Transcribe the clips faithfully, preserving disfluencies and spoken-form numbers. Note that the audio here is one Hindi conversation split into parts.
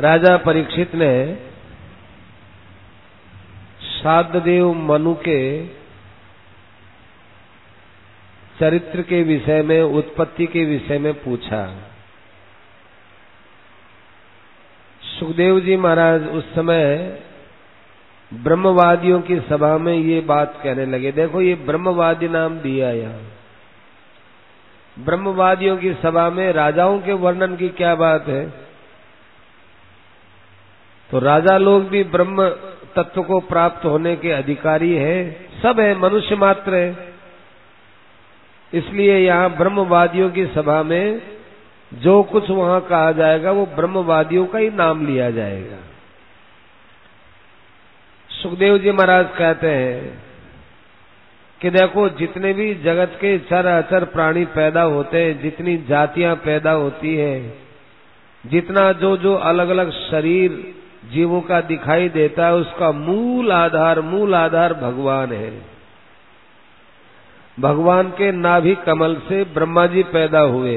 राजा परीक्षित ने श्राद्धदेव मनु के चरित्र के विषय में, उत्पत्ति के विषय में पूछा। शुकदेव जी महाराज उस समय ब्रह्मवादियों की सभा में ये बात कहने लगे। देखो, ये ब्रह्मवादी नाम दिया यहाँ। ब्रह्मवादियों की सभा में राजाओं के वर्णन की क्या बात है। तो राजा लोग भी ब्रह्म तत्व को प्राप्त होने के अधिकारी हैं, सब है, मनुष्य मात्र है। इसलिए यहाँ ब्रह्मवादियों की सभा में जो कुछ वहाँ कहा जाएगा वो ब्रह्मवादियों का ही नाम लिया जाएगा। सुखदेव जी महाराज कहते हैं कि देखो, जितने भी जगत के चराचर प्राणी पैदा होते हैं, जितनी जातियाँ पैदा होती हैं, जितना जो जो अलग अलग शरीर जीवों का दिखाई देता है, उसका मूल आधार मूल आधार भगवान है। भगवान के नाभि कमल से ब्रह्मा जी पैदा हुए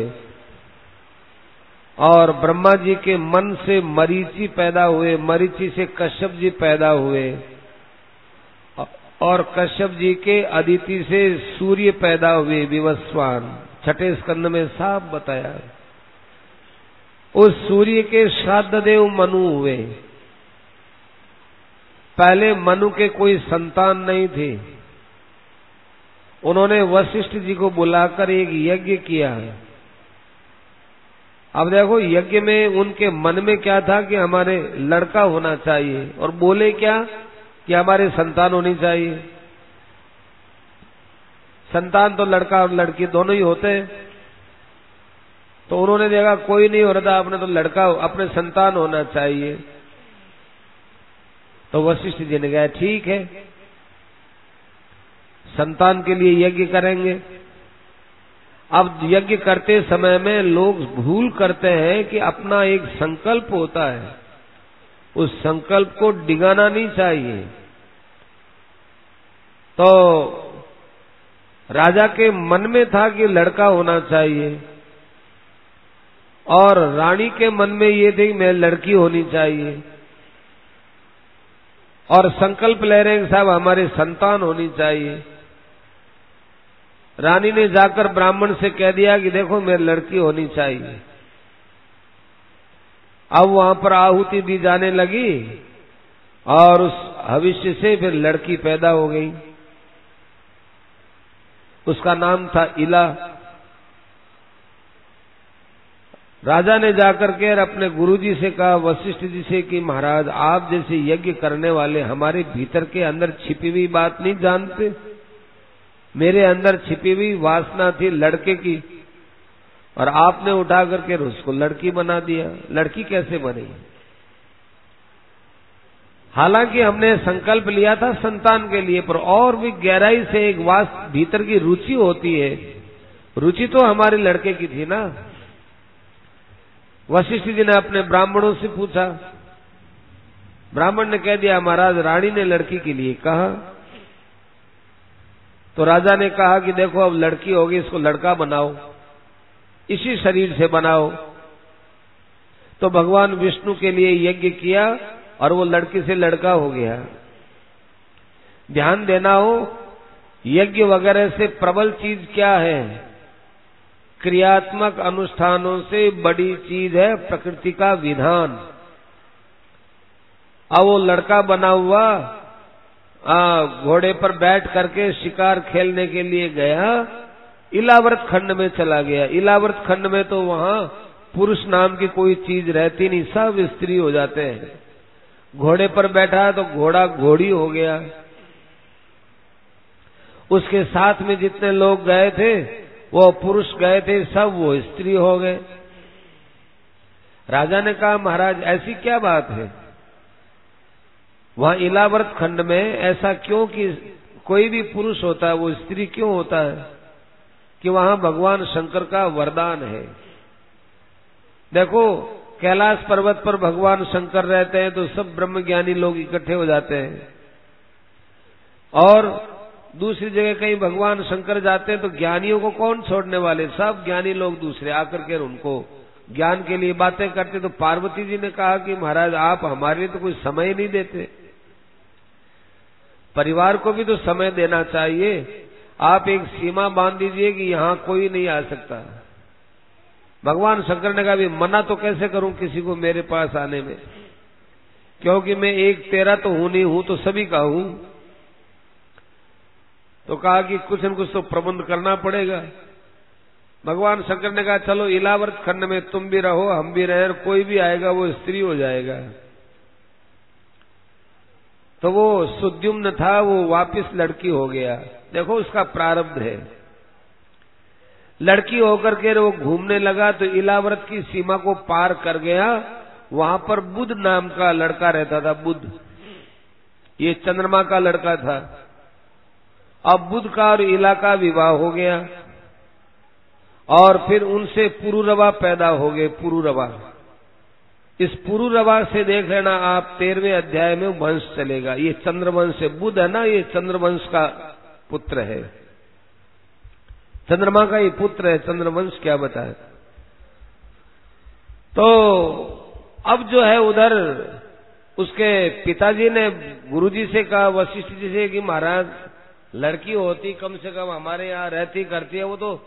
और ब्रह्मा जी के मन से मरीची पैदा हुए, मरीची से कश्यप जी पैदा हुए और कश्यप जी के अदिति से सूर्य पैदा हुए, विवस्वान। छठे स्कंद में साफ बताया। उस सूर्य के श्राद्धदेव मनु हुए। पहले मनु के कोई संतान नहीं थी। उन्होंने वशिष्ठ जी को बुलाकर एक यज्ञ किया। अब देखो, यज्ञ में उनके मन में क्या था कि हमारे लड़का होना चाहिए, और बोले क्या कि हमारे संतान होनी चाहिए। संतान तो लड़का और लड़की दोनों ही होते हैं। तो उन्होंने देखा कोई नहीं हो रहा था, अपने तो लड़का अपने संतान होना चाहिए। तो वशिष्ठ जी ने कहा ठीक है, संतान के लिए यज्ञ करेंगे। अब यज्ञ करते समय में लोग भूल करते हैं कि अपना एक संकल्प होता है, उस संकल्प को डिगाना नहीं चाहिए। तो राजा के मन में था कि लड़का होना चाहिए और रानी के मन में ये थी मैं लड़की होनी चाहिए, और संकल्प ले रहे हैं साहब हमारे संतान होनी चाहिए। रानी ने जाकर ब्राह्मण से कह दिया कि देखो मैं लड़की होनी चाहिए। अब वहां पर आहुति दी जाने लगी और उस हविष्य से फिर लड़की पैदा हो गई। उसका नाम था इला। राजा ने जाकर के अपने गुरुजी से कहा, वशिष्ठ जी से कि महाराज आप जैसे यज्ञ करने वाले हमारे भीतर के अंदर छिपी हुई बात नहीं जानते। मेरे अंदर छिपी हुई वासना थी लड़के की, और आपने उठा करके उसको लड़की बना दिया। लड़की कैसे बनी? हालांकि हमने संकल्प लिया था संतान के लिए, पर और भी गहराई से एक वास भीतर की रुचि होती है। रुचि तो हमारे लड़के की थी ना। वशिष्ठ जी ने अपने ब्राह्मणों से पूछा। ब्राह्मण ने कह दिया महाराज रानी ने लड़की के लिए कहा। तो राजा ने कहा कि देखो अब लड़की होगी, इसको लड़का बनाओ, इसी शरीर से बनाओ। तो भगवान विष्णु के लिए यज्ञ किया और वो लड़की से लड़का हो गया। ध्यान देना हो, यज्ञ वगैरह से प्रबल चीज क्या है? क्रियात्मक अनुष्ठानों से बड़ी चीज है प्रकृति का विधान। अब वो लड़का बना हुआ घोड़े पर बैठ करके शिकार खेलने के लिए गया, इलावृत खंड में चला गया। इलावृत खंड में तो वहाँ पुरुष नाम की कोई चीज रहती नहीं, सब स्त्री हो जाते हैं। घोड़े पर बैठा तो घोड़ा घोड़ी हो गया। उसके साथ में जितने लोग गए थे वो पुरुष गए थे, सब वो स्त्री हो गए। राजा ने कहा महाराज ऐसी क्या बात है? वहाँ इलावर्त खंड में ऐसा क्यों कि कोई भी पुरुष होता है वो स्त्री क्यों होता है? कि वहाँ भगवान शंकर का वरदान है। देखो, कैलाश पर्वत पर भगवान शंकर रहते हैं तो सब ब्रह्मज्ञानी लोग इकट्ठे हो जाते हैं, और दूसरी जगह कहीं भगवान शंकर जाते हैं तो ज्ञानियों को कौन छोड़ने वाले, सब ज्ञानी लोग दूसरे आकर के उनको ज्ञान के लिए बातें करते, तो पार्वती जी ने कहा कि महाराज आप हमारे लिए तो कोई समय नहीं देते, परिवार को भी तो समय देना चाहिए, आप एक सीमा बांध दीजिए कि यहाँ कोई नहीं आ सकता। भगवान शंकर ने कहा भी मना तो कैसे करूं किसी को मेरे पास आने में, क्योंकि मैं एक तेरा तो हूं नहीं, हूं तो सभी का हूं। तो कहा कि कुछ न कुछ तो प्रबंध करना पड़ेगा। भगवान शंकर ने कहा चलो इलावृत खंड में तुम भी रहो हम भी रहें, कोई भी आएगा वो स्त्री हो जाएगा। तो वो सुद्युम्न था वो वापस लड़की हो गया, देखो उसका प्रारब्ध है। लड़की होकर के वो घूमने लगा तो इलावृत की सीमा को पार कर गया। वहां पर बुध नाम का लड़का रहता था, बुध ये चंद्रमा का लड़का था। अब बुध का और इला का विवाह हो गया और फिर उनसे पुरुरवा पैदा हो गए। पुरुरवा, इस पुरुरवा से देख लेना आप तेरहवें अध्याय में वंश चलेगा। ये चंद्रवंश है, बुध है ना, ये चंद्रवंश का पुत्र है, चंद्रमा का ये पुत्र है, चंद्रवंश क्या बताए। तो अब जो है उधर उसके पिताजी ने गुरुजी से कहा, वशिष्ठ जी से कि महाराज लड़की होती कम से कम हमारे यहाँ रहती करती है, वो तो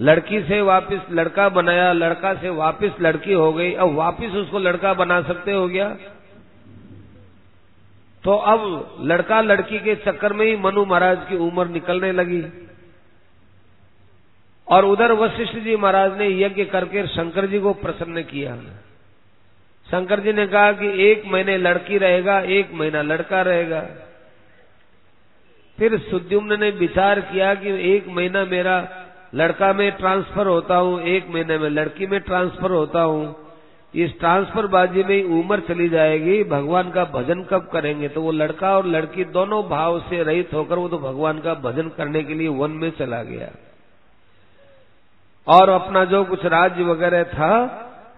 लड़की से वापस लड़का बनाया, लड़का से वापस लड़की हो गई, अब वापस उसको लड़का बना सकते हो गया। तो अब लड़का लड़की के चक्कर में ही मनु महाराज की उम्र निकलने लगी। और उधर वशिष्ठ जी महाराज ने यज्ञ करके शंकर जी को प्रसन्न किया। शंकर जी ने कहा कि एक महीने लड़की रहेगा एक महीना लड़का रहेगा। फिर सुद्युम्न ने विचार किया कि एक महीना मेरा लड़का में ट्रांसफर होता हूँ, एक महीने में लड़की में ट्रांसफर होता हूँ, इस ट्रांसफर बाजी में उम्र चली जाएगी, भगवान का भजन कब करेंगे। तो वो लड़का और लड़की दोनों भाव से रहित होकर वो तो भगवान का भजन करने के लिए वन में चला गया और अपना जो कुछ राज्य वगैरह था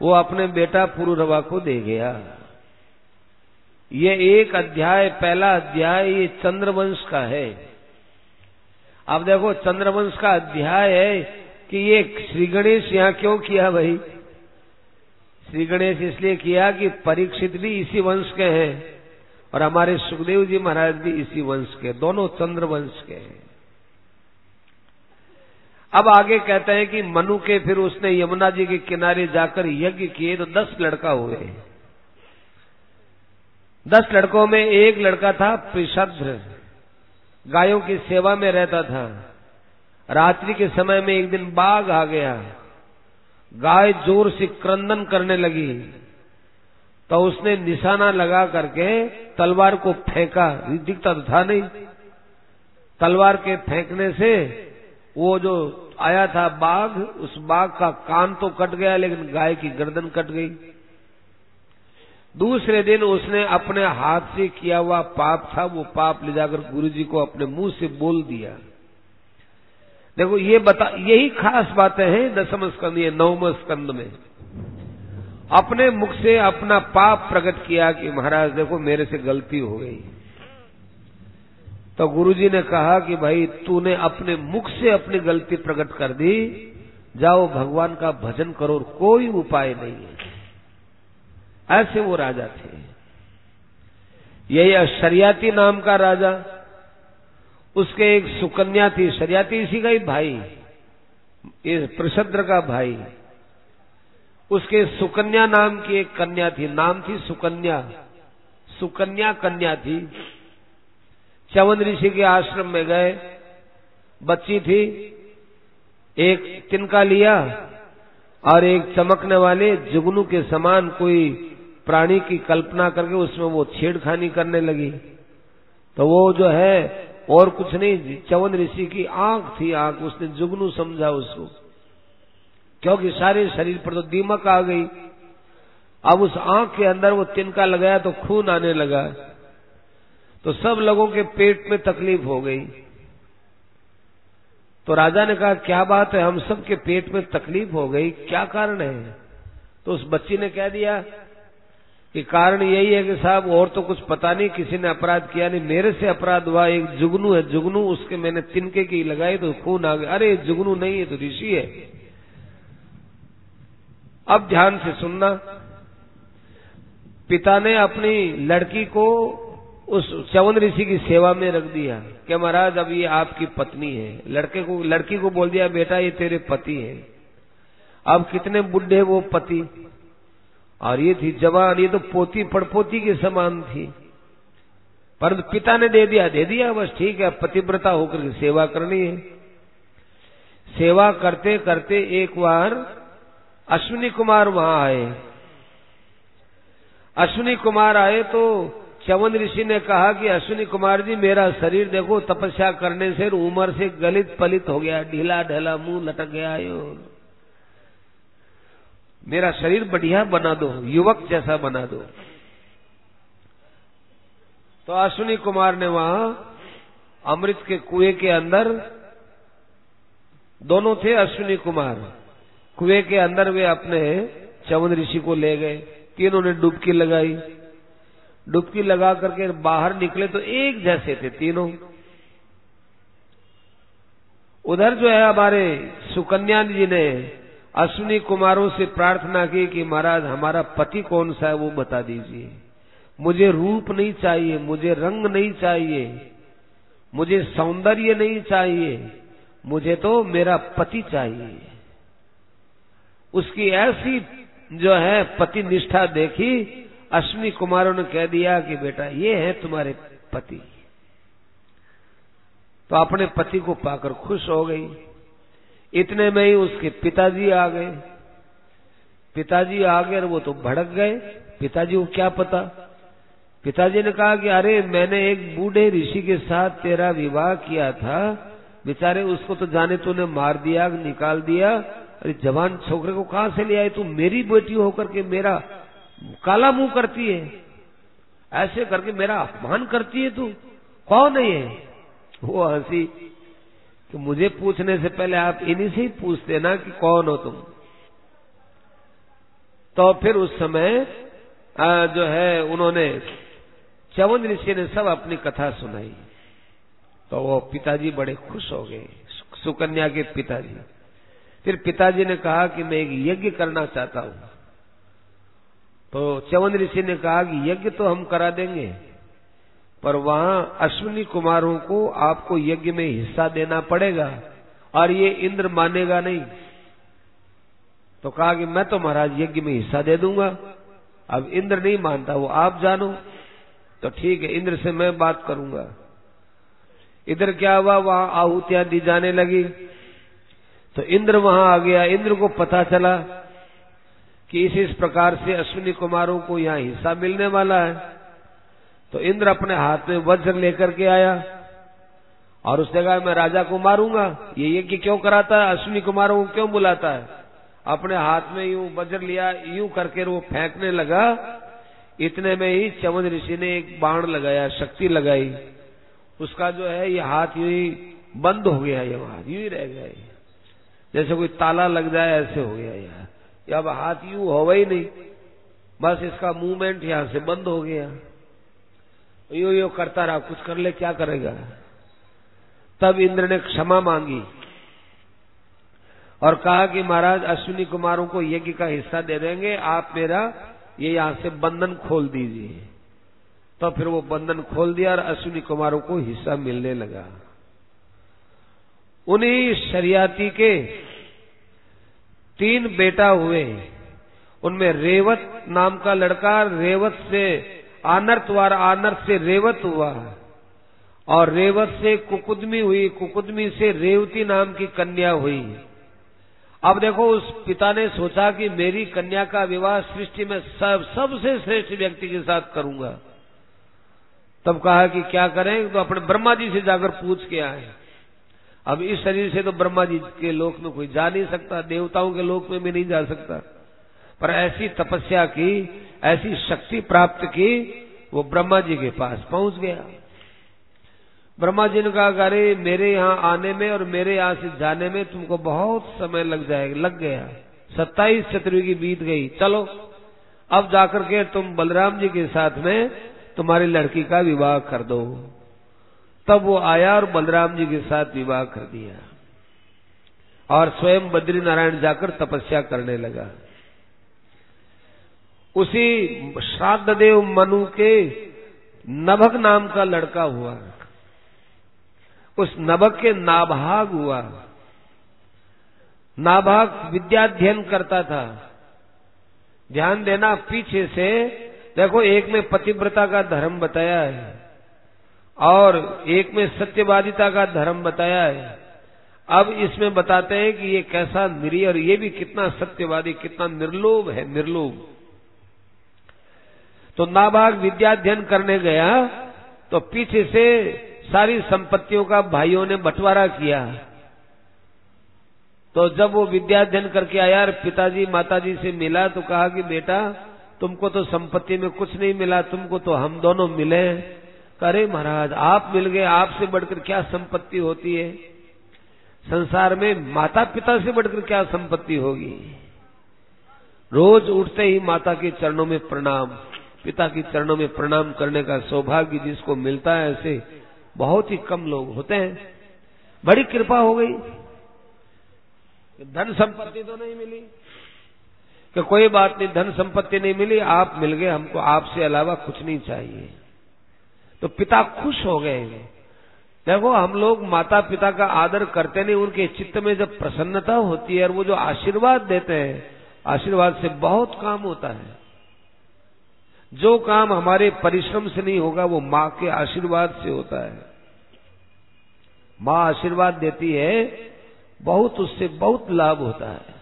वो अपने बेटा पुरुरवा को दे गया। ये एक अध्याय, पहला अध्याय ये चंद्रवंश का है। अब देखो चंद्रवंश का अध्याय है कि ये श्री गणेश यहाँ क्यों किया भाई? श्री गणेश इसलिए किया कि परीक्षित भी इसी वंश के हैं और हमारे शुकदेव जी महाराज भी इसी वंश के, दोनों चंद्रवंश के हैं। अब आगे कहते हैं कि मनु के फिर उसने यमुना जी के किनारे जाकर यज्ञ किए तो दस लड़का हुए। दस लड़कों में एक लड़का था पृषद्र, गायों की सेवा में रहता था। रात्रि के समय में एक दिन बाघ आ गया, गाय जोर से क्रंदन करने लगी तो उसने निशाना लगा करके तलवार को फेंका, दिखता तो था नहीं, तलवार के फेंकने से वो जो आया था बाघ, उस बाघ का कान तो कट गया लेकिन गाय की गर्दन कट गई। दूसरे दिन उसने अपने हाथ से किया हुआ पाप था, वो पाप ले जाकर गुरुजी को अपने मुंह से बोल दिया। देखो ये बता, यही खास बातें हैं दसम स्कंद, ये नवम स्कंद में अपने मुख से अपना पाप प्रकट किया कि महाराज देखो मेरे से गलती हो गई। तो गुरुजी ने कहा कि भाई तूने अपने मुख से अपनी गलती प्रकट कर दी, जाओ भगवान का भजन करो, कोई उपाय नहीं है। ऐसे वो राजा थे। यही अशर्याती नाम का राजा, उसके एक सुकन्या थी, शर्याती इसी का ही भाई, इस पृषद्र का भाई। उसके सुकन्या नाम की एक कन्या थी, नाम थी सुकन्या, सुकन्या कन्या थी। चवन ऋषि के आश्रम में गए, बच्ची थी, एक तिनका लिया और एक चमकने वाले जुगनू के समान कोई प्राणी की कल्पना करके उसमें वो छेड़खानी करने लगी। तो वो जो है और कुछ नहीं, चवन ऋषि की आंख थी, आंख उसने जुगनू समझा उसको, क्योंकि सारे शरीर पर तो दीमक आ गई। अब उस आंख के अंदर वो तिनका लगाया तो खून आने लगा, तो सब लोगों के पेट में तकलीफ हो गई। तो राजा ने कहा क्या बात है, हम सबके पेट में तकलीफ हो गई, क्या कारण है? तो उस बच्ची ने कह दिया कि कारण यही है कि साहब और तो कुछ पता नहीं, किसी ने अपराध किया नहीं, मेरे से अपराध हुआ, एक जुगनू है, जुगनू उसके मैंने तिनके की लगाई तो खून आ गया। अरे जुगनू नहीं है तो ऋषि है। अब ध्यान से सुनना। पिता ने अपनी लड़की को उस चवन ऋषि की सेवा में रख दिया कि महाराज अब ये आपकी पत्नी है। लड़के को लड़की को बोल दिया बेटा ये तेरे पति है। अब कितने बुढ़े वो पति, और ये थी जवान, ये तो पोती पड़पोती के समान थी, पर पिता ने दे दिया दे दिया बस ठीक है, पतिव्रता होकर सेवा करनी है। सेवा करते करते एक बार अश्विनी कुमार वहां आए। अश्विनी कुमार आए तो चवन ऋषि ने कहा कि अश्विनी कुमार जी मेरा शरीर देखो, तपस्या करने से उम्र से गलित पलित हो गया, ढीला ढला मुंह लटक गया, मेरा शरीर बढ़िया बना दो, युवक जैसा बना दो। तो अश्विनी कुमार ने वहां अमृत के कुएं के अंदर, दोनों थे अश्विनी कुमार, कुएं के अंदर वे अपने चवन ऋषि को ले गए। तीनों ने डुबकी लगाई, डुबकी लगा करके बाहर निकले तो एक जैसे थे तीनों। उधर जो है हमारे सुकन्या जी ने अश्विनी कुमारों से प्रार्थना की कि महाराज हमारा पति कौन सा है वो बता दीजिए, मुझे रूप नहीं चाहिए, मुझे रंग नहीं चाहिए, मुझे सौंदर्य नहीं चाहिए, मुझे तो मेरा पति चाहिए। उसकी ऐसी जो है पति निष्ठा देखी, अश्विनी कुमारों ने कह दिया कि बेटा ये है तुम्हारे पति। तो अपने पति को पाकर खुश हो गई। इतने में ही उसके पिताजी आ गए। पिताजी आ गए और वो तो भड़क गए। पिताजी को क्या पता, पिताजी ने कहा कि अरे मैंने एक बूढ़े ऋषि के साथ तेरा विवाह किया था, बेचारे उसको तो जाने तूने मार दिया, निकाल दिया, अरे जवान छोकरे को कहां से ले आई तू, मेरी बेटी होकर के मेरा काला मुंह करती है, ऐसे करके मेरा अपमान करती है, तू कौन है ये? वो हंसी कि मुझे पूछने से पहले आप इन्हीं से ही पूछ देना कि कौन हो तुम। तो फिर उस समय जो है उन्होंने चवन ऋषि ने सब अपनी कथा सुनाई। तो वो पिताजी बड़े खुश हो गए, सुकन्या के पिताजी। फिर पिताजी ने कहा कि मैं एक यज्ञ करना चाहता हूं। तो चवन ऋषि ने कहा कि यज्ञ तो हम करा देंगे, पर वहां अश्विनी कुमारों को आपको यज्ञ में हिस्सा देना पड़ेगा, और ये इंद्र मानेगा नहीं। तो कहा कि मैं तो महाराज यज्ञ में हिस्सा दे दूंगा, अब इंद्र नहीं मानता वो आप जानो। तो ठीक है इंद्र से मैं बात करूंगा। इधर क्या हुआ, वहां आहुतियां दी जाने लगी। तो इंद्र वहां आ गया। इंद्र को पता चला कि इस इस प्रकार से अश्विनी कुमारों को यहाँ हिस्सा मिलने वाला है। तो इंद्र अपने हाथ में वज्र लेकर के आया और उसने कहा मैं राजा को मारूंगा, ये यज्ञ क्यों कराता है, अश्विनी कुमारों को क्यों बुलाता है। अपने हाथ में यूं वज्र लिया, यूं करके वो फेंकने लगा। इतने में ही चवन ऋषि ने एक बाण लगाया, शक्ति लगाई, उसका जो है ये हाथ यूं ही बंद हो गया, ये हाथ यूं ही रह गया, जैसे कोई ताला लग जाए ऐसे हो गया यार, अब हाथ यूं हो ही नहीं, बस इसका मूवमेंट यहां से बंद हो गया। यूं यूं करता रहा, कुछ कर ले क्या करेगा। तब इंद्र ने क्षमा मांगी और कहा कि महाराज अश्विनी कुमारों को यज्ञ का हिस्सा दे देंगे, आप मेरा ये यहां से बंधन खोल दीजिए। तो फिर वो बंधन खोल दिया और अश्विनी कुमारों को हिस्सा मिलने लगा। उन्हीं शरियाती के तीन बेटा हुए, उनमें रेवत नाम का लड़का, रेवत से आनर्थवार, आनर्थ से रेवत हुआ, और रेवत से कुकुदमी हुई, कुकुदमी से रेवती नाम की कन्या हुई। अब देखो उस पिता ने सोचा कि मेरी कन्या का विवाह सृष्टि में सब सबसे श्रेष्ठ व्यक्ति के साथ करूंगा। तब कहा कि क्या करें, तो अपने ब्रह्मा जी से जाकर पूछ के आए। अब इस शरीर से तो ब्रह्मा जी के लोक में कोई जा नहीं सकता, देवताओं के लोक में भी नहीं जा सकता, पर ऐसी तपस्या की, ऐसी शक्ति प्राप्त की, वो ब्रह्मा जी के पास पहुंच गया। ब्रह्मा जी ने कहा अरे मेरे यहाँ आने में और मेरे यहाँ से जाने में तुमको बहुत समय लग जाएगा, लग गया, सत्ताईस चतुर्युगी बीत गई, चलो अब जाकर के तुम बलराम जी के साथ में तुम्हारी लड़की का विवाह कर दो। तब वो आया और बलराम जी के साथ विवाह कर दिया और स्वयं बद्री नारायण जाकर तपस्या करने लगा। उसी श्राद्धदेव मनु के नाभाग नाम का लड़का हुआ, उस नाभाग के नाभाग हुआ। नाभाग विद्याध्ययन करता था। ध्यान देना, पीछे से देखो, एक में पतिव्रता का धर्म बताया है और एक में सत्यवादिता का धर्म बताया है। अब इसमें बताते हैं कि ये कैसा निरीह और ये भी कितना सत्यवादी, कितना निर्लोभ है, निर्लोभ। तो नाभाग विद्याध्ययन करने गया तो पीछे से सारी संपत्तियों का भाइयों ने बंटवारा किया। तो जब वो विद्याध्ययन करके आया, पिताजी माताजी से मिला तो कहा कि बेटा तुमको तो संपत्ति में कुछ नहीं मिला, तुमको तो हम दोनों मिले। अरे महाराज आप मिल गए, आपसे बढ़कर क्या संपत्ति होती है संसार में, माता पिता से बढ़कर क्या संपत्ति होगी। रोज उठते ही माता के चरणों में प्रणाम, पिता के चरणों में प्रणाम करने का सौभाग्य जिसको मिलता है, ऐसे बहुत ही कम लोग होते हैं। बड़ी कृपा हो गई, धन संपत्ति तो नहीं मिली, कि कोई बात नहीं, धन संपत्ति नहीं मिली, आप मिल गए, हमको आपसे अलावा कुछ नहीं चाहिए। तो पिता खुश हो गए। देखो हम लोग माता पिता का आदर करते नहीं, उनके चित्त में जब प्रसन्नता होती है और वो जो आशीर्वाद देते हैं, आशीर्वाद से बहुत काम होता है। जो काम हमारे परिश्रम से नहीं होगा वो माँ के आशीर्वाद से होता है। माँ आशीर्वाद देती है, बहुत उससे बहुत लाभ होता है।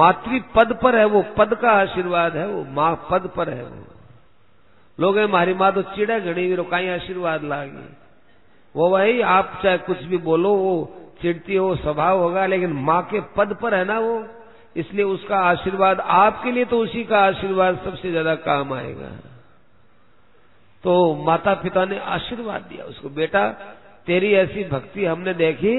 मातृ पद पर है, वो पद का आशीर्वाद है, वो माँ पद पर है। वो लोग हमारी माँ तो चिड़े घड़ी रुकाई आशीर्वाद लागी, वो वही आप चाहे कुछ भी बोलो वो चिड़ती है, वो स्वभाव होगा, लेकिन माँ के पद पर है ना वो, इसलिए उसका आशीर्वाद आपके लिए तो उसी का आशीर्वाद सबसे ज्यादा काम आएगा। तो माता पिता ने आशीर्वाद दिया उसको, बेटा तेरी ऐसी भक्ति हमने देखी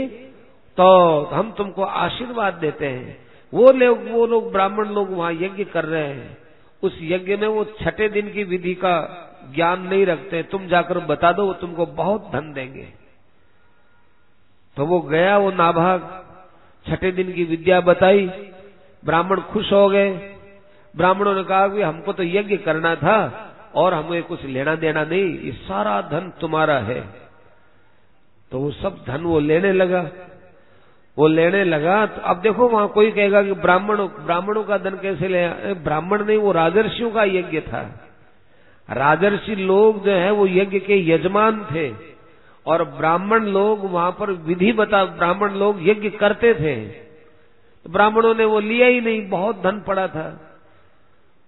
तो हम तुमको आशीर्वाद देते हैं। वो लोग वो लोग ब्राह्मण लोग वहाँ यज्ञ कर रहे हैं, उस यज्ञ में वो छठे दिन की विधि का ज्ञान नहीं रखते, तुम जाकर बता दो वो तुमको बहुत धन देंगे। तो वो गया, वो नाभाग, छठे दिन की विद्या बताई, ब्राह्मण खुश हो गए। ब्राह्मणों ने कहा कि हमको तो यज्ञ करना था और हमें कुछ लेना देना नहीं, ये सारा धन तुम्हारा है। तो वो सब धन वो लेने लगा, वो लेने लगा। तो अब देखो वहां कोई कहेगा कि ब्राह्मणों ब्राह्मणों का धन कैसे ले, ब्राह्मण नहीं वो राजर्षियों का यज्ञ था। राजर्षि लोग जो है वो यज्ञ के यजमान थे और ब्राह्मण लोग वहां पर विधि बता, ब्राह्मण लोग यज्ञ करते थे। ब्राह्मणों ने वो लिया ही नहीं, बहुत धन पड़ा था।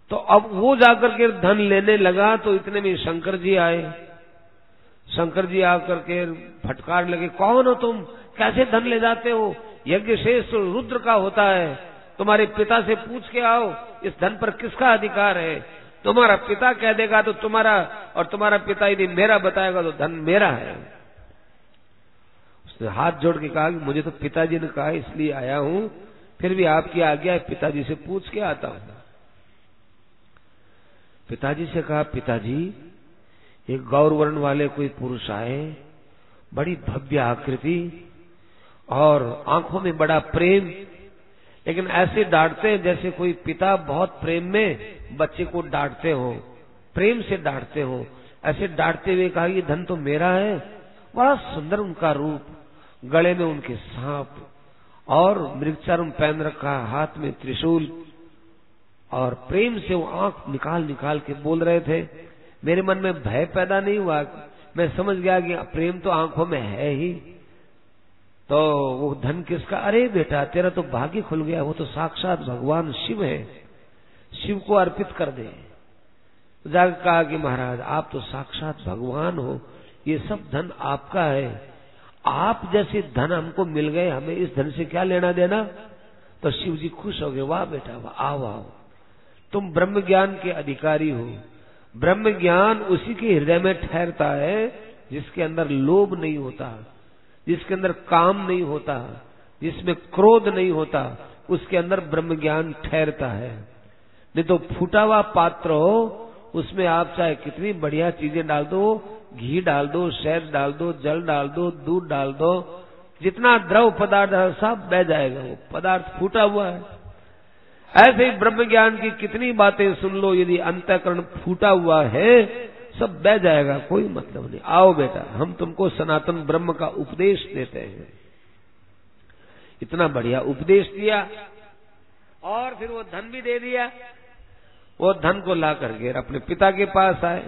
तो अब वो जाकर के धन लेने लगा, तो इतने में शंकर जी आए। शंकर जी आकर के फटकार लगे, कौन हो तुम, कैसे धन ले जाते हो, यज्ञ शेष रुद्र का होता है, तुम्हारे पिता से पूछ के आओ इस धन पर किसका अधिकार है। तुम्हारा पिता कह देगा तो तुम्हारा, और तुम्हारा पिता यदि मेरा बताएगा तो धन मेरा है। उसने हाथ जोड़ के कहा कि मुझे तो पिताजी ने कहा इसलिए आया हूं, फिर भी आपकी आज्ञा है, पिताजी से पूछ के आता हूं। पिताजी से कहा, पिताजी एक गौरवर्ण वाले कोई पुरुष आए, बड़ी भव्य आकृति और आंखों में बड़ा प्रेम, लेकिन ऐसे डांटते हैं जैसे कोई पिता बहुत प्रेम में बच्चे को डांटते हो, प्रेम से डांटते हो। ऐसे डांटते हुए कहा ये धन तो मेरा है। बड़ा सुंदर उनका रूप, गले में उनके सांप और मृगचर्म पहन रखा, हाथ में त्रिशूल, और प्रेम से वो आंख निकाल निकाल के बोल रहे थे। मेरे मन में भय पैदा नहीं हुआ, मैं समझ गया कि प्रेम तो आंखों में है ही। तो वो धन किसका, अरे बेटा तेरा तो भाग्य खुल गया, वो तो साक्षात भगवान शिव है, शिव को अर्पित कर दे। जाकर कहा कि महाराज आप तो साक्षात भगवान हो, ये सब धन आपका है, आप जैसे धन हमको मिल गए, हमें इस धन से क्या लेना देना। तो शिव जी खुश हो गए, वाह बेटा वाह, आओ आओ, तुम ब्रह्म ज्ञान के अधिकारी हो। ब्रह्म ज्ञान उसी के हृदय में ठहरता है जिसके अंदर लोभ नहीं होता, जिसके अंदर काम नहीं होता, जिसमें क्रोध नहीं होता, उसके अंदर ब्रह्म ज्ञान ठहरता है। नहीं तो फूटा हुआ पात्र हो, उसमें आप चाहे कितनी बढ़िया चीजें डाल दो, घी डाल दो, शहद डाल दो, जल डाल दो, दूध डाल दो, जितना द्रव पदार्थ है सब बह जाएगा, वो पदार्थ फूटा हुआ है। ऐसे ही ब्रह्म ज्ञान की कितनी बातें सुन लो, यदि अंतःकरण फूटा हुआ है सब बह जाएगा, कोई मतलब नहीं। आओ बेटा, हम तुमको सनातन ब्रह्म का उपदेश देते हैं। इतना बढ़िया उपदेश दिया और फिर वो धन भी दे दिया। वो धन को ला करके अपने पिता के पास आए।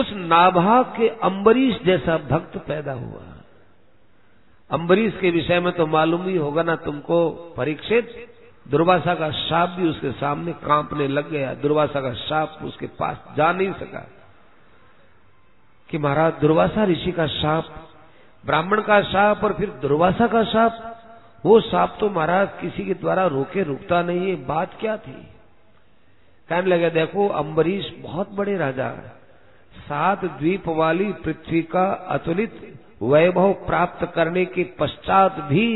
उस नाभाग के अंबरीष जैसा भक्त पैदा हुआ। अंबरीष के विषय में तो मालूम ही होगा ना तुमको परीक्षित, दुर्वासा का शाप भी उसके सामने कांपने लग गया। दुर्वासा का शाप उसके पास जा नहीं सका कि महाराज दुर्वासा ऋषि का शाप, ब्राह्मण का शाप और फिर दुर्वासा का शाप, वो शाप तो महाराज किसी के द्वारा रोके रुकता नहीं है, बात क्या थी। कहने लगे देखो अंबरीष बहुत बड़े राजा, सात द्वीप वाली पृथ्वी का अतुलित वैभव प्राप्त करने के पश्चात भी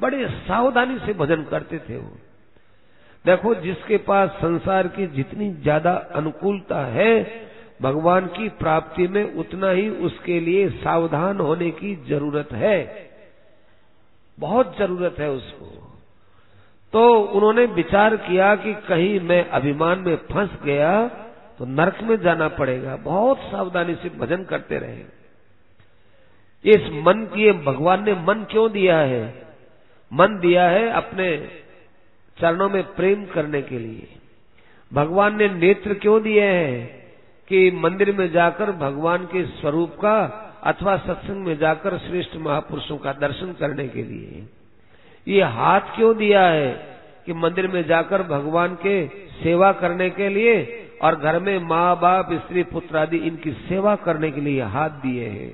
बड़े सावधानी से भजन करते थे वो। देखो जिसके पास संसार की जितनी ज्यादा अनुकूलता है, भगवान की प्राप्ति में उतना ही उसके लिए सावधान होने की जरूरत है, बहुत जरूरत है उसको। तो उन्होंने विचार किया कि कहीं मैं अभिमान में फंस गया तो नरक में जाना पड़ेगा। बहुत सावधानी से भजन करते रहे। इस मन की भगवान ने मन क्यों दिया है? मन दिया है अपने चरणों में प्रेम करने के लिए। भगवान ने नेत्र क्यों दिए हैं? कि मंदिर में जाकर भगवान के स्वरूप का अथवा सत्संग में जाकर श्रेष्ठ महापुरुषों का दर्शन करने के लिए। ये हाथ क्यों दिया है? कि मंदिर में जाकर भगवान के सेवा करने के लिए और घर में माँ बाप स्त्री पुत्र आदि इनकी सेवा करने के लिए हाथ दिए हैं।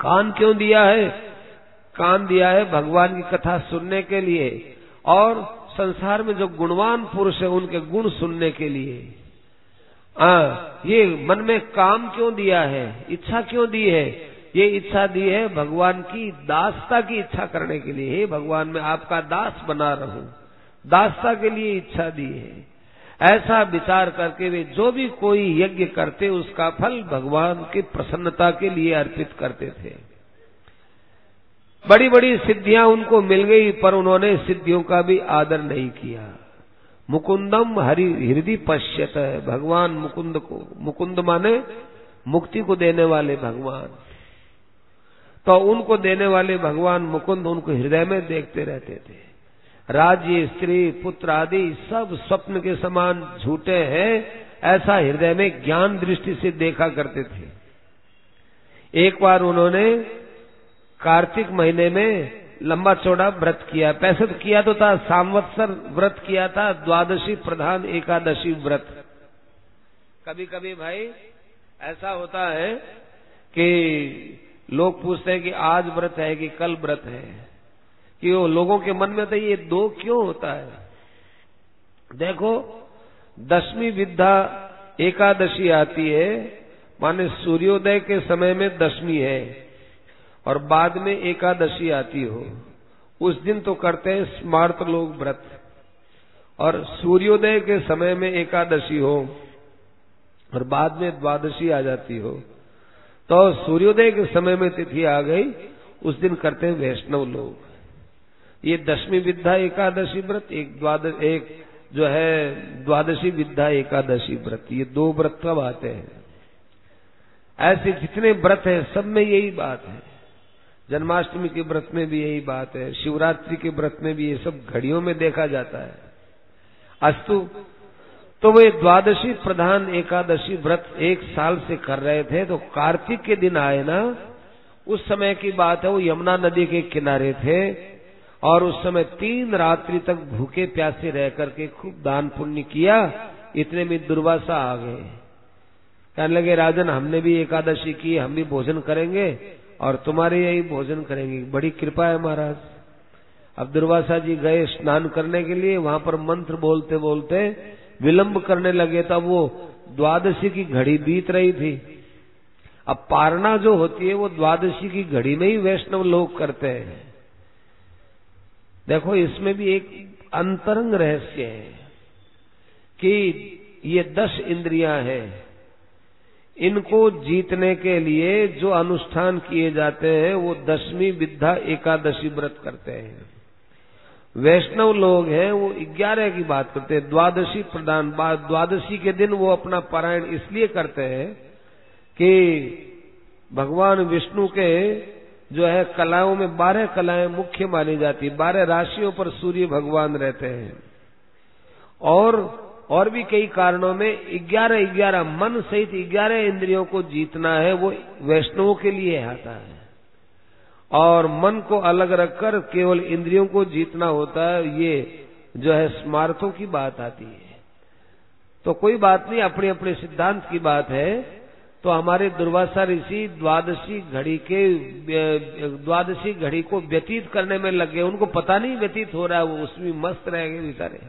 कान क्यों दिया है? कान दिया है भगवान की कथा सुनने के लिए और संसार में जो गुणवान पुरुष है उनके गुण सुनने के लिए। आ, ये मन में काम क्यों दिया है? इच्छा क्यों दी है? ये इच्छा दी है भगवान की दासता की इच्छा करने के लिए। हे भगवान मैं आपका दास बना रहूं, दासता के लिए इच्छा दी है। ऐसा विचार करके वे जो भी कोई यज्ञ करते उसका फल भगवान की प्रसन्नता के लिए अर्पित करते थे। बड़ी बड़ी सिद्धियां उनको मिल गई, पर उन्होंने सिद्धियों का भी आदर नहीं किया। मुकुंदम हरि हृदय पश्यत है, भगवान मुकुंद को, मुकुंद माने मुक्ति को देने वाले भगवान, तो उनको देने वाले भगवान मुकुंद उनको हृदय में देखते रहते थे। राज्य स्त्री पुत्र आदि सब स्वप्न के समान झूठे हैं, ऐसा हृदय में ज्ञान दृष्टि से देखा करते थे। एक बार उन्होंने कार्तिक महीने में लंबा चौड़ा व्रत किया, पैसठ किया तो था, सामवत्सर व्रत किया था, द्वादशी प्रधान एकादशी व्रत। कभी कभी भाई ऐसा होता है कि लोग पूछते हैं कि आज व्रत है कि कल व्रत है, कि वो लोगों के मन में तो ये दो क्यों होता है। देखो दशमी विद्या एकादशी आती है, माने सूर्योदय के समय में दशमी है और बाद में एकादशी आती हो, उस दिन तो करते हैं स्मार्त लोग व्रत, और सूर्योदय के समय में एकादशी हो और बाद में द्वादशी आ जाती हो, तो सूर्योदय के समय में तिथि आ गई, उस दिन करते हैं वैष्णव लोग। ये दशमी विद्या एकादशी व्रत, एक द्वादश एक जो है द्वादशी विद्या एकादशी व्रत, ये दो व्रत कब आते हैं। ऐसे जितने व्रत हैं सब में यही बात है। जन्माष्टमी के व्रत में भी यही बात है, शिवरात्रि के व्रत में भी, ये सब घड़ियों में देखा जाता है। अस्तु, तो वे द्वादशी प्रधान एकादशी व्रत एक साल से कर रहे थे, तो कार्तिक के दिन आए ना, उस समय की बात है, वो यमुना नदी के किनारे थे और उस समय तीन रात्रि तक भूखे प्यासे रह करके खूब दान पुण्य किया। इतने में दुर्वासा आ गए, कहने लगे राजन हमने भी एकादशी की, हम भी भोजन करेंगे और तुम्हारे यही भोजन करेंगे, बड़ी कृपा है महाराज। अब दुर्वासा जी गए स्नान करने के लिए, वहां पर मंत्र बोलते बोलते विलंब करने लगे, तब वो द्वादशी की घड़ी बीत रही थी। अब पारणा जो होती है वो द्वादशी की घड़ी में ही वैष्णव लोग करते हैं। देखो इसमें भी एक अंतरंग रहस्य है कि ये दस इंद्रियां हैं, इनको जीतने के लिए जो अनुष्ठान किए जाते हैं वो दशमी विद्या एकादशी व्रत करते हैं। वैष्णव लोग हैं वो ग्यारह की बात करते हैं, द्वादशी प्रदान। द्वादशी के दिन वो अपना पारायण इसलिए करते हैं कि भगवान विष्णु के जो है कलाओं में बारह कलाएं मुख्य मानी जाती, बारह राशियों पर सूर्य भगवान रहते हैं। और और भी कई कारणों में ग्यारह ग्यारह मन सहित ग्यारह इंद्रियों को जीतना है, वो वैष्णवों के लिए आता है। और मन को अलग रखकर केवल इंद्रियों को जीतना होता है, ये जो है स्मार्थों की बात आती है। तो कोई बात नहीं, अपने अपने सिद्धांत की बात है। तो हमारे दुर्वासा ऋषि द्वादशी घड़ी के द्वादशी घड़ी को व्यतीत करने में लगे, उनको पता नहीं व्यतीत हो रहा है, वो उसमें मस्त रह गए बेचारे।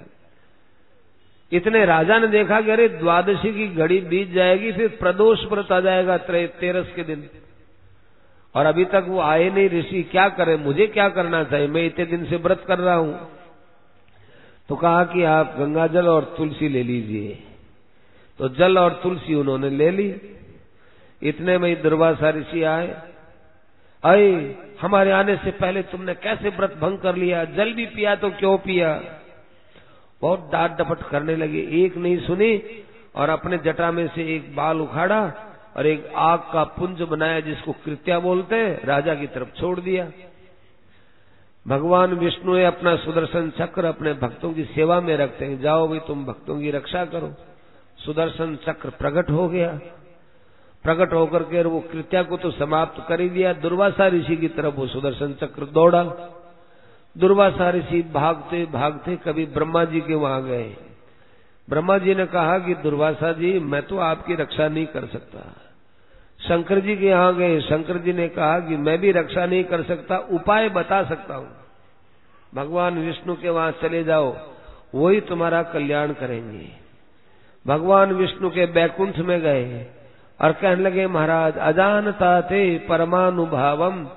इतने राजा ने देखा कि अरे द्वादशी की घड़ी बीत जाएगी फिर प्रदोष व्रत आ जाएगा तेरस के दिन, और अभी तक वो आए नहीं ऋषि, क्या करें, मुझे क्या करना चाहिए, मैं इतने दिन से व्रत कर रहा हूं। तो कहा कि आप गंगा जल और तुलसी ले लीजिए। तो जल और तुलसी उन्होंने ले ली। इतने में ही दुर्वासा ऋषि आए, अरे हमारे आने से पहले तुमने कैसे व्रत भंग कर लिया, जल भी पिया तो क्यों पिया। बहुत डांट डपट करने लगे, एक नहीं सुनी, और अपने जटा में से एक बाल उखाड़ा और एक आग का पुंज बनाया जिसको कृत्या बोलते हैं, राजा की तरफ छोड़ दिया। भगवान विष्णु ने अपना सुदर्शन चक्र अपने भक्तों की सेवा में रखते हैं, जाओ भाई तुम भक्तों की रक्षा करो। सुदर्शन चक्र प्रकट हो गया, प्रकट होकर के वो कृत्या को तो समाप्त कर ही दिया। दुर्वासा ऋषि की तरफ वो सुदर्शन चक्र दौड़ा। दुर्वासा ऋषि भागते भागते कभी ब्रह्मा जी के वहां गए। ब्रह्मा जी ने कहा कि दुर्वासा जी मैं तो आपकी रक्षा नहीं कर सकता। शंकर जी के यहाँ गए, शंकर जी ने कहा कि मैं भी रक्षा नहीं कर सकता, उपाय बता सकता हूँ। भगवान विष्णु के वहां चले जाओ, वही तुम्हारा कल्याण करेंगे। भगवान विष्णु के बैकुंठ में गए और कहने लगे, महाराज अजानता थे परमानुभावम,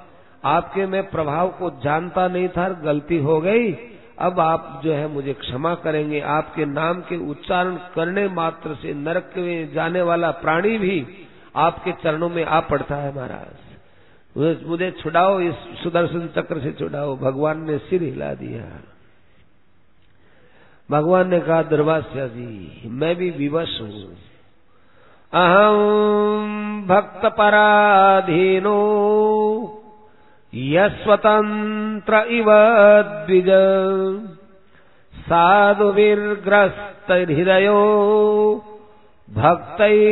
आपके मैं प्रभाव को जानता नहीं था, गलती हो गई, अब आप जो है मुझे क्षमा करेंगे। आपके नाम के उच्चारण करने मात्र से नरक में जाने वाला प्राणी भी आपके चरणों में आ पड़ता है, महाराज मुझे छुड़ाओ, इस सुदर्शन चक्र से छुड़ाओ। भगवान ने सिर हिला दिया। भगवान ने कहा, दुर्वासा जी मैं भी विवश हूँ। अहं भक्त पराधीनो यः स्वतंत्र इव द्विज साधुभिर्ग्रस्तैर्हृदयो भक्तैर्भक्तजनप्रिय।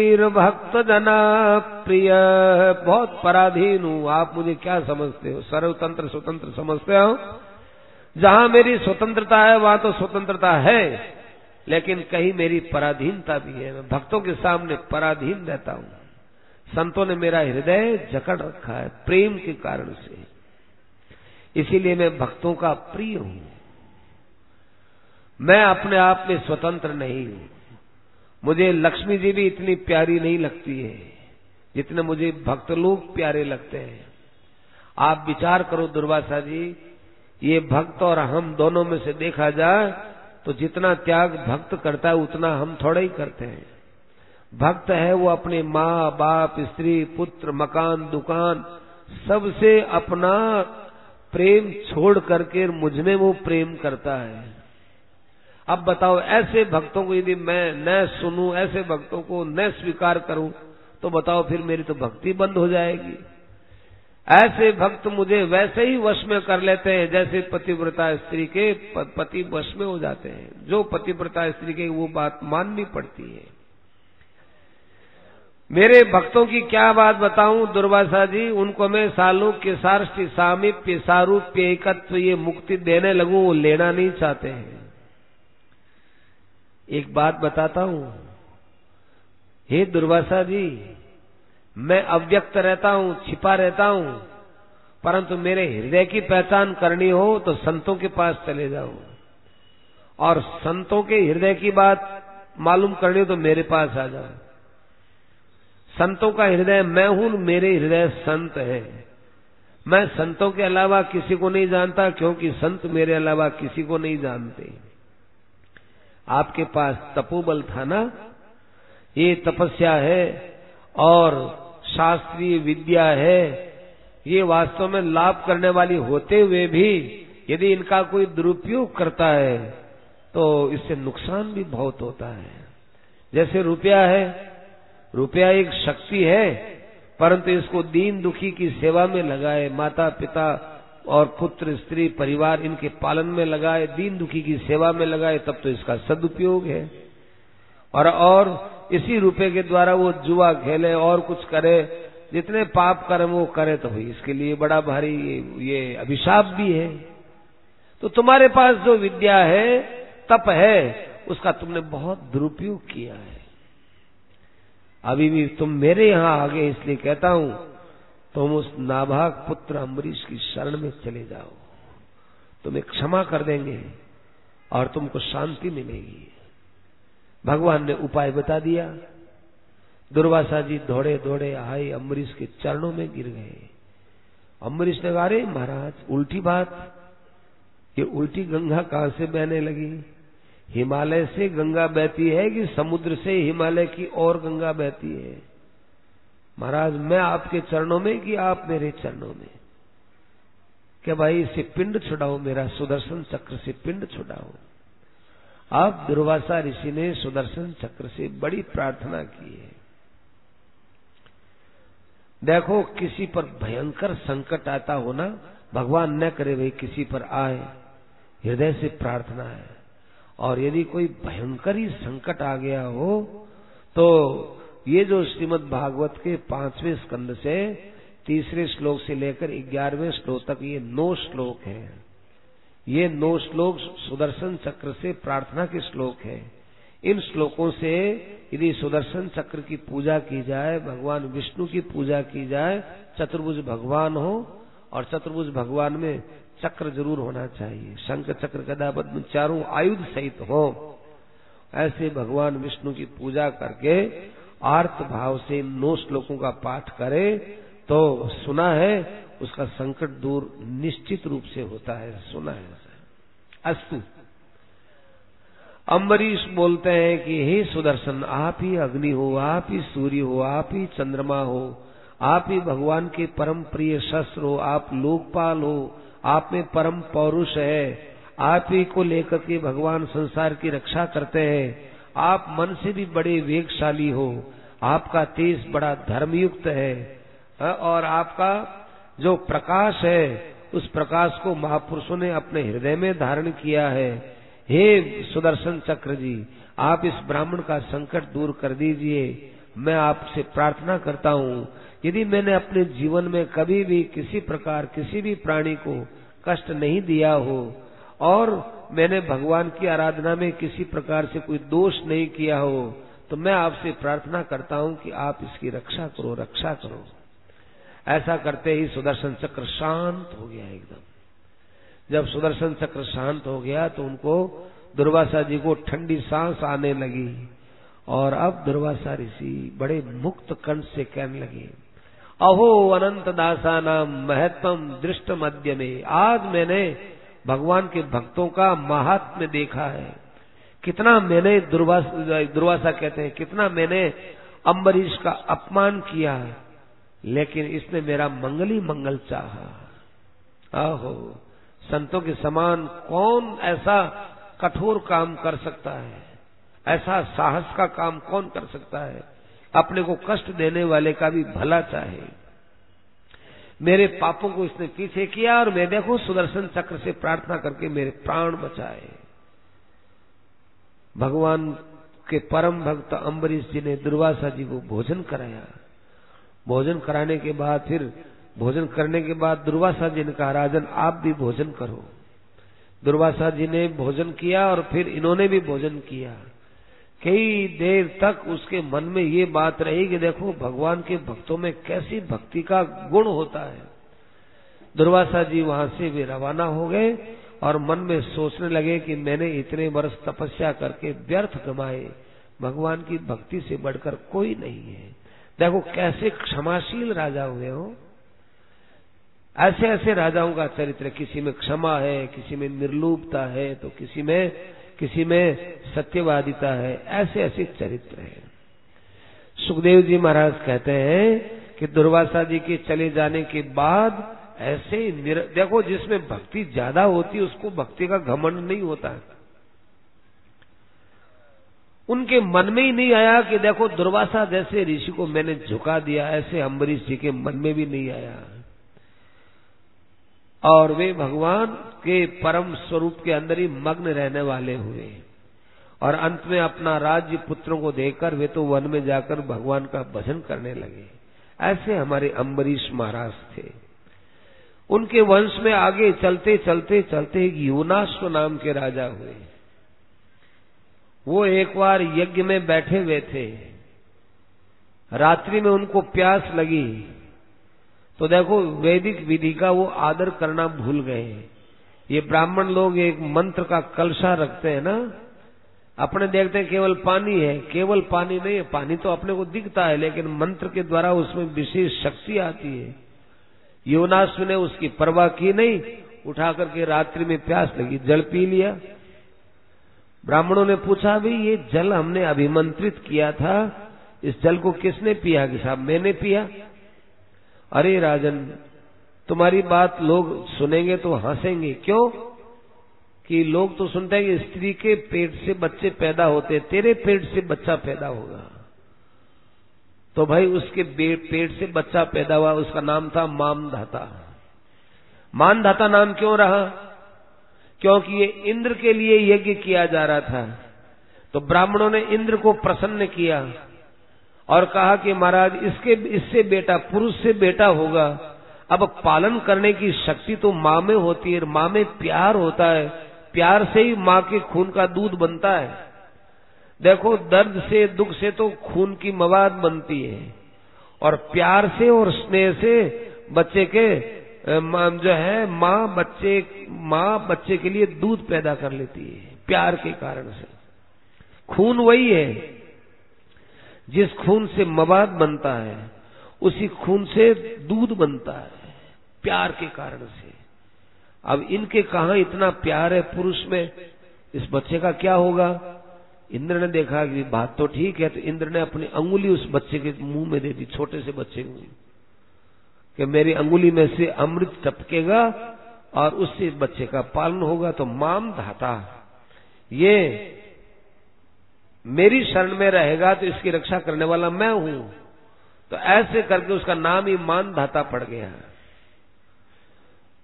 बहुत पराधीन हूँ, आप मुझे क्या समझते हो, सर्वतंत्र स्वतंत्र समझते हो। जहाँ मेरी स्वतंत्रता है वहाँ तो स्वतंत्रता है, लेकिन कहीं मेरी पराधीनता भी है, मैं भक्तों के सामने पराधीन रहता हूँ। संतों ने मेरा हृदय जकड़ रखा है प्रेम के कारण से, इसीलिए मैं भक्तों का प्रिय हूं। मैं अपने आप में स्वतंत्र नहीं हूं। मुझे लक्ष्मी जी भी इतनी प्यारी नहीं लगती है जितने मुझे भक्त लोग प्यारे लगते हैं। आप विचार करो दुर्वासा जी, ये भक्त और हम दोनों में से देखा जाए तो जितना त्याग भक्त करता है उतना हम थोड़ा ही करते हैं। भक्त है वो अपने माँ बाप, स्त्री, पुत्र, मकान, दुकान सबसे अपना प्रेम छोड़ करके मुझ में वो प्रेम करता है। अब बताओ ऐसे भक्तों को यदि मैं न सुनूं, ऐसे भक्तों को न स्वीकार करूं, तो बताओ फिर मेरी तो भक्ति बंद हो जाएगी। ऐसे भक्त मुझे वैसे ही वश में कर लेते हैं जैसे पतिव्रता स्त्री के पति वश में हो जाते हैं। जो पतिव्रता स्त्री के वो बात माननी पड़ती है। मेरे भक्तों की क्या बात बताऊं दुर्वासा जी, उनको मैं सालों के सार्ष्टि सामीप्य सारूप्य एकत्व ये मुक्ति देने लगूं, वो लेना नहीं चाहते हैं। एक बात बताता हूं, हे दुर्वासा जी मैं अव्यक्त रहता हूं, छिपा रहता हूं, परंतु मेरे हृदय की पहचान करनी हो तो संतों के पास चले जाओ, और संतों के हृदय की बात मालूम करनी हो तो मेरे पास आ जाओ। संतों का हृदय मैं हूं, मेरे हृदय संत है। मैं संतों के अलावा किसी को नहीं जानता, क्योंकि संत मेरे अलावा किसी को नहीं जानते। आपके पास तपोबल था ना, ये तपस्या है और शास्त्रीय विद्या है, ये वास्तव में लाभ करने वाली होते हुए भी यदि इनका कोई दुरुपयोग करता है तो इससे नुकसान भी बहुत होता है। जैसे रुपया है, रुपया एक शक्ति है, परंतु इसको दीन दुखी की सेवा में लगाए, माता पिता और पुत्र स्त्री परिवार इनके पालन में लगाए, दीन दुखी की सेवा में लगाए, तब तो इसका सदुपयोग है। और और इसी रुपये के द्वारा वो जुआ खेले और कुछ करे, जितने पाप कर्म वो करे, तो इसके लिए बड़ा भारी ये, ये अभिशाप भी है। तो तुम्हारे पास जो विद्या है, तप है, उसका तुमने बहुत दुरुपयोग किया है। अभी भी तुम मेरे यहाँ आ गए, इसलिए कहता हूँ तुम उस नाभाग पुत्र अंबरीष की शरण में चले जाओ, तुम्हें क्षमा कर देंगे और तुमको शांति मिलेगी। भगवान ने उपाय बता दिया। दुर्वासा जी दौड़े दौड़े आए, अम्बरीश के चरणों में गिर गए। अम्बरीश ने कहा, अरे महाराज, उल्टी बात, ये उल्टी गंगा कहाँ से बहने लगी? हिमालय से गंगा बहती है कि समुद्र से हिमालय की ओर गंगा बहती है? महाराज, मैं आपके चरणों में कि आप मेरे चरणों में? क्या भाई, इसे पिंड छुड़ाओ, मेरा सुदर्शन चक्र से पिंड छुड़ाओ। आप दुर्वासा ऋषि ने सुदर्शन चक्र से बड़ी प्रार्थना की है। देखो, किसी पर भयंकर संकट आता होना भगवान न करे भाई किसी पर आए, हृदय से प्रार्थना है। और यदि कोई भयंकर ही संकट आ गया हो तो ये जो श्रीमद् भागवत के पांचवें स्कंद से तीसरे श्लोक से लेकर ग्यारहवें श्लोक तक ये नौ श्लोक हैं। ये नौ श्लोक सुदर्शन चक्र से प्रार्थना के श्लोक हैं। इन श्लोकों से यदि सुदर्शन चक्र की पूजा की जाए, भगवान विष्णु की पूजा की जाए, चतुर्भुज भगवान हो, और चतुर्भुज भगवान में चक्र जरूर होना चाहिए, शंख चक्र गदा पद्म चारों आयुध सहित हो। ऐसे भगवान विष्णु की पूजा करके आर्त भाव से इन नौ श्लोकों का पाठ करे तो सुना है उसका संकट दूर निश्चित रूप से होता है, सुना है। अस्तु। अंबरीष बोलते हैं कि हे सुदर्शन, आप ही अग्नि हो, आप ही सूर्य हो, आप ही चंद्रमा हो, आप ही भगवान के परम प्रिय शस्त्र हो, आप लोकपाल हो, आप में परम पौरुष है, आप ही को लेकर के भगवान संसार की रक्षा करते हैं। आप मन से भी बड़े वेगशाली हो, आपका तेज बड़ा धर्मयुक्त है, और आपका जो प्रकाश है उस प्रकाश को महापुरुषों ने अपने हृदय में धारण किया है। हे सुदर्शन चक्र जी, आप इस ब्राह्मण का संकट दूर कर दीजिए। मैं आपसे प्रार्थना करता हूँ, यदि मैंने अपने जीवन में कभी भी किसी प्रकार किसी भी प्राणी को कष्ट नहीं दिया हो और मैंने भगवान की आराधना में किसी प्रकार से कोई दोष नहीं किया हो, तो मैं आपसे प्रार्थना करता हूँ कि आप इसकी रक्षा करो, रक्षा करो। ऐसा करते ही सुदर्शन चक्र शांत हो गया एकदम। जब सुदर्शन चक्र शांत हो गया तो उनको, दुर्वासा जी को ठंडी सांस आने लगी, और अब दुर्वासा ऋषि बड़े मुक्त कंठ से कहने लगे, अहो अनंत दासानाम महत्तम दृष्टम अद्य में। आज मैंने भगवान के भक्तों का महात्म्य देखा है। कितना मैंने दुर्वासा दुर्वासा कहते हैं कितना मैंने अंबरीष का अपमान किया, लेकिन इसने मेरा मंगल ही मंगल चाहा। आहो, संतों के समान कौन ऐसा कठोर काम कर सकता है? ऐसा साहस का काम कौन कर सकता है? अपने को कष्ट देने वाले का भी भला चाहे। मेरे पापों को इसने पीछे किया और मैं, देखो, सुदर्शन चक्र से प्रार्थना करके मेरे प्राण बचाए। भगवान के परम भक्त अंबरीष जी ने दुर्वासा जी को भोजन कराया। भोजन कराने के बाद फिर भोजन करने के बाद दुर्वासा जी ने कहा, राजन, आप भी भोजन करो। दुर्वासा जी ने भोजन किया और फिर इन्होंने भी भोजन किया। कई देर तक उसके मन में ये बात रही कि देखो, भगवान के भक्तों में कैसी भक्ति का गुण होता है। दुर्वासा जी वहां से भी रवाना हो गए और मन में सोचने लगे कि मैंने इतने वर्ष तपस्या करके व्यर्थ कमाए, भगवान की भक्ति से बढ़कर कोई नहीं है। देखो कैसे क्षमाशील राजा हुए हो। ऐसे ऐसे राजाओं का चरित्र, किसी में क्षमा है, किसी में निर्लोभता है, तो किसी में किसी में सत्यवादिता है। ऐसे ऐसे चरित्र है। सुखदेव जी महाराज कहते हैं कि दुर्वासा जी के चले जाने के बाद ऐसे ही देखो, जिसमें भक्ति ज्यादा होती है उसको भक्ति का घमंड नहीं होता है। उनके मन में ही नहीं आया कि देखो दुर्वासा जैसे ऋषि को मैंने झुका दिया, ऐसे अंबरीष जी के मन में भी नहीं आया। और वे भगवान के परम स्वरूप के अंदर ही मग्न रहने वाले हुए और अंत में अपना राज्य पुत्रों को देकर वे तो वन में जाकर भगवान का भजन करने लगे। ऐसे हमारे अंबरीष महाराज थे। उनके वंश में आगे चलते चलते चलते एक यूनाश्व नाम के राजा हुए। वो एक बार यज्ञ में बैठे हुए थे, रात्रि में उनको प्यास लगी, तो देखो वैदिक विधि का वो आदर करना भूल गए। ये ब्राह्मण लोग एक मंत्र का कलशा रखते हैं ना, अपने देखते हैं केवल पानी है, केवल पानी नहीं है, पानी तो अपने को दिखता है लेकिन मंत्र के द्वारा उसमें विशेष शक्ति आती है। योनाश्व ने उसकी परवाह की नहीं, उठा करके रात्रि में प्यास लगी जल पी लिया। ब्राह्मणों ने पूछा भी ये जल हमने अभिमंत्रित किया था, इस जल को किसने पिया? कि साहब मैंने पिया। अरे राजन तुम्हारी बात लोग सुनेंगे तो हंसेंगे। क्यों? कि लोग तो सुनते हैं कि स्त्री के पेट से बच्चे पैदा होते, तेरे पेट से बच्चा पैदा होगा। तो भाई उसके पेट से बच्चा पैदा हुआ, उसका नाम था मानधाता। मानधाता नाम क्यों रहा? क्योंकि ये इंद्र के लिए यज्ञ किया जा रहा था, तो ब्राह्मणों ने इंद्र को प्रसन्न किया और कहा कि महाराज इसके इससे बेटा, पुरुष से बेटा होगा। अब पालन करने की शक्ति तो माँ में होती है, माँ में प्यार होता है, प्यार से ही माँ के खून का दूध बनता है। देखो दर्द से दुख से तो खून की मवाद बनती है और प्यार से और स्नेह से बच्चे के जो है माँ बच्चे माँ बच्चे के लिए दूध पैदा कर लेती है प्यार के कारण से। खून वही है जिस खून से मवाद बनता है, उसी खून से दूध बनता है प्यार के कारण से। अब इनके कहाँ इतना प्यार है पुरुष में, इस बच्चे का क्या होगा? इंद्र ने देखा कि बात तो ठीक है, तो इंद्र ने अपनी अंगुली उस बच्चे के मुंह में दे दी, छोटे से बच्चे को, कि मेरी अंगुली में से अमृत टपकेगा और उससे बच्चे का पालन होगा। तो मानधाता ये मेरी शरण में रहेगा, तो इसकी रक्षा करने वाला मैं हूं। तो ऐसे करके उसका नाम ही मानधाता पड़ गया।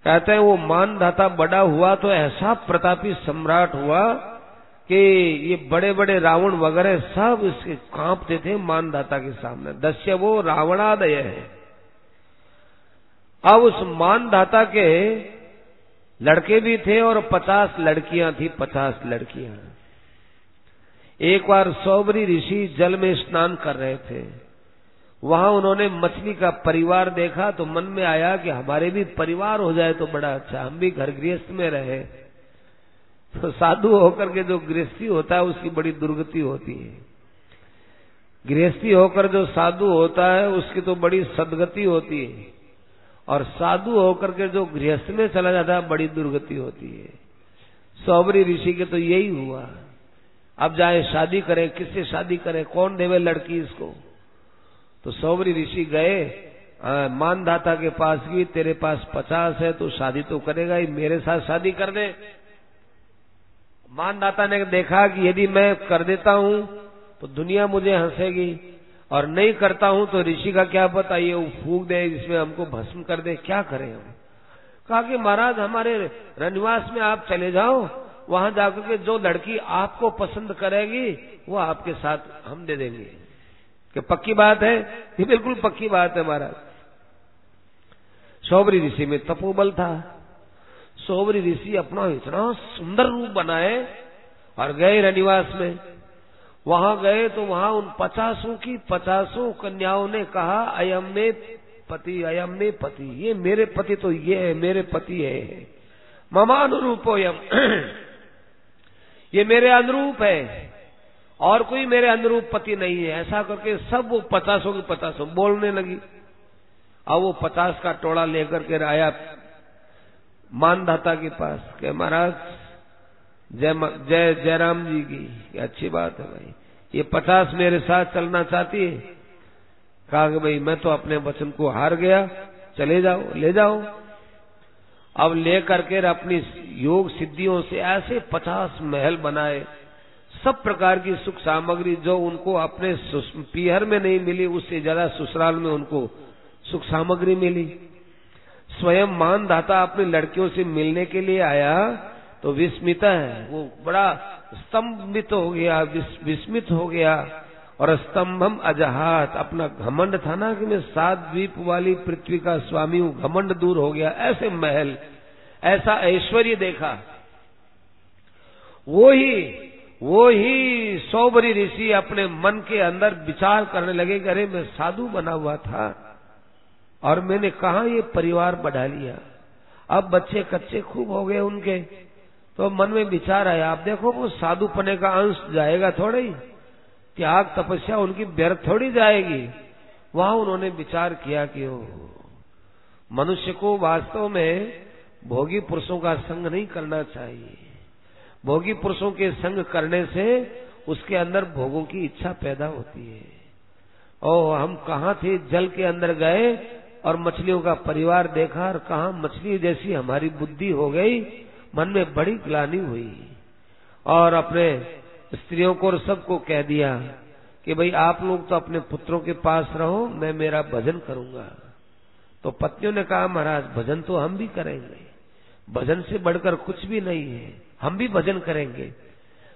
कहते हैं वो मानधाता बड़ा हुआ तो ऐसा प्रतापी सम्राट हुआ कि ये बड़े बड़े रावण वगैरह सब इसके कांपते थे मानधाता के सामने। दस्य वो रावणादय है। अब उस मानधाता के लड़के भी थे और पचास लड़कियां थी, पचास लड़कियां। एक बार सौभरी ऋषि जल में स्नान कर रहे थे, वहां उन्होंने मछली का परिवार देखा, तो मन में आया कि हमारे भी परिवार हो जाए तो बड़ा अच्छा, हम भी घर गृहस्थ में रहे। तो साधु होकर के जो गृहस्थी होता है उसकी बड़ी दुर्गति होती है। गृहस्थी होकर जो साधु होता है उसकी तो बड़ी सदगति होती है, और साधु होकर के जो गृहस्थ में चला जाता है बड़ी दुर्गति होती है। सौभरी ऋषि के तो यही हुआ। अब जाए शादी करे, किससे शादी करे, कौन देवे लड़की इसको? तो सौभरी ऋषि गए मानधाता के पास की, तेरे पास पचास है तो शादी तो करेगा ही, मेरे साथ शादी कर दे। मानधाता ने देखा कि यदि मैं कर देता हूं तो दुनिया मुझे हंसेगी, और नहीं करता हूं तो ऋषि का क्या पता ये फूंक दे, इसमें हमको भस्म कर दे, क्या करें हम? कहा कि महाराज हमारे रनिवास में आप चले जाओ, वहां जाकर के जो लड़की आपको पसंद करेगी वो आपके साथ हम दे देंगे। कि पक्की बात है? ये बिल्कुल पक्की बात है महाराज। सौभरी ऋषि में तपोबल था। सौभरी ऋषि अपना इतना सुंदर रूप बनाए और गए रनिवास में। वहां गए तो वहां उन पचासों की पचासों कन्याओं ने कहा अयम में पति, अयम में पति, ये मेरे पति तो ये है, मेरे पति है, ममानुरूपोयम, ये मेरे अनुरूप है, और कोई मेरे अनुरूप पति नहीं है। ऐसा करके सब वो पचासों की पचासों बोलने लगी। अब वो पचास का टोला लेकर के आया मानधाता के पास के महाराज जय जय जयराम जी की, अच्छी बात है भाई, ये पचास मेरे साथ चलना चाहती है। कहा कि भाई मैं तो अपने वचन को हार गया, चले जाओ, ले जाओ। अब लेकर के अपनी योग सिद्धियों से ऐसे पचास महल बनाए, सब प्रकार की सुख सामग्री जो उनको अपने पीहर में नहीं मिली उससे ज्यादा ससुराल में उनको सुख सामग्री मिली। स्वयं मानधाता अपनी लड़कियों से मिलने के लिए आया तो विस्मिता है, वो बड़ा स्तंभित हो गया, विस, विस्मित हो गया। और स्तंभम अजहात, अपना घमंड था ना कि मैं सात द्वीप वाली पृथ्वी का स्वामी हूँ, घमंड दूर हो गया। ऐसे महल, ऐसा ऐश्वर्य देखा। वो ही वो ही सौभरी ऋषि अपने मन के अंदर विचार करने लगे कि अरे मैं साधु बना हुआ था और मैंने कहा ये परिवार बढ़ा लिया, अब बच्चे कच्चे खूब हो गए उनके। तो मन में विचार आया, आप देखो वो साधु पने का अंश जाएगा थोड़ा ही, त्याग तपस्या उनकी व्यर्थ थोड़ी जाएगी। वहां उन्होंने विचार किया कि ओ, मनुष्य को वास्तव में भोगी पुरुषों का संग नहीं करना चाहिए, भोगी पुरुषों के संग करने से उसके अंदर भोगों की इच्छा पैदा होती है। ओ हम कहाँ थे, जल के अंदर गए और मछलियों का परिवार देखा और कहाँ मछली जैसी हमारी बुद्धि हो गई, मन में बड़ी ग्लानि हुई। और अपने स्त्रियों को और सबको कह दिया कि भाई आप लोग तो अपने पुत्रों के पास रहो, मैं मेरा भजन करूंगा। तो पत्नियों ने कहा महाराज भजन तो हम भी करेंगे, भजन से बढ़कर कुछ भी नहीं है, हम भी भजन करेंगे।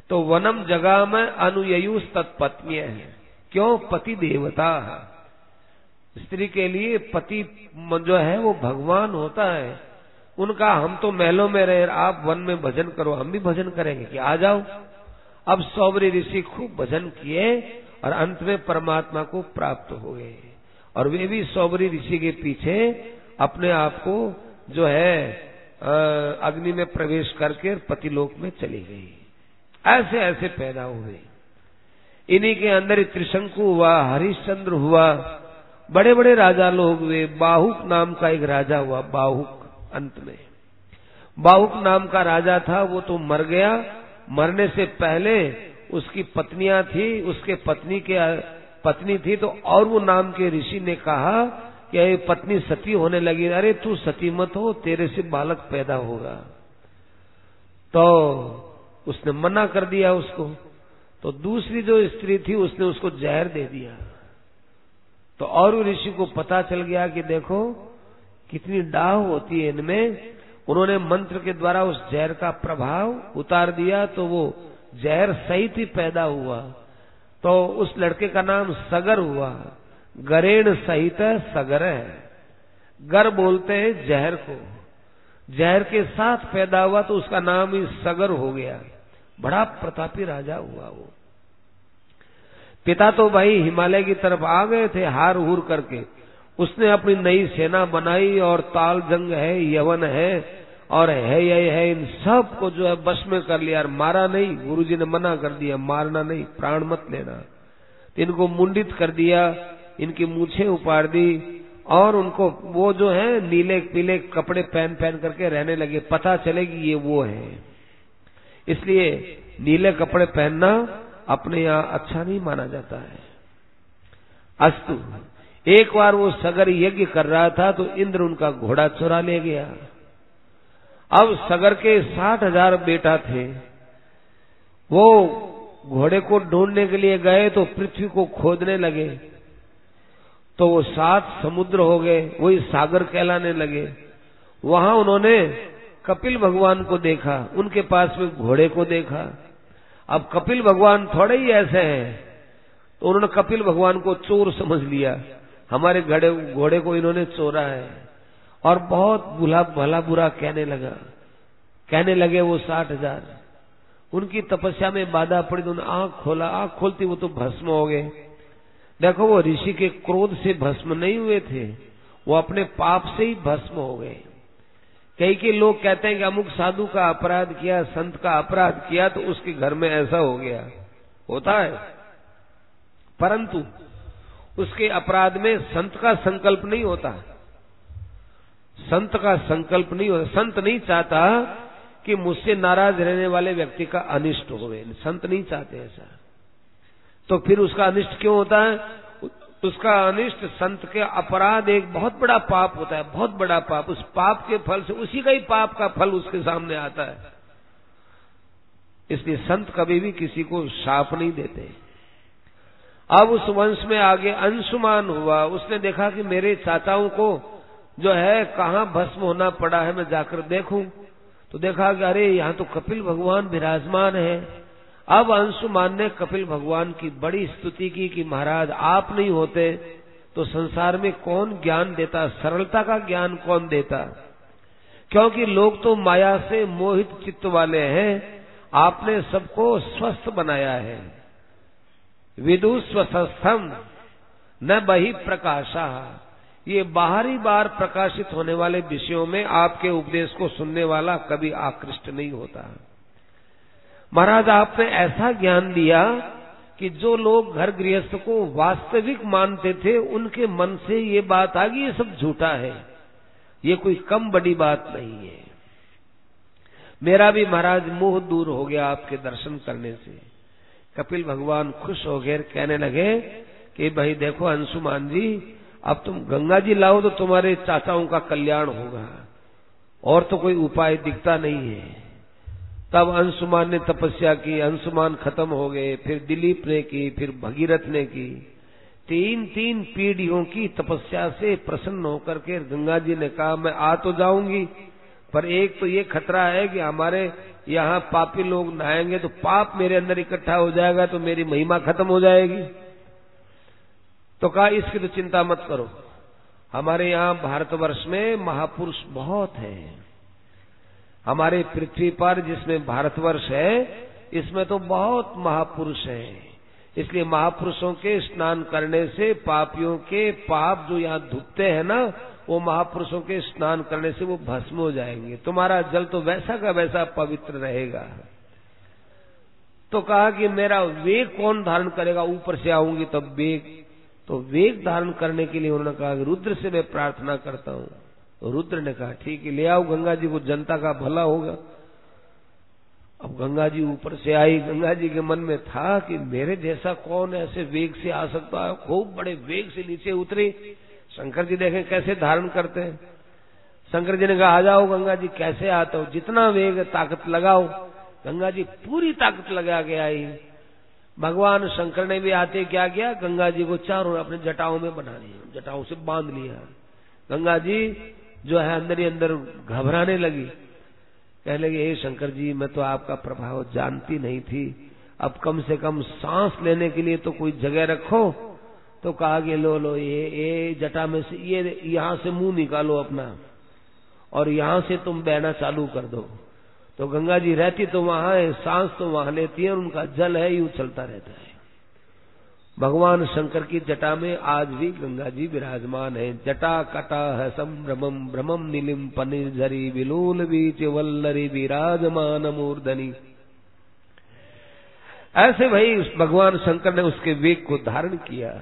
तो वनम जगह में अनुयुष तत्पत्नीय है, क्यों, पति देवता। स्त्री के लिए पति जो है वो भगवान होता है। उनका हम तो महलों में रहे, आप वन में भजन करो, हम भी भजन करेंगे कि आ जाओ। अब सौभरी ऋषि खूब भजन किए और अंत में परमात्मा को प्राप्त हो गए। और वे भी सौभरी ऋषि के पीछे अपने आप को जो है अग्नि में प्रवेश करके पतिलोक में चली गई। ऐसे ऐसे पैदा हुए। इन्हीं के अंदर त्रिशंकु हुआ, हरिश्चंद्र हुआ, बड़े बड़े राजा लोग हुए। बाहुक नाम का एक राजा हुआ, बाहुक। अंत में बाहुक नाम का राजा था, वो तो मर गया। मरने से पहले उसकी पत्नियां थी, उसके पत्नी के पत्नी थी तो और वो नाम के ऋषि ने कहा कि ये पत्नी सती होने लगी, अरे तू सती मत हो, तेरे से बालक पैदा होगा। तो उसने मना कर दिया उसको। तो दूसरी जो स्त्री थी उसने उसको जहर दे दिया। तो और ऋषि को पता चल गया कि देखो कितनी डाह होती है इनमें। उन्होंने मंत्र के द्वारा उस जहर का प्रभाव उतार दिया तो वो जहर सहित ही पैदा हुआ। तो उस लड़के का नाम सगर हुआ, गरेण सहित सगर है। गर बोलते हैं जहर को, जहर के साथ पैदा हुआ तो उसका नाम ही सगर हो गया। बड़ा प्रतापी राजा हुआ वो। पिता तो भाई हिमालय की तरफ आ गए थे हार हूर करके। उसने अपनी नई सेना बनाई और ताल जंग है, यवन है और है ये है, इन सब को जो है वश में कर लिया। और मारा नहीं, गुरुजी ने मना कर दिया मारना नहीं, प्राण मत लेना। तो इनको मुंडित कर दिया, इनकी मूछें उपाड़ दी और उनको वो जो है नीले पीले कपड़े पहन पहन करके रहने लगे, पता चले कि ये वो है। इसलिए नीले कपड़े पहनना अपने यहाँ अच्छा नहीं माना जाता है। अस्तु, एक बार वो सगर यज्ञ कर रहा था तो इंद्र उनका घोड़ा चुरा ले गया। अब सगर के साठ हजार बेटा थे, वो घोड़े को ढूंढने के लिए गए तो पृथ्वी को खोदने लगे तो वो सात समुद्र हो गए, वही सागर कहलाने लगे। वहां उन्होंने कपिल भगवान को देखा, उनके पास में घोड़े को देखा। अब कपिल भगवान थोड़े ही ऐसे हैं तो उन्होंने कपिल भगवान को चोर समझ लिया, हमारे घड़े घोड़े को इन्होंने चोरा है। और बहुत बुला भला बुरा कहने लगा कहने लगे वो साठ हजार। उनकी तपस्या में बाधा पड़ी तो उन्होंने आंख खोला, आंख खोलती वो तो भस्म हो गए। देखो वो ऋषि के क्रोध से भस्म नहीं हुए थे, वो अपने पाप से ही भस्म हो गए। कई के लोग कहते हैं कि अमुक साधु का अपराध किया, संत का अपराध किया तो उसके घर में ऐसा हो गया, होता है। परंतु उसके अपराध में संत का संकल्प नहीं होता, संत का संकल्प नहीं होता। संत नहीं चाहता कि मुझसे नाराज रहने वाले व्यक्ति का अनिष्ट होवे, संत नहीं चाहते ऐसा। तो फिर उसका अनिष्ट क्यों होता है? उसका अनिष्ट, संत के अपराध एक बहुत बड़ा पाप होता है, बहुत बड़ा पाप। उस पाप के फल से उसी का ही पाप का फल उसके सामने आता है। इसलिए संत कभी भी किसी को शाप नहीं देते। अब उस वंश में आगे अंशुमान हुआ, उसने देखा कि मेरे चाचाओं को जो है कहाँ भस्म होना पड़ा है, मैं जाकर देखूं। तो देखा कि अरे यहाँ तो कपिल भगवान विराजमान है। अब अंशुमान ने कपिल भगवान की बड़ी स्तुति की कि महाराज आप नहीं होते तो संसार में कौन ज्ञान देता, सरलता का ज्ञान कौन देता, क्योंकि लोग तो माया से मोहित चित्त वाले हैं, आपने सबको स्वस्थ बनाया है। विदु स्वस्थम न बहि प्रकाशा, ये बाहरी बार प्रकाशित होने वाले विषयों में आपके उपदेश को सुनने वाला कभी आकृष्ट नहीं होता। महाराज आपने ऐसा ज्ञान दिया कि जो लोग घर गृहस्थ को वास्तविक मानते थे उनके मन से ये बात आ गई ये सब झूठा है, ये कोई कम बड़ी बात नहीं है। मेरा भी महाराज मोह दूर हो गया आपके दर्शन करने से। कपिल भगवान खुश हो गए, कहने लगे कि भाई देखो अंशुमान जी, अब तुम गंगा जी लाओ तो तुम्हारे चाचाओं का कल्याण होगा, और तो कोई उपाय दिखता नहीं है। तब अंशुमान ने तपस्या की, अंशुमान खत्म हो गए, फिर दिलीप ने की, फिर भगीरथ ने की। तीन तीन पीढ़ियों की तपस्या से प्रसन्न होकर के गंगा जी ने कहा मैं आ तो जाऊंगी, पर एक तो ये खतरा है कि हमारे यहाँ पापी लोग नहाएंगे तो पाप मेरे अंदर इकट्ठा हो जाएगा तो मेरी महिमा खत्म हो जाएगी। तो कहा इसकी तो चिंता मत करो, हमारे यहाँ भारतवर्ष में महापुरुष बहुत हैं। हमारे पृथ्वी पर जिसमें भारतवर्ष है इसमें तो बहुत महापुरुष हैं, इसलिए महापुरुषों के स्नान करने से पापियों के पाप जो यहाँ धुबते हैं ना, वो महापुरुषों के स्नान करने से वो भस्म हो जाएंगे, तुम्हारा जल तो वैसा का वैसा पवित्र रहेगा। तो कहा कि मेरा वेग कौन धारण करेगा, ऊपर से आऊंगी तब वेग, तो वेग धारण करने के लिए उन्होंने कहा रुद्र से मैं प्रार्थना करता हूँ। रुद्र ने कहा ठीक है ले आओ गंगा जी को, जनता का भला होगा। अब गंगा जी ऊपर से आई, गंगा जी के मन में था कि मेरे जैसा कौन ऐसे वेग से आ सकता है, खूब बड़े वेग से नीचे उतरी। शंकर जी देखें कैसे धारण करते हैं। शंकर जी ने कहा आ जाओ गंगा जी, कैसे आते हो, जितना वेग ताकत लगाओ। गंगा जी पूरी ताकत लगा के आई। भगवान शंकर ने भी आते क्या किया, गंगा जी को चारों अपने जटाओं में बना लिया, जटाओं से बांध लिया। गंगा जी जो है अंदर ही अंदर घबराने लगी, कहने लगी हे शंकर जी मैं तो आपका प्रभाव जानती नहीं थी, अब कम से कम सांस लेने के लिए तो कोई जगह रखो। तो कहा कि लो लो ये ये जटा में से ये यहाँ से मुंह निकालो अपना, और यहाँ से तुम बहना चालू कर दो। तो गंगा जी रहती तो वहां है, सांस तो वहां लेती है, उनका जल है यूं चलता रहता है। भगवान शंकर की जटा में आज भी गंगा जी विराजमान है। जटा कटा है संभ्रमम भ्रमम नीलिम पनिझरी विलोल बीच वल्लरी विराजमान मूर्धनी। ऐसे भाई भगवान शंकर ने उसके वेग को धारण किया,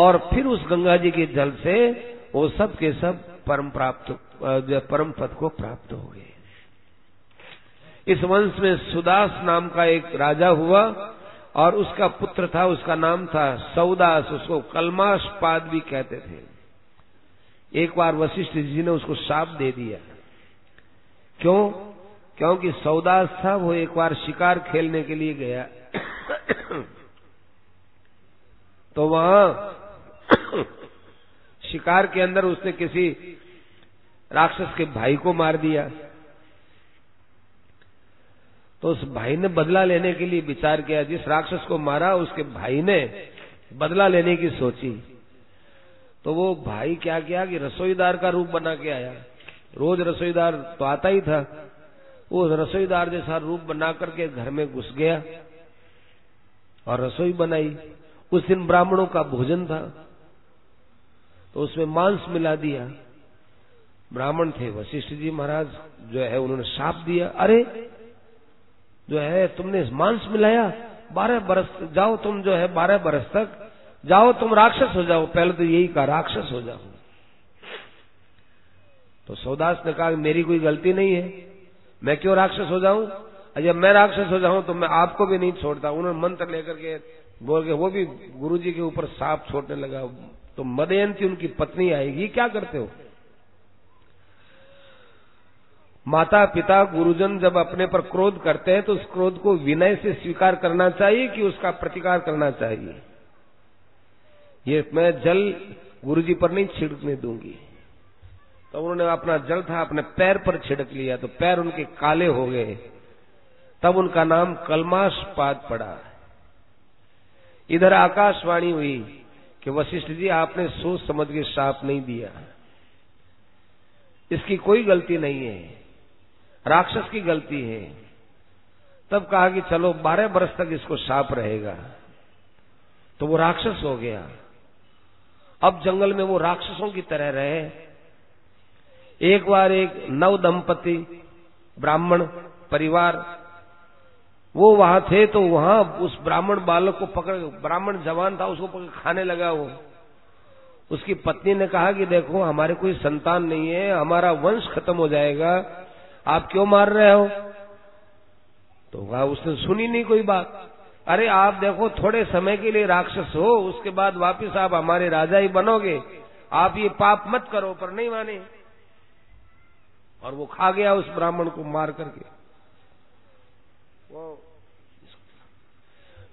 और फिर उस गंगा जी के जल से वो सब के सब परम प्राप्त परम पद को प्राप्त हो गए। इस वंश में सुदास नाम का एक राजा हुआ, और उसका पुत्र था, उसका नाम था सौदास, उसको कलमाशपाद भी कहते थे। एक बार वशिष्ठ जी ने उसको शाप दे दिया। क्यों? क्योंकि सौदास था वो एक बार शिकार खेलने के लिए गया तो वहां शिकार के अंदर उसने किसी राक्षस के भाई को मार दिया। तो उस भाई ने बदला लेने के लिए विचार किया, जिस राक्षस को मारा उसके भाई ने बदला लेने की सोची। तो वो भाई क्या किया कि रसोईदार का रूप बना के आया, रोज रसोईदार तो आता ही था, वो रसोईदार जैसा रूप बना करके घर में घुस गया और रसोई बनाई। उस दिन ब्राह्मणों का भोजन था तो उसमें मांस मिला दिया। ब्राह्मण थे वशिष्ठ जी महाराज जो है, उन्होंने शाप दिया, अरे जो है तुमने मांस मिलाया, बारह बरस जाओ तुम जो है बारह बरस तक जाओ तुम राक्षस हो जाओ। पहले तो यही कहा राक्षस हो जाओ। तो सौदास ने कहा मेरी कोई गलती नहीं है, मैं क्यों राक्षस हो जाऊं, जब मैं राक्षस हो जाऊं तो मैं आपको भी नहीं छोड़ता। उन्होंने मंत्र लेकर के बोल के वो भी गुरुजी के ऊपर सांप छोड़ने लगा। तो मदयंती उनकी पत्नी आएगी, क्या करते हो? माता पिता गुरुजन जब अपने पर क्रोध करते हैं तो उस क्रोध को विनय से स्वीकार करना चाहिए कि उसका प्रतिकार करना चाहिए। ये मैं जल गुरुजी पर नहीं छिड़कने दूंगी। तो उन्होंने अपना जल था अपने पैर पर छिड़क लिया, तो पैर उनके काले हो गए। तब उनका नाम कलमाशपाद पड़ा। इधर आकाशवाणी हुई कि वशिष्ठ जी आपने सोच समझ के श्राप नहीं दिया, इसकी कोई गलती नहीं है, राक्षस की गलती है। तब कहा कि चलो बारह बरस तक इसको श्राप रहेगा। तो वो राक्षस हो गया। अब जंगल में वो राक्षसों की तरह रहे। एक बार एक नव दंपति ब्राह्मण परिवार वो वहां थे, तो वहां उस ब्राह्मण बालक को पकड़, ब्राह्मण जवान था, उसको पकड़ खाने लगा। वो उसकी पत्नी ने कहा कि देखो हमारे कोई संतान नहीं है, हमारा वंश खत्म हो जाएगा, आप क्यों मार रहे हो? तो वहां उसने सुनी नहीं कोई बात। अरे आप देखो थोड़े समय के लिए राक्षस हो, उसके बाद वापस आप हमारे राजा ही बनोगे, आप ये पाप मत करो। पर नहीं माने और वो खा गया उस ब्राह्मण को मार करके।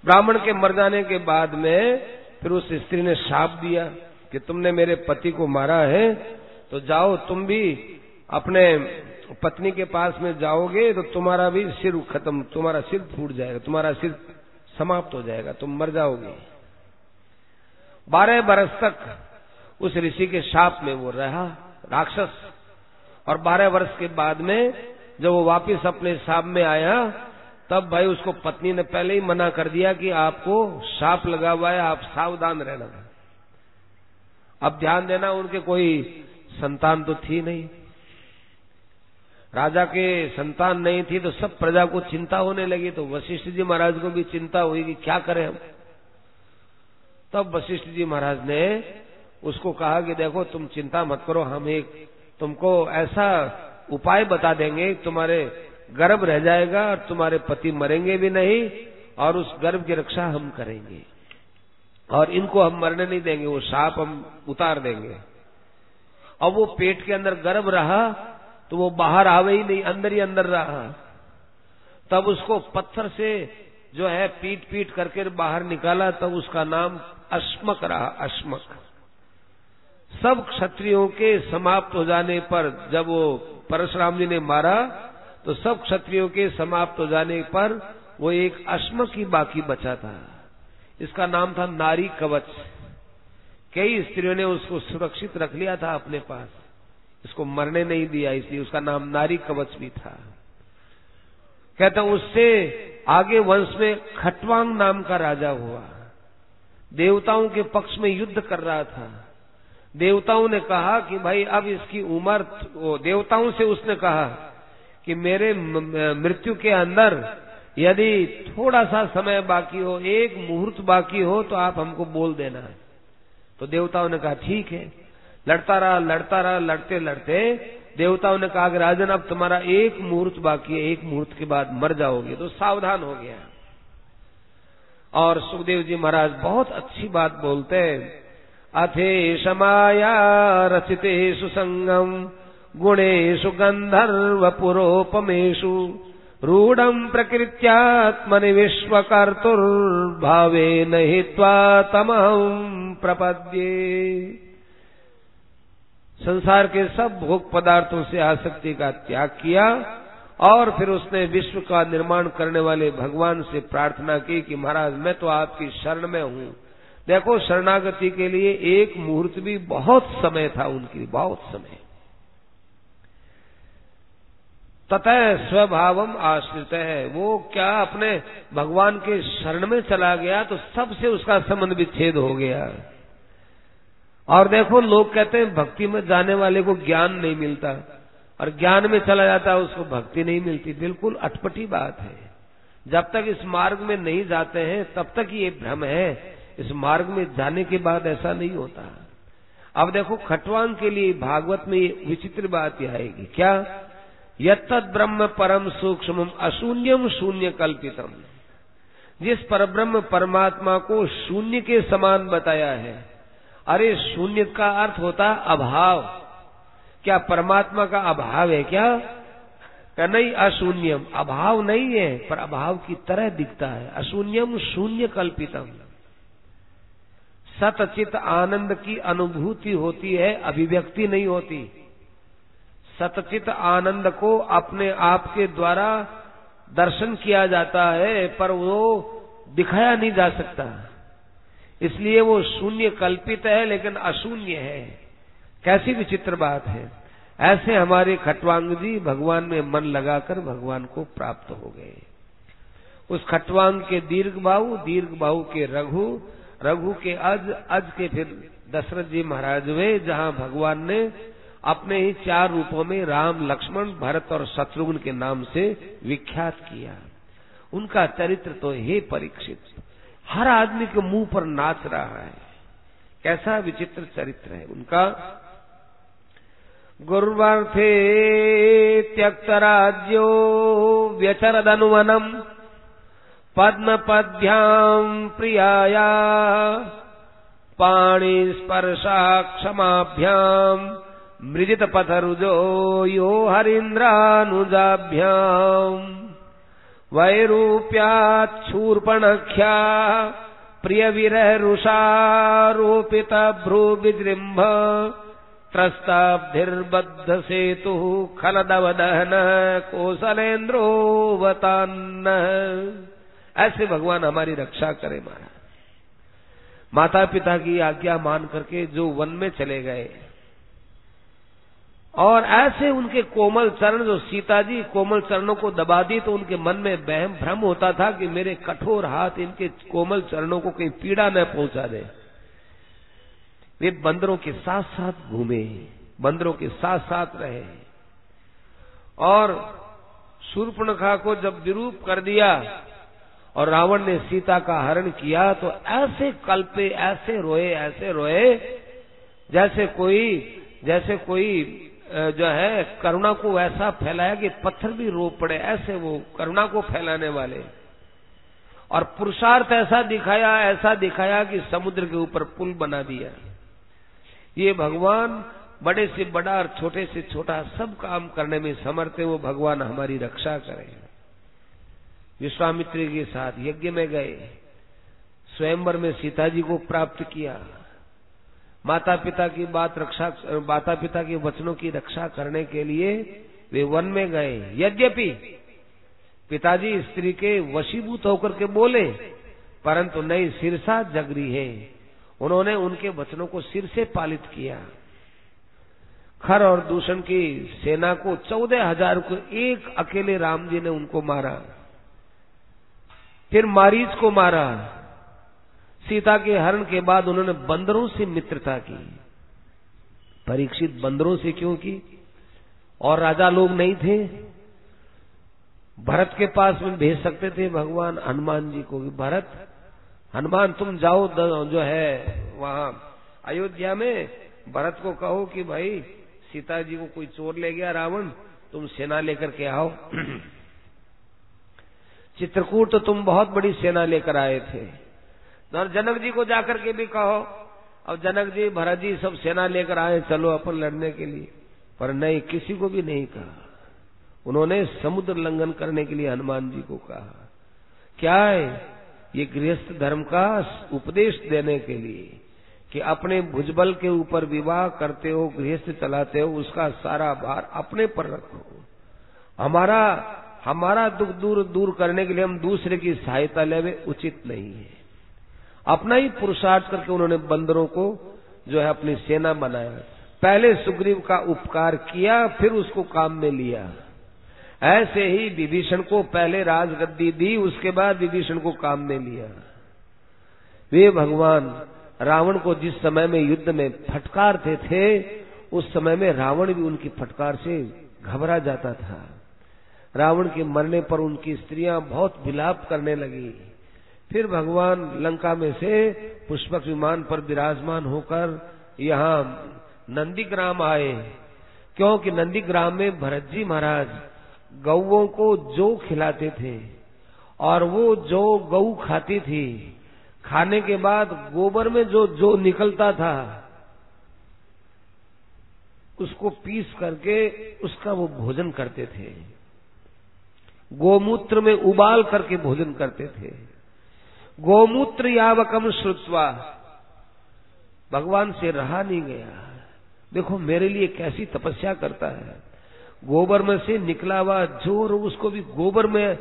ब्राह्मण के मर जाने के बाद में फिर उस स्त्री ने शाप दिया कि तुमने मेरे पति को मारा है, तो जाओ तुम भी अपने पत्नी के पास में जाओगे तो तुम्हारा भी सिर खत्म, तुम्हारा सिर फूट जाएगा, तुम्हारा सिर समाप्त हो जाएगा, तुम मर जाओगे। बारह बरस तक उस ऋषि के शाप में वो रहा राक्षस। और बारह वर्ष के बाद में जब वो वापस अपने शाप में आया, तब भाई उसको पत्नी ने पहले ही मना कर दिया कि आपको सांप लगा हुआ है, आप सावधान रहना। अब ध्यान देना, उनके कोई संतान तो थी नहीं, राजा के संतान नहीं थी, तो सब प्रजा को चिंता होने लगी। तो वशिष्ठ जी महाराज को भी चिंता हुई कि क्या करें हम। तब वशिष्ठ जी महाराज ने उसको कहा कि देखो तुम चिंता मत करो, हम एक तुमको ऐसा उपाय बता देंगे, तुम्हारे गर्भ रह जाएगा और तुम्हारे पति मरेंगे भी नहीं, और उस गर्भ की रक्षा हम करेंगे और इनको हम मरने नहीं देंगे, वो सांप हम उतार देंगे। अब वो पेट के अंदर गर्भ रहा तो वो बाहर आवे ही नहीं, अंदर ही अंदर रहा। तब उसको पत्थर से जो है पीट पीट करके बाहर निकाला, तब उसका नाम अश्मक रहा, अश्मक। सब क्षत्रियों के समाप्त हो जाने पर, जब वो परशुराम जी ने मारा तो सब क्षत्रियों के समाप्त हो जाने पर वो एक अश्मक ही बाकी बचा था। इसका नाम था नारी कवच। कई स्त्रियों ने उसको सुरक्षित रख लिया था अपने पास, इसको मरने नहीं दिया, इसलिए उसका नाम नारी कवच भी था। कहता हूं उससे आगे वंश में खटवांग नाम का राजा हुआ, देवताओं के पक्ष में युद्ध कर रहा था। देवताओं ने कहा कि भाई अब इसकी उम्र, देवताओं से उसने कहा कि मेरे मृत्यु के अंदर यदि थोड़ा सा समय बाकी हो, एक मुहूर्त बाकी हो, तो आप हमको बोल देना। तो देवताओं ने कहा ठीक है। लड़ता रहा लड़ता रहा लड़ते लड़ते देवताओं ने कहा कि राजन अब तुम्हारा एक मुहूर्त बाकी है, एक मुहूर्त के बाद मर जाओगे, तो सावधान हो गया। और सुखदेव जी महाराज बहुत अच्छी बात बोलते हैं। अथे समाया रचिते सुसंगम गुणेषु गंधर्व पुरोपमेषु रूढ़ं प्रकृत्यात्मनि विश्वकर्तुर्भावेन हित्वा तमहं प्रपद्ये। संसार के सब भोग पदार्थों से आसक्ति का त्याग किया और फिर उसने विश्व का निर्माण करने वाले भगवान से प्रार्थना की कि महाराज मैं तो आपकी शरण में हूँ, देखो शरणागति के लिए एक मुहूर्त भी बहुत समय था उनकी, बहुत समय। ततः स्वभावम आश्रित है, वो क्या अपने भगवान के शरण में चला गया तो सबसे उसका संबंध विच्छेद हो गया। और देखो लोग कहते हैं भक्ति में जाने वाले को ज्ञान नहीं मिलता और ज्ञान में चला जाता है उसको भक्ति नहीं मिलती। बिल्कुल अटपटी बात है। जब तक इस मार्ग में नहीं जाते हैं तब तक ये भ्रम है, इस मार्ग में जाने के बाद ऐसा नहीं होता। अब देखो खटवांग के लिए भागवत में ये विचित्र बात यह आएगी, क्या यत्तद् ब्रह्म परम सूक्ष्मम अशून्यम शून्य कल्पितम। जिस परब्रह्म परमात्मा को शून्य के समान बताया है। अरे शून्य का अर्थ होता अभाव। क्या परमात्मा का अभाव है क्या? नहीं, अशून्यम अभाव नहीं है, पर अभाव की तरह दिखता है। अशून्यम शून्य कल्पितम, सतचित आनंद की अनुभूति होती है, अभिव्यक्ति नहीं होती। सतचित आनंद को अपने आप के द्वारा दर्शन किया जाता है, पर वो दिखाया नहीं जा सकता, इसलिए वो शून्य कल्पित है लेकिन अशून्य है। कैसी विचित्र बात है। ऐसे हमारे खटवांग जी भगवान में मन लगाकर भगवान को प्राप्त हो गए। उस खटवांग के दीर्घ बाहु, दीर्घ बाहु के रघु, रघु के अज, अज के फिर दशरथ जी महाराज हुए, जहाँ भगवान ने अपने ही चार रूपों में राम, लक्ष्मण, भरत और शत्रुघ्न के नाम से विख्यात किया। उनका चरित्र तो हे परीक्षित हर आदमी के मुंह पर नाच रहा है। कैसा विचित्र चरित्र है उनका। गुर्वार्थे त्यक्तराज्यो व्यचरदनुवनम पद्मपद्भ्यां प्रियाया पाणिस्पर्शाक्षमाभ्यां मृजितपथरुजो यो हरीन्द्रानुजाभ्यां वैरूप्याच्छूर्पणख्या प्रियविरहरुषारोपितभ्रूविजृम्भ त्रस्ताब्धिर्बद्ध सेतु खलदवदहन कोसलेन्द्रोवतान। ऐसे भगवान हमारी रक्षा करे। मारा माता पिता की आज्ञा मान करके जो वन में चले गए, और ऐसे उनके कोमल चरण, जो सीता जी कोमल चरणों को दबा दी, तो उनके मन में बहम भ्रम होता था कि मेरे कठोर हाथ इनके कोमल चरणों को कहीं पीड़ा न पहुंचा दे। वे बंदरों के साथ साथ घूमे, बंदरों के साथ साथ रहे, और शूर्पणखा को जब विरूप कर दिया और रावण ने सीता का हरण किया, तो ऐसे कल्पे, ऐसे रोए, ऐसे रोए जैसे कोई जैसे कोई जो है करुणा को ऐसा फैलाया कि पत्थर भी रो पड़े, ऐसे वो करुणा को फैलाने वाले। और पुरुषार्थ ऐसा दिखाया, ऐसा दिखाया कि समुद्र के ऊपर पुल बना दिया। ये भगवान बड़े से बड़ा और छोटे से छोटा सब काम करने में समर्थ है। वो भगवान हमारी रक्षा करे। विश्वामित्र के साथ यज्ञ में गए, स्वयंवर में सीता जी को प्राप्त किया, माता पिता की बात रक्षा माता पिता के वचनों की रक्षा करने के लिए वे वन में गए। यद्यपि पिताजी स्त्री के वशीभूत होकर के बोले, परंतु नई सिरसा जगरी है। उन्होंने उनके वचनों को सिर से पालित किया। खर और दूषण की सेना को चौदह हजार को एक अकेले राम जी ने उनको मारा। फिर मारीच को मारा। सीता के हरण के बाद उन्होंने बंदरों से मित्रता की। परीक्षित, बंदरों से क्यों की? और राजा लोग नहीं थे। भरत के पास में भेज सकते थे भगवान हनुमान जी को भी, भरत हनुमान तुम जाओ जो है वहां अयोध्या में, भरत को कहो कि भाई सीता जी को कोई चोर ले गया रावण, तुम सेना लेकर के आओ। चित्रकूट तो तुम बहुत बड़ी सेना लेकर आए थे। और जनक जी को जाकर के भी कहो, अब जनक जी, भरत जी सब सेना लेकर आए, चलो अपन लड़ने के लिए। पर नहीं, किसी को भी नहीं कहा। उन्होंने समुद्र लंघन करने के लिए हनुमान जी को कहा। क्या है ये गृहस्थ धर्म का उपदेश देने के लिए कि अपने भुजबल के ऊपर विवाह करते हो, गृहस्थ चलाते हो, उसका सारा भार अपने पर रखो। हमारा हमारा दुख दूर दूर करने के लिए हम दूसरे की सहायता लेवे उचित नहीं है। अपना ही पुरुषार्थ करके उन्होंने बंदरों को जो है अपनी सेना बनाया। पहले सुग्रीव का उपकार किया, फिर उसको काम में लिया। ऐसे ही विभीषण को पहले राजगद्दी दी, उसके बाद विभीषण को काम में लिया। वे भगवान रावण को जिस समय में युद्ध में फटकारते थे, उस समय में रावण भी उनकी फटकार से घबरा जाता था। रावण के मरने पर उनकी स्त्रियां बहुत विलाप करने लगी। फिर भगवान लंका में से पुष्पक विमान पर विराजमान होकर यहाँ नंदीग्राम आए, क्योंकि नंदीग्राम में भरत जी महाराज गौओं को जो खिलाते थे और वो जो गऊ खाती थी, खाने के बाद गोबर में जो जो निकलता था उसको पीस करके उसका वो भोजन करते थे, गोमूत्र में उबाल करके भोजन करते थे। गोमूत्र यावकम श्रुत्वा, भगवान से रहा नहीं गया, देखो मेरे लिए कैसी तपस्या करता है, गोबर में से निकला हुआ जोर उसको भी गोबर में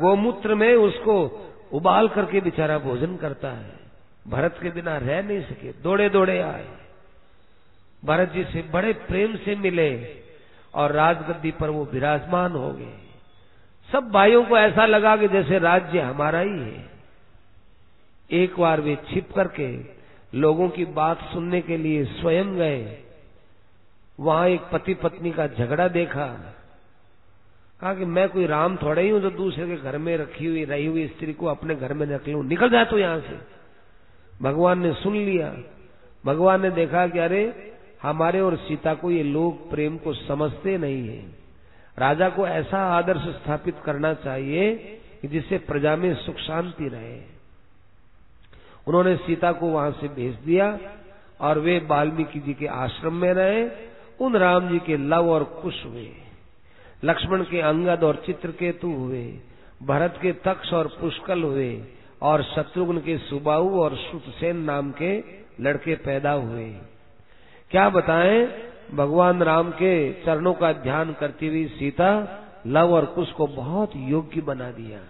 गोमूत्र में उसको उबाल करके बेचारा भोजन करता है। भरत के बिना रह नहीं सके, दौड़े दौड़े आए, भरत जी से बड़े प्रेम से मिले और राजगद्दी पर वो विराजमान हो गए। सब भाइयों को ऐसा लगा कि जैसे राज्य हमारा ही है। एक बार वे छिप करके लोगों की बात सुनने के लिए स्वयं गए, वहां एक पति पत्नी का झगड़ा देखा, कहा कि मैं कोई राम थोड़ा ही हूं जो दूसरे के घर में रखी हुई रही हुई स्त्री को अपने घर में रख लूं, निकल जाए तो यहां से। भगवान ने सुन लिया, भगवान ने देखा कि अरे हमारे और सीता को ये लोग प्रेम को समझते नहीं है, राजा को ऐसा आदर्श स्थापित करना चाहिए कि जिससे प्रजा में सुख शांति रहे। उन्होंने सीता को वहां से भेज दिया और वे वाल्मीकि जी के आश्रम में रहे। उन राम जी के लव और कुश हुए, लक्ष्मण के अंगद और चित्रकेतु हुए, भरत के तक्ष और पुष्कल हुए और शत्रुघ्न के सुबाहु और शुतसेन नाम के लड़के पैदा हुए। क्या बताएं, भगवान राम के चरणों का ध्यान करती हुई सीता लव और कुश को बहुत योग्य बना दिया।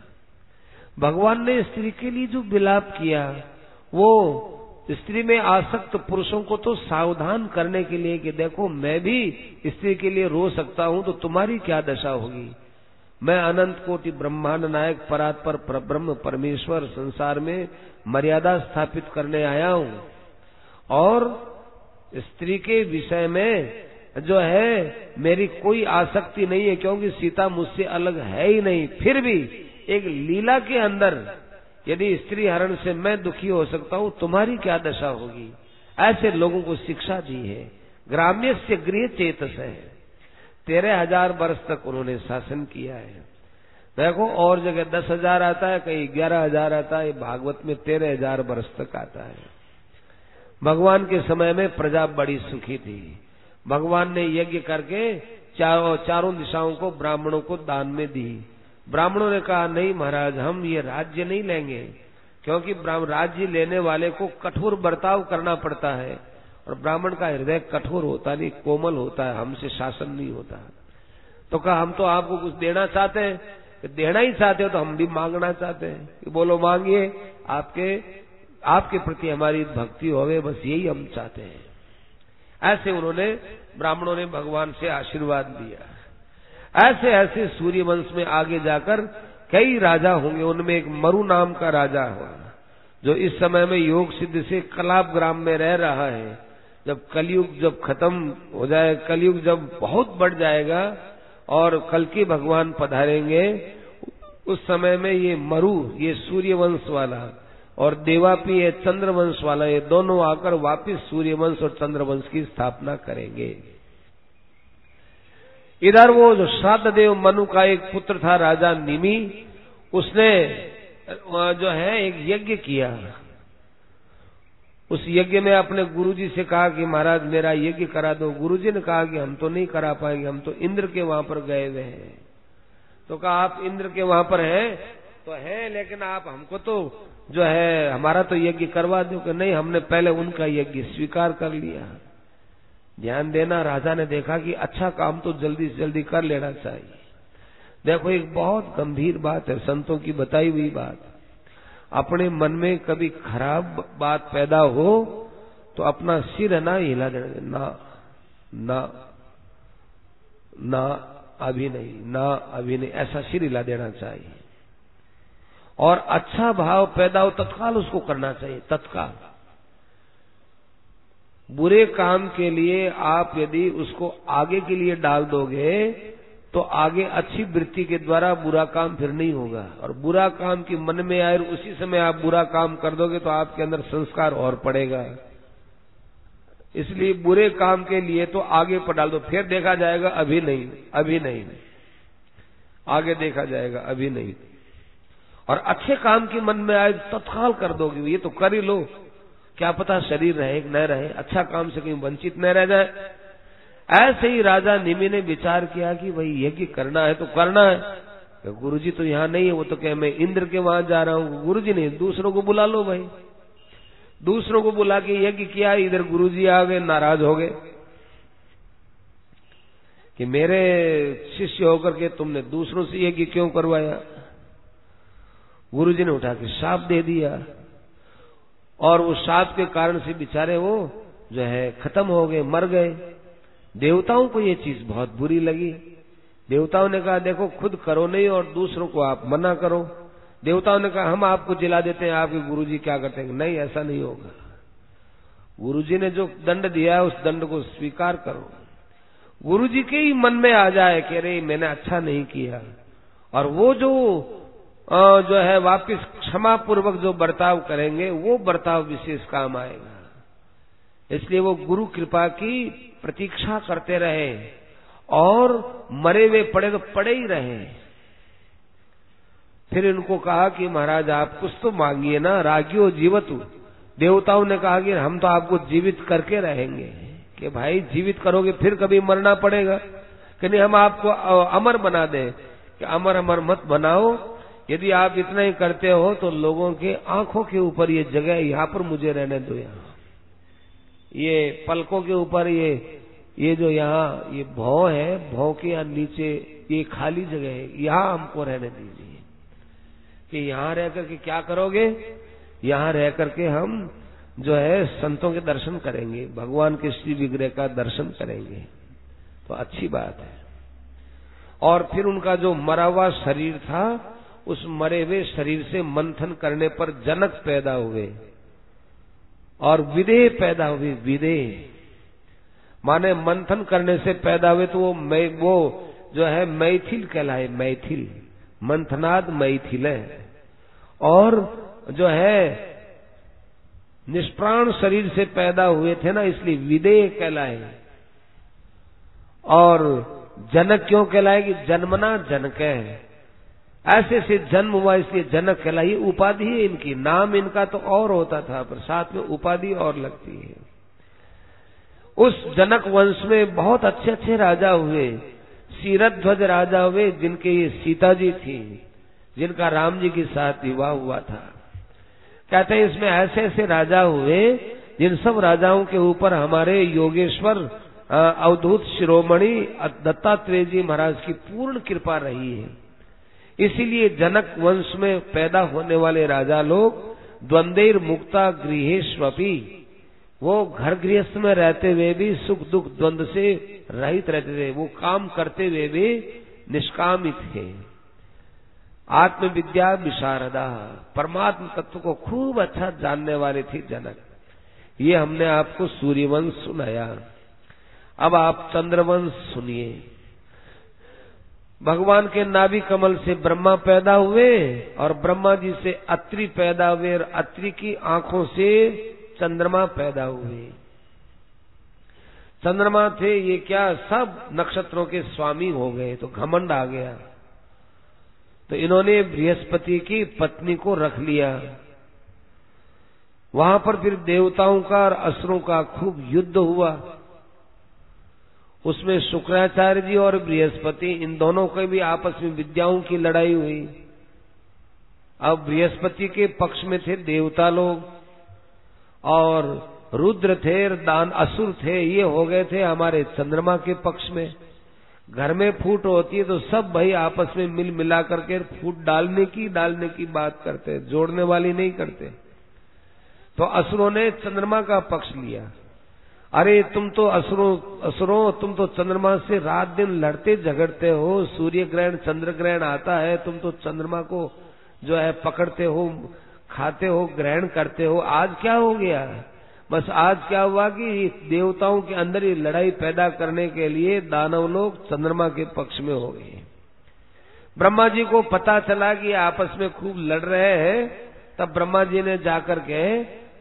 भगवान ने स्त्री के लिए जो विलाप किया वो स्त्री में आसक्त पुरुषों को तो सावधान करने के लिए कि देखो मैं भी स्त्री के लिए रो सकता हूं तो तुम्हारी क्या दशा होगी। मैं अनंत कोटि ब्रह्मांड नायक परात्पर परब्रह्म परमेश्वर संसार में मर्यादा स्थापित करने आया हूं और स्त्री के विषय में जो है मेरी कोई आसक्ति नहीं है, क्योंकि सीता मुझसे अलग है ही नहीं। फिर भी एक लीला के अंदर यदि स्त्री हरण से मैं दुखी हो सकता हूँ, तुम्हारी क्या दशा होगी। ऐसे लोगों को शिक्षा दी है। ग्राम्य से गृह चेतस है, तेरह हजार वर्ष तक उन्होंने शासन किया है। देखो और जगह दस हजार आता है, कहीं ग्यारह हजार आता है, भागवत में तेरह हजार वर्ष तक आता है। भगवान के समय में प्रजा बड़ी सुखी थी। भगवान ने यज्ञ करके चारों चारों दिशाओं को ब्राह्मणों को दान में दी। ब्राह्मणों ने कहा नहीं महाराज, हम ये राज्य नहीं लेंगे, क्योंकि राज्य लेने वाले को कठोर बर्ताव करना पड़ता है और ब्राह्मण का हृदय कठोर होता नहीं, कोमल होता है, हमसे शासन नहीं होता। तो कहा हम तो आपको कुछ देना चाहते हैं, देना ही चाहते हो तो हम भी मांगना चाहते हैं, बोलो मांगिए, आपके आपके प्रति हमारी भक्ति होवे, बस यही हम चाहते हैं। ऐसे उन्होंने ब्राह्मणों ने भगवान से आशीर्वाद लिया। ऐसे ऐसे सूर्य वंश में आगे जाकर कई राजा होंगे, उनमें एक मरु नाम का राजा हुआ जो इस समय में योग सिद्ध से कलाप ग्राम में रह रहा है। जब कलयुग जब खत्म हो जाए, कलयुग जब बहुत बढ़ जाएगा और कल की भगवान पधारेंगे, उस समय में ये मरु, ये सूर्य वंश वाला और देवापी है चंद्रवंश वाला, ये दोनों आकर वापस सूर्यवंश और चंद्रवंश की स्थापना करेंगे। इधर वो जो श्राद्धदेव मनु का एक पुत्र था राजा निमि, उसने जो है एक यज्ञ किया। उस यज्ञ में अपने गुरुजी से कहा कि महाराज मेरा यज्ञ करा दो। गुरुजी ने कहा कि हम तो नहीं करा पाएंगे, हम तो इंद्र के वहां पर गए हुए हैं। तो कहा आप इंद्र के वहां पर हैं तो हैं, लेकिन आप हमको तो जो है हमारा तो यज्ञ करवा दो। कि नहीं, हमने पहले उनका यज्ञ स्वीकार कर लिया। ध्यान देना, राजा ने देखा कि अच्छा काम तो जल्दी से जल्दी कर लेना चाहिए। देखो एक बहुत गंभीर बात है, संतों की बताई हुई बात, अपने मन में कभी खराब बात पैदा हो तो अपना सिर है ना हिला देना, ना ना ना अभी नहीं, ना अभी नहीं, ऐसा सिर हिला देना चाहिए। और अच्छा भाव पैदा हो तत्काल उसको करना चाहिए, तत्काल। बुरे काम के लिए आप यदि उसको आगे के लिए डाल दोगे तो आगे अच्छी वृत्ति के द्वारा बुरा काम फिर नहीं होगा। और बुरा काम की मन में आए उसी समय आप बुरा काम कर दोगे तो आपके अंदर संस्कार और पड़ेगा। इसलिए बुरे काम के लिए तो आगे पर डाल दो, फिर देखा जाएगा, अभी नहीं, अभी नहीं, आगे देखा जाएगा, अभी नहीं। और अच्छे काम की मन में आए तत्काल कर दोगे, ये तो कर ही लो, क्या पता शरीर रहे न रहे, अच्छा काम से कहीं वंचित न रह जाए। ऐसे ही राजा निमि ने विचार किया कि भाई यज्ञ करना है तो करना है, गुरुजी तो यहाँ नहीं है, वो तो कहे मैं इंद्र के वहां जा रहा हूँ, गुरुजी नहीं, दूसरों को बुला लो भाई। दूसरों को बुला के यज्ञ किया, इधर गुरुजी आ गए, नाराज हो गए कि मेरे शिष्य होकर के तुमने दूसरों से यज्ञ क्यों करवाया। गुरुजी ने उठा के श्राप दे दिया और वो श्राप के कारण से बेचारे वो जो है खत्म हो गए, मर गए। देवताओं को ये चीज बहुत बुरी लगी। देवताओं ने कहा देखो खुद करो नहीं और दूसरों को आप मना करो। देवताओं ने कहा हम आपको जिला देते हैं, आपके गुरुजी क्या करते हैं, नहीं ऐसा नहीं होगा, गुरुजी ने जो दंड दिया है उस दंड को स्वीकार करो। गुरुजी के ही मन में आ जाए कि अरे मैंने अच्छा नहीं किया, और वो जो जो है वापस क्षमा पूर्वक जो बर्ताव करेंगे वो बर्ताव विशेष काम आएगा। इसलिए वो गुरु कृपा की प्रतीक्षा करते रहे और मरे हुए पड़े तो पड़े ही रहे। फिर इनको कहा कि महाराज आप कुछ तो मांगिए ना, रागियो जीवतु। देवताओं ने कहा कि हम तो आपको जीवित करके रहेंगे, कि भाई जीवित करोगे फिर कभी मरना पड़ेगा, कि नहीं हम आपको अमर बना दें, कि अमर अमर मत बनाओ, यदि आप इतना ही करते हो तो लोगों के आंखों के ऊपर ये जगह, यहाँ पर मुझे रहने दो, यहाँ ये पलकों के ऊपर ये ये जो यहाँ ये भौं है, भौं के यहाँ नीचे ये खाली जगह है, यहाँ हमको रहने दीजिए, कि यहाँ रह करके क्या करोगे, यहाँ रह करके हम जो है संतों के दर्शन करेंगे, भगवान के श्री विग्रह का दर्शन करेंगे, तो अच्छी बात है। और फिर उनका जो मरा हुआ शरीर था उस मरे हुए शरीर से मंथन करने पर जनक पैदा हुए और विदेह पैदा हुए। विदेह माने मंथन करने से पैदा हुए, तो वो मैं, वो जो है मैथिल कहलाए, मैथिल मंथनाद मैथिल है। और जो है निष्प्राण शरीर से पैदा हुए थे ना, इसलिए विदेह कहलाए। और जनक क्यों कहलाए कि जन्मना जनक है, ऐसे से जन्म हुआ, इसलिए जनक कहलाई। उपाधि है इनकी, नाम इनका तो और होता था पर साथ में उपाधि और लगती है। उस जनक वंश में बहुत अच्छे अच्छे राजा हुए, सीरध्वज राजा हुए, जिनके ये सीता जी थी, जिनका राम जी के साथ विवाह हुआ था। कहते हैं इसमें ऐसे ऐसे राजा हुए, जिन सब राजाओं के ऊपर हमारे योगेश्वर अवधूत शिरोमणि दत्तात्रेय जी महाराज की पूर्ण कृपा रही है। इसीलिए जनक वंश में पैदा होने वाले राजा लोग द्वंदेर मुक्ता गृहेश्वपी, वो घर गृहस्थ में रहते हुए भी सुख दुख द्वंद से रहित रहते थे, वो काम करते हुए भी निष्कामित थे। आत्मविद्या विशारदा, परमात्म तत्व को खूब अच्छा जानने वाले थे जनक। ये हमने आपको सूर्यवंश सुनाया, अब आप चंद्रवंश सुनिए। भगवान के नाभि कमल से ब्रह्मा पैदा हुए और ब्रह्मा जी से अत्रि पैदा हुए और अत्रि की आंखों से चंद्रमा पैदा हुए। चंद्रमा थे ये क्या, सब नक्षत्रों के स्वामी हो गए, तो घमंड आ गया, तो इन्होंने बृहस्पति की पत्नी को रख लिया। वहां पर फिर देवताओं का और असुरों का खूब युद्ध हुआ, उसमें शुक्राचार्य जी और बृहस्पति, इन दोनों के भी आपस में विद्याओं की लड़ाई हुई। अब बृहस्पति के पक्ष में थे देवता लोग और रुद्र थे, दान असुर थे, ये हो गए थे हमारे चंद्रमा के पक्ष में। घर में फूट होती है तो सब भाई आपस में मिल मिला करके फूट डालने की डालने की बात करते, जोड़ने वाली नहीं करते। तो असुरों ने चंद्रमा का पक्ष लिया, अरे तुम तो असुरों असुरों तुम तो चंद्रमा से रात दिन लड़ते झगड़ते हो, सूर्य ग्रहण चंद्र ग्रहण आता है, तुम तो चंद्रमा को जो है पकड़ते हो, खाते हो, ग्रहण करते हो, आज क्या हो गया। बस आज क्या हुआ कि देवताओं के अंदर ये लड़ाई पैदा करने के लिए दानव लोग चंद्रमा के पक्ष में हो गए। ब्रह्मा जी को पता चला कि आपस में खूब लड़ रहे हैं, तब ब्रह्मा जी ने जाकर के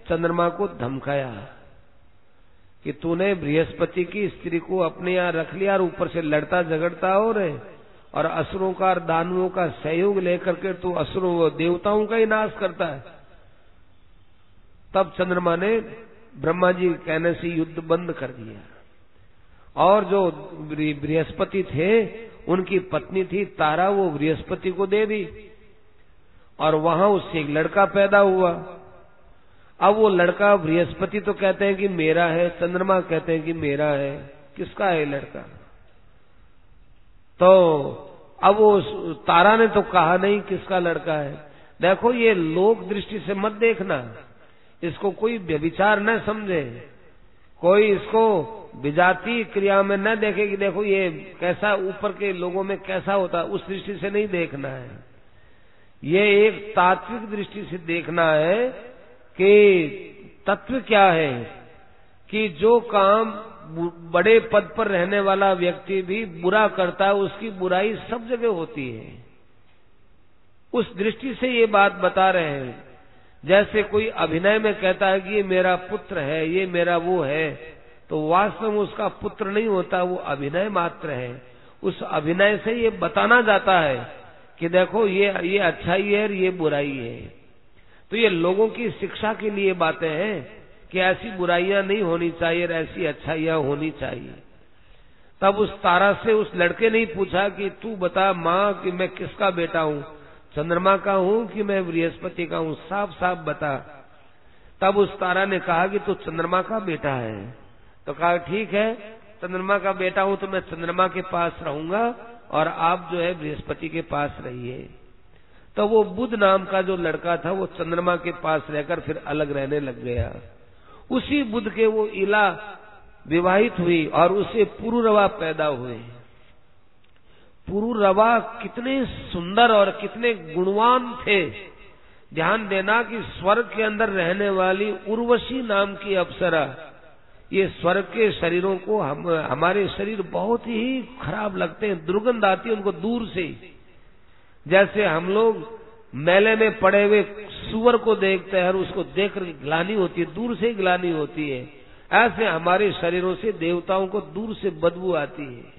चंद्रमा को धमकाया कि तूने बृहस्पति की स्त्री को अपने यहाँ रख लिया और ऊपर से लड़ता झगड़ता हो रहे और असुरों का और दानवों का सहयोग लेकर के तो असुरों देवताओं का ही नाश करता है। तब चंद्रमा ने ब्रह्मा जी कहने से युद्ध बंद कर दिया। और जो बृहस्पति थे उनकी पत्नी थी तारा, वो बृहस्पति को दे दी और वहां उससे एक लड़का पैदा हुआ। अब वो लड़का बृहस्पति तो कहते हैं कि मेरा है, चंद्रमा कहते हैं कि मेरा है, किसका है लड़का? तो अब वो तारा ने तो कहा नहीं किसका लड़का है। देखो ये लोक दृष्टि से मत देखना, इसको कोई व्यभिचार न समझे, कोई इसको विजातीय क्रिया में न देखे कि देखो ये कैसा ऊपर के लोगों में कैसा होता है, उस दृष्टि से नहीं देखना है। ये एक तात्विक दृष्टि से देखना है कि तत्व क्या है, कि जो काम बड़े पद पर रहने वाला व्यक्ति भी बुरा करता है उसकी बुराई सब जगह होती है। उस दृष्टि से ये बात बता रहे हैं। जैसे कोई अभिनय में कहता है कि ये मेरा पुत्र है, ये मेरा वो है, तो वास्तव में उसका पुत्र नहीं होता, वो अभिनय मात्र है। उस अभिनय से ये बताना जाता है कि देखो ये ये अच्छाई है और ये बुराई है। तो ये लोगों की शिक्षा के लिए बातें हैं कि ऐसी बुराइयां नहीं होनी चाहिए और ऐसी अच्छाइयां होनी चाहिए। तब उस तारा से उस लड़के ने पूछा कि तू बता माँ कि मैं किसका बेटा हूँ, चंद्रमा का हूँ कि मैं बृहस्पति का हूँ, साफ साफ बता। तब उस तारा ने कहा कि तू चंद्रमा का बेटा है। तो कहा ठीक है, चंद्रमा का बेटा हूँ तो मैं चंद्रमा के पास रहूंगा और आप जो है बृहस्पति के पास रहिए। तो वो बुध नाम का जो लड़का था वो चंद्रमा के पास रहकर फिर अलग रहने लग गया। उसी बुध के वो इला विवाहित हुई और उसे पुरुरवा पैदा हुए। पुरुरवा कितने सुंदर और कितने गुणवान थे। ध्यान देना कि स्वर्ग के अंदर रहने वाली उर्वशी नाम की अप्सरा, ये स्वर्ग के शरीरों को हम हमारे शरीर बहुत ही खराब लगते हैं, दुर्गंध आती है उनको दूर से। जैसे हम लोग मेले में पड़े हुए सुअर को देखते हैं और उसको देखकर ग्लानि होती है, दूर से ग्लानि होती है, ऐसे हमारे शरीरों से देवताओं को दूर से बदबू आती है।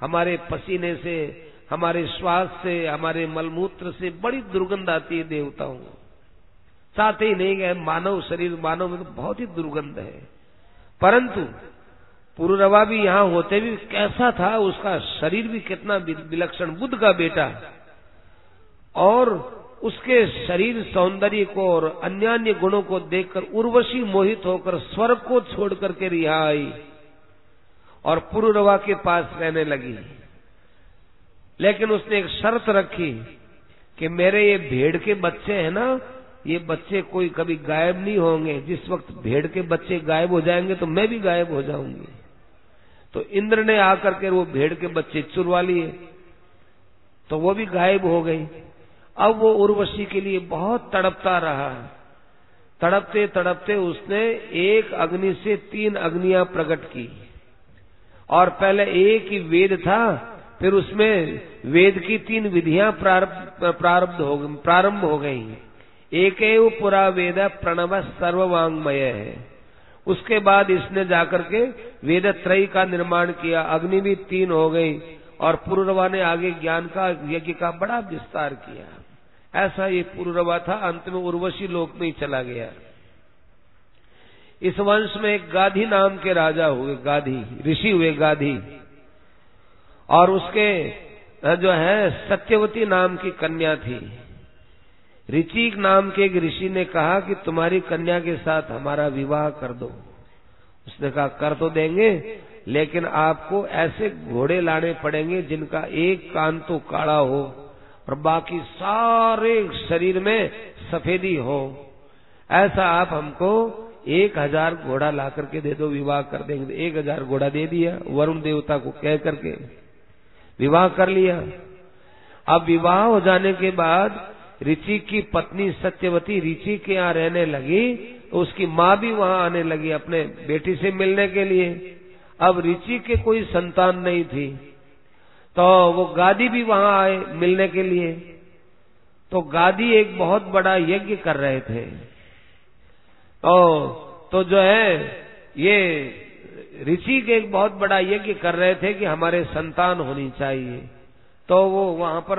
हमारे पसीने से, हमारे श्वास से, हमारे मलमूत्र से बड़ी दुर्गंध आती है देवताओं को। साथ ही नहीं है मानव शरीर, मानव में तो बहुत ही दुर्गंध है। परंतु पुरुरवा भी यहाँ होते भी कैसा था, उसका शरीर भी कितना विलक्षण, बुध का बेटा, और उसके शरीर सौंदर्य को और अन्यान्य गुणों को देखकर उर्वशी मोहित होकर स्वर्ग को छोड़ करके रिहा आई और पुरुरवा के पास रहने लगी। लेकिन उसने एक शर्त रखी कि मेरे ये भेड़ के बच्चे हैं ना, ये बच्चे कोई कभी गायब नहीं होंगे, जिस वक्त भेड़ के बच्चे गायब हो जाएंगे तो मैं भी गायब हो जाऊंगी। तो इंद्र ने आकर के वो भेड़ के बच्चे चुरवा लिए, तो वो भी गायब हो गई। अब वो उर्वशी के लिए बहुत तड़पता रहा। तड़पते तड़पते उसने एक अग्नि से तीन अग्नियां प्रकट की, और पहले एक ही वेद था, फिर उसमें वेद की तीन विधियां प्रारब्ध हो प्रारंभ हो गई। एक एव पुरा वेद प्रणव सर्ववांगमय है। उसके बाद इसने जाकर के वेद त्रय का निर्माण किया, अग्नि भी तीन हो गई और पुरुरवा ने आगे ज्ञान का यज्ञ का बड़ा विस्तार किया। ऐसा ये पुरुरवा था, अंत में उर्वशी लोक में ही चला गया। इस वंश में एक गाधी नाम के राजा हुए, गाधी ऋषि हुए गाधी, और उसके जो है सत्यवती नाम की कन्या थी। ऋचिक नाम के एक ऋषि ने कहा कि तुम्हारी कन्या के साथ हमारा विवाह कर दो। उसने कहा कर तो देंगे, लेकिन आपको ऐसे घोड़े लाने पड़ेंगे जिनका एक कान तो काला हो और बाकी सारे शरीर में सफेदी हो। ऐसा आप हमको एक हजार घोड़ा ला करके दे दो, विवाह कर देंगे। एक हजार घोड़ा दे दिया, वरुण देवता को कह करके विवाह कर लिया। अब विवाह हो जाने के बाद ऋचि की पत्नी सत्यवती ऋचि के यहाँ रहने लगी, तो उसकी माँ भी वहाँ आने लगी अपने बेटी से मिलने के लिए। अब ऋचि के कोई संतान नहीं थी, तो वो गादी भी वहां आए मिलने के लिए। तो गादी एक बहुत बड़ा यज्ञ कर रहे थे। तो तो जो है ये ऋचि के एक बहुत बड़ा यज्ञ कर रहे थे कि हमारे संतान होनी चाहिए। तो वो वहां पर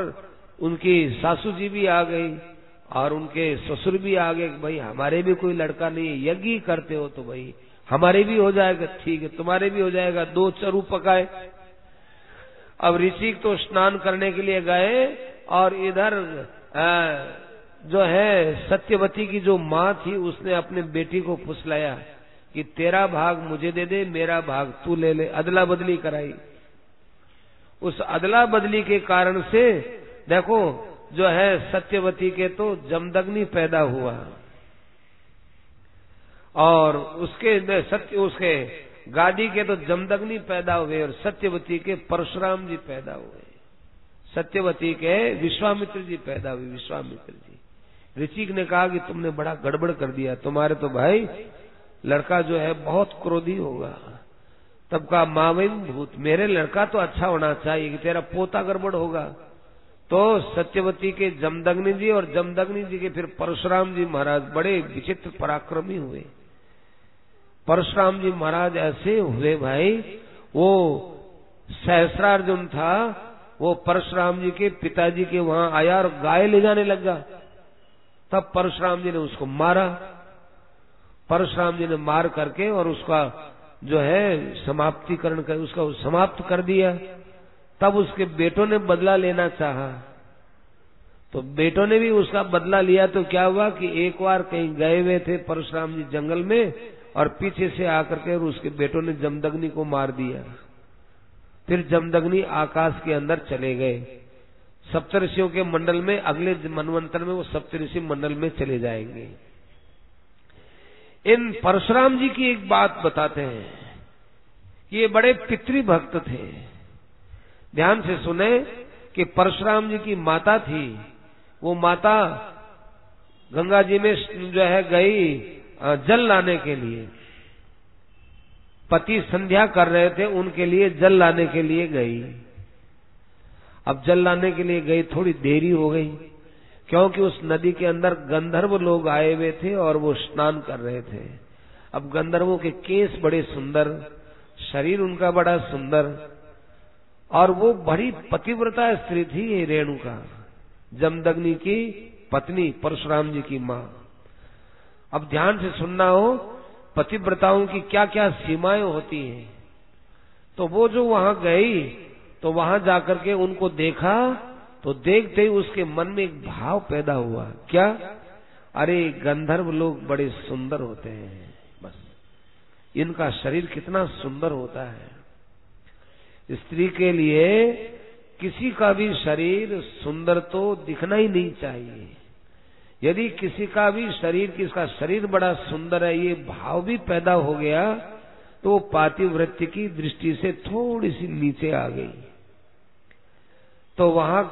उनकी सासू जी भी आ गई और उनके ससुर भी आ गए, भाई हमारे भी कोई लड़का नहीं है, यज्ञ करते हो तो भाई हमारे भी हो जाएगा, ठीक है तुम्हारे भी हो जाएगा। दो चरु पकाए। अब ऋषि तो स्नान करने के लिए गए और इधर आ, जो है सत्यवती की जो माँ थी उसने अपने बेटी को फुसलाया कि तेरा भाग मुझे दे दे, मेरा भाग तू ले ले, अदला बदली कराई। उस अदला बदली के कारण से देखो जो है सत्यवती के तो जमदग्नि पैदा हुआ और उसके सत्य उसके गादी के तो जमदग्नि पैदा हुए और सत्यवती के परशुराम जी पैदा हुए, सत्यवती के विश्वामित्र जी पैदा हुए। विश्वामित्र जी ऋषिक ने कहा कि तुमने बड़ा गड़बड़ कर दिया, तुम्हारे तो भाई लड़का जो है बहुत क्रोधी होगा। तब कहा माविम भूत, मेरे लड़का तो अच्छा होना चाहिए कि तेरा पोता गड़बड़ होगा। तो सत्यवती के जमदग्नि जी और जमदग्नि जी के फिर परशुराम जी महाराज बड़े विचित्र पराक्रमी हुए। परशुराम जी महाराज ऐसे हुए भाई, वो सहस्रार्जुन था, वो परशुराम जी के पिताजी के वहां आया और गाय ले जाने लगा। तब परशुराम जी ने उसको मारा। परशुराम जी ने मार करके और उसका जो है समाप्तिकरण कर उसका समाप्त कर दिया। तब उसके बेटों ने बदला लेना चाहा, तो बेटों ने भी उसका बदला लिया। तो क्या हुआ कि एक बार कहीं गए हुए थे परशुराम जी जंगल में और पीछे से आकर के और उसके बेटों ने जमदग्नि को मार दिया। फिर जमदग्नि आकाश के अंदर चले गए। सप्तऋषियों के मंडल में अगले मनवंतर में वो सप्तऋषि मंडल में चले जाएंगे। इन परशुराम जी की एक बात बताते हैं कि ये बड़े पितृभक्त थे। ध्यान से सुने कि परशुराम जी की माता थी, वो माता गंगा जी में जो है गई जल लाने के लिए, पति संध्या कर रहे थे उनके लिए जल लाने के लिए गई। अब जल लाने के लिए गई, थोड़ी देरी हो गई क्योंकि उस नदी के अंदर गंधर्व लोग आए हुए थे और वो स्नान कर रहे थे। अब गंधर्वों के केस बड़े सुंदर, शरीर उनका बड़ा सुंदर और वो बड़ी पतिव्रता स्त्री थी, ये रेणुका जमदग्नि की पत्नी परशुराम जी की माँ। अब ध्यान से सुनना हो, पतिव्रताओं की क्या क्या सीमाएं होती हैं। तो वो जो वहां गई तो वहां जाकर के उनको देखा, तो देखते ही उसके मन में एक भाव पैदा हुआ, क्या अरे गंधर्व लोग बड़े सुंदर होते हैं, बस इनका शरीर कितना सुंदर होता है। स्त्री के लिए किसी का भी शरीर सुंदर तो दिखना ही नहीं चाहिए। यदि किसी का भी शरीर किसका शरीर बड़ा सुंदर है ये भाव भी पैदा हो गया तो वो पातिव्रत्य की दृष्टि से थोड़ी सी नीचे आ गई। तो वहां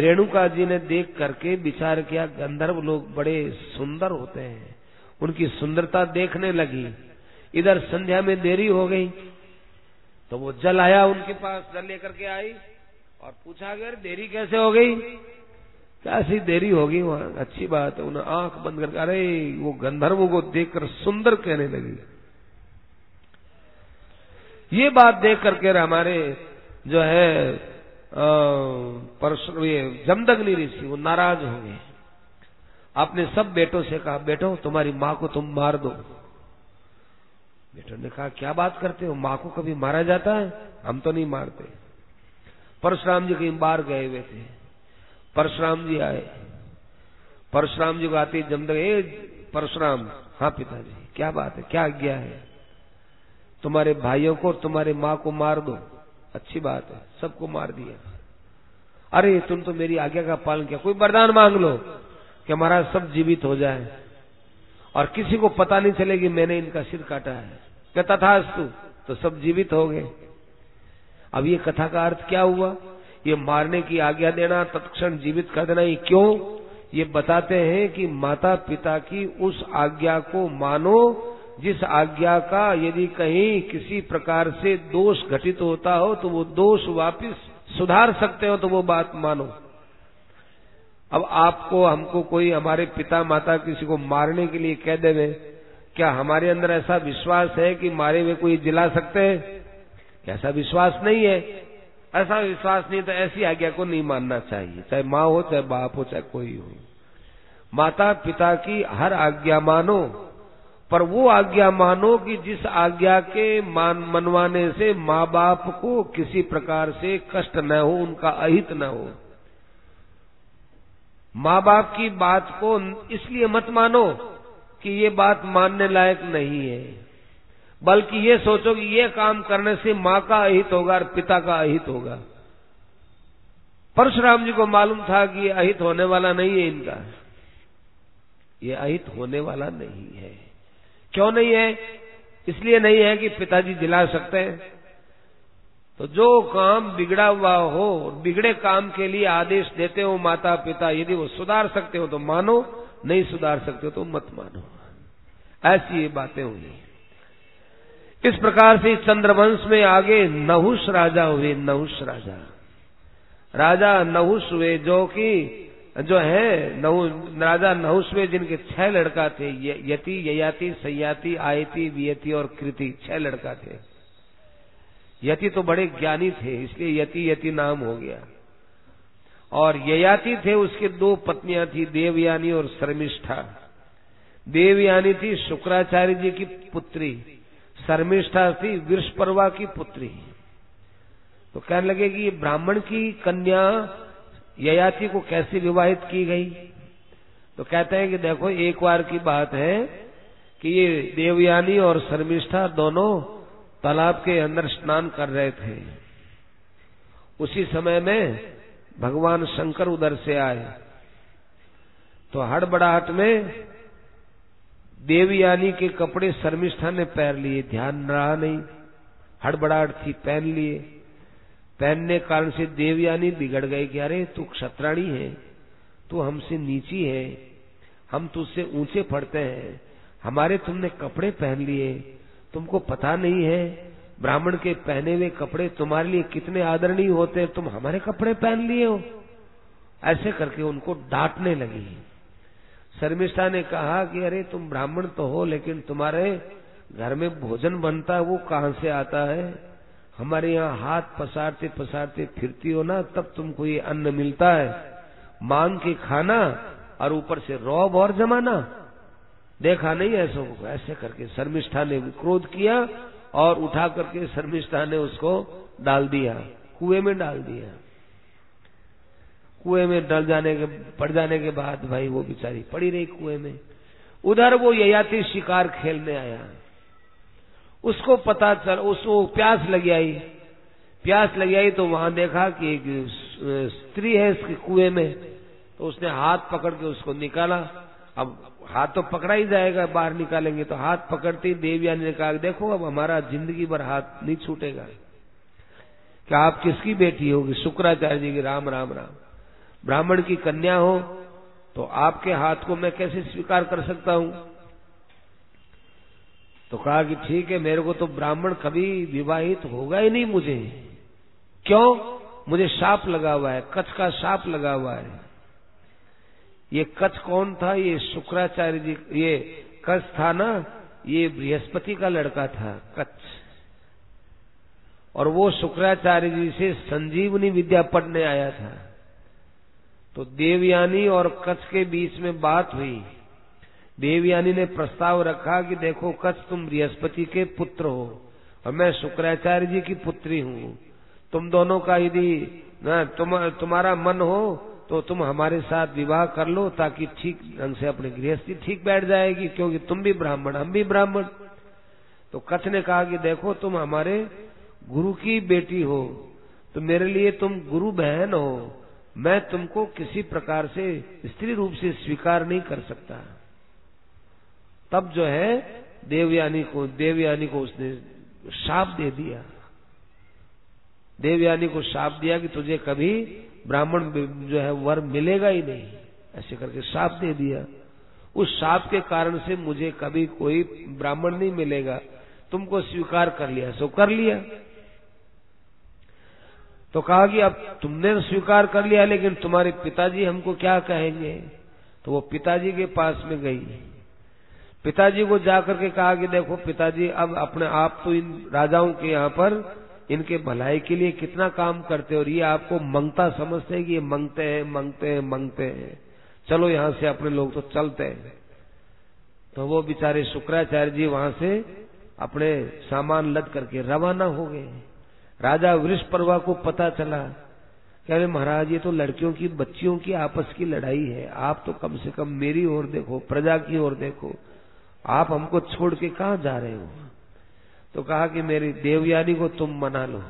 रेणुका जी ने देख करके विचार किया गंधर्व लोग बड़े सुंदर होते हैं, उनकी सुंदरता देखने लगी। इधर संध्या में देरी हो गई तो वो जल आया उनके पास, जल लेकर के आई और पूछा गया देरी कैसे हो गई, कैसी देरी होगी वहां, अच्छी बात है। उन्हें आंख बंद करके अरे वो गंधर्वों को देखकर सुंदर कहने लगी। ये बात देख करके हमारे जो है परशु ये जमदग्नि ऋषि वो नाराज हो गए। आपने सब बेटों से कहा बेटो तुम्हारी माँ को तुम मार दो। बेटों ने कहा क्या बात करते हो, माँ को कभी मारा जाता है, हम तो नहीं मारते। परशुराम जी कहीं बाहर गए हुए थे, परशुराम जी आए। परशुराम जी को आते जमदग्नि, परशुराम हाँ पिताजी क्या बात है, क्या आज्ञा है, तुम्हारे भाइयों को तुम्हारे माँ को मार दो। अच्छी बात है, सबको मार दिया। अरे तुम तो मेरी आज्ञा का पालन किया, कोई वरदान मांग लो कि हमारा सब जीवित हो जाए और किसी को पता नहीं चले कि मैंने इनका सिर काटा है। कहता था अस्तु, तो सब जीवित हो गए। अब ये कथा का अर्थ क्या हुआ, ये मारने की आज्ञा देना तत्क्षण जीवित कर देना, ये क्यों? ये बताते हैं कि माता पिता की उस आज्ञा को मानो जिस आज्ञा का यदि कहीं किसी प्रकार से दोष घटित होता हो तो वो दोष वापस सुधार सकते हो, तो वो बात मानो। अब आपको हमको कोई हमारे पिता माता किसी को मारने के लिए कह देवे, क्या हमारे अंदर ऐसा विश्वास है कि मारे हुए कोई जिला सकते हैं? ऐसा विश्वास नहीं है। ऐसा विश्वास नहीं तो ऐसी आज्ञा को नहीं मानना चाहिए, चाहे माँ हो चाहे बाप हो चाहे कोई हो। माता पिता की हर आज्ञा मानो, पर वो आज्ञा मानो कि जिस आज्ञा के मान मनवाने से माँ बाप को किसी प्रकार से कष्ट न हो, उनका अहित न हो। माँ बाप की बात को इसलिए मत मानो कि ये बात मानने लायक नहीं है, बल्कि ये सोचो कि ये काम करने से माँ का अहित होगा और पिता का अहित होगा। परशुराम जी को मालूम था कि ये अहित होने वाला नहीं है, इनका ये अहित होने वाला नहीं है। क्यों नहीं है? इसलिए नहीं है कि पिताजी दिला सकते हैं। तो जो काम बिगड़ा हुआ हो, बिगड़े काम के लिए आदेश देते हो माता पिता, यदि वो सुधार सकते हो तो मानो, नहीं सुधार सकते हो तो मत मानो। ऐसी ये बातें हुई। इस प्रकार से चंद्रवंश में आगे नहुष राजा हुए। नहुष राजा राजा नहुष हुए जो कि जो है नहुष राजा नहुष हुए जिनके छह लड़का थे, यति ययाति सयाति आयति वियति और कृति, छह लड़का थे। यति तो बड़े ज्ञानी थे इसलिए यति यति नाम हो गया, और ययाति थे उसके दो पत्नियां थी, देवयानी और शर्मिष्ठा। देवयानी थी शुक्राचार्य जी की पुत्री, शर्मिष्ठा थी वृषपर्वा की पुत्री। तो कहने लगे कि ये ब्राह्मण की कन्या ययाति को कैसे विवाहित की गई? तो कहते हैं कि देखो, एक बार की बात है कि ये देवयानी और शर्मिष्ठा दोनों तालाब के अंदर स्नान कर रहे थे। उसी समय में भगवान शंकर उधर से आए, तो हड़बड़ाहट में देवयानी के कपड़े शर्मिष्ठा ने पहन लिए, ध्यान रहा नहीं, हड़बड़ाहट थी, पहन लिए। पहनने कारण से देवयानी बिगड़ गई कि अरे तू क्षत्राणी है, तू हमसे नीची है, हम तुझसे ऊंचे पड़ते हैं, हमारे तुमने कपड़े पहन लिए, तुमको पता नहीं है ब्राह्मण के पहने हुए कपड़े तुम्हारे लिए कितने आदरणीय होते हैं, तुम हमारे कपड़े पहन लिए हो। ऐसे करके उनको डांटने लगी। शर्मिष्ठा ने कहा कि अरे तुम ब्राह्मण तो हो, लेकिन तुम्हारे घर में भोजन बनता है वो कहाँ से आता है? हमारे यहाँ हाथ पसारते पसारते फिरती हो ना, तब तुमको ये अन्न मिलता है, मांग के खाना और ऊपर से रौब और जमाना, देखा नहीं ऐसो। ऐसे करके शर्मिष्ठा ने क्रोध किया और उठा करके शर्मिष्ठा ने उसको डाल दिया, कुएं में डाल दिया। कुएं में डल जाने के पड़ जाने के बाद भाई वो बेचारी पड़ी रही कुएं में। उधर वो ययाति शिकार खेलने आया, उसको पता चल, उसको प्यास लगी आई। प्यास लगी आई तो वहां देखा कि एक स्त्री है इसके कुएं में, तो उसने हाथ पकड़ के उसको निकाला। अब हाथ तो पकड़ा ही जाएगा, बाहर निकालेंगे तो हाथ पकड़ते ही देवयानी ने कहा देखो अब हमारा जिंदगी भर हाथ नहीं छूटेगा। क्या आप किसकी बेटी होगी? शुक्राचार्य जी की। राम राम राम, ब्राह्मण की कन्या हो तो आपके हाथ को मैं कैसे स्वीकार कर सकता हूं? तो कहा कि ठीक है, मेरे को तो ब्राह्मण कभी विवाहित होगा ही नहीं। मुझे क्यों? मुझे शाप लगा हुआ है, कच्छ का शाप लगा हुआ है। ये कच्छ कौन था? ये शुक्राचार्य जी। ये कच्छ था ना, ये बृहस्पति का लड़का था कच्छ, और वो शुक्राचार्य जी से संजीवनी विद्या पढ़ने आया था। तो देवयानी और कच्छ के बीच में बात हुई। देवयानी ने प्रस्ताव रखा कि देखो कच्छ, तुम बृहस्पति के पुत्र हो और मैं शुक्राचार्य जी की पुत्री हूँ, तुम दोनों का यदि तुम, तुम्हारा मन हो तो तुम हमारे साथ विवाह कर लो, ताकि ठीक ढंग से अपनी गृहस्थी ठीक बैठ जाएगी, क्योंकि तुम भी ब्राह्मण हम भी ब्राह्मण। तो कच्छ ने कहा कि देखो तुम हमारे गुरु की बेटी हो, तो मेरे लिए तुम गुरु बहन हो, मैं तुमको किसी प्रकार से स्त्री रूप से स्वीकार नहीं कर सकता। तब जो है देवयानी को देवयानी को उसने शाप दे दिया। देवयानी को शाप दिया कि तुझे कभी ब्राह्मण जो है वर मिलेगा ही नहीं, ऐसे करके शाप दे दिया। उस शाप के कारण से मुझे कभी कोई ब्राह्मण नहीं मिलेगा, तुमको स्वीकार कर लिया सो कर लिया। तो कहा कि अब तुमने स्वीकार कर लिया, लेकिन तुम्हारे पिताजी हमको क्या कहेंगे? तो वो पिताजी के पास में गई। पिताजी को जाकर के कहा कि देखो पिताजी, अब अपने आप तो इन राजाओं के यहाँ पर इनके भलाई के लिए कितना काम करते हो, और ये आपको मंगता समझते हैं कि ये मंगते हैं मंगते हैं मंगते हैं, चलो यहाँ से अपने लोग तो चलते हैं। तो वो बेचारे शुक्राचार्य जी वहां से अपने सामान लद करके रवाना हो गए। राजा वृषपर्वा को पता चला, कह रहे महाराज ये तो लड़कियों की बच्चियों की आपस की लड़ाई है, आप तो कम से कम मेरी ओर देखो, प्रजा की ओर देखो, आप हमको छोड़ के कहाँ जा रहे हो। तो कहा कि मेरी देवयानी को तुम मना लो।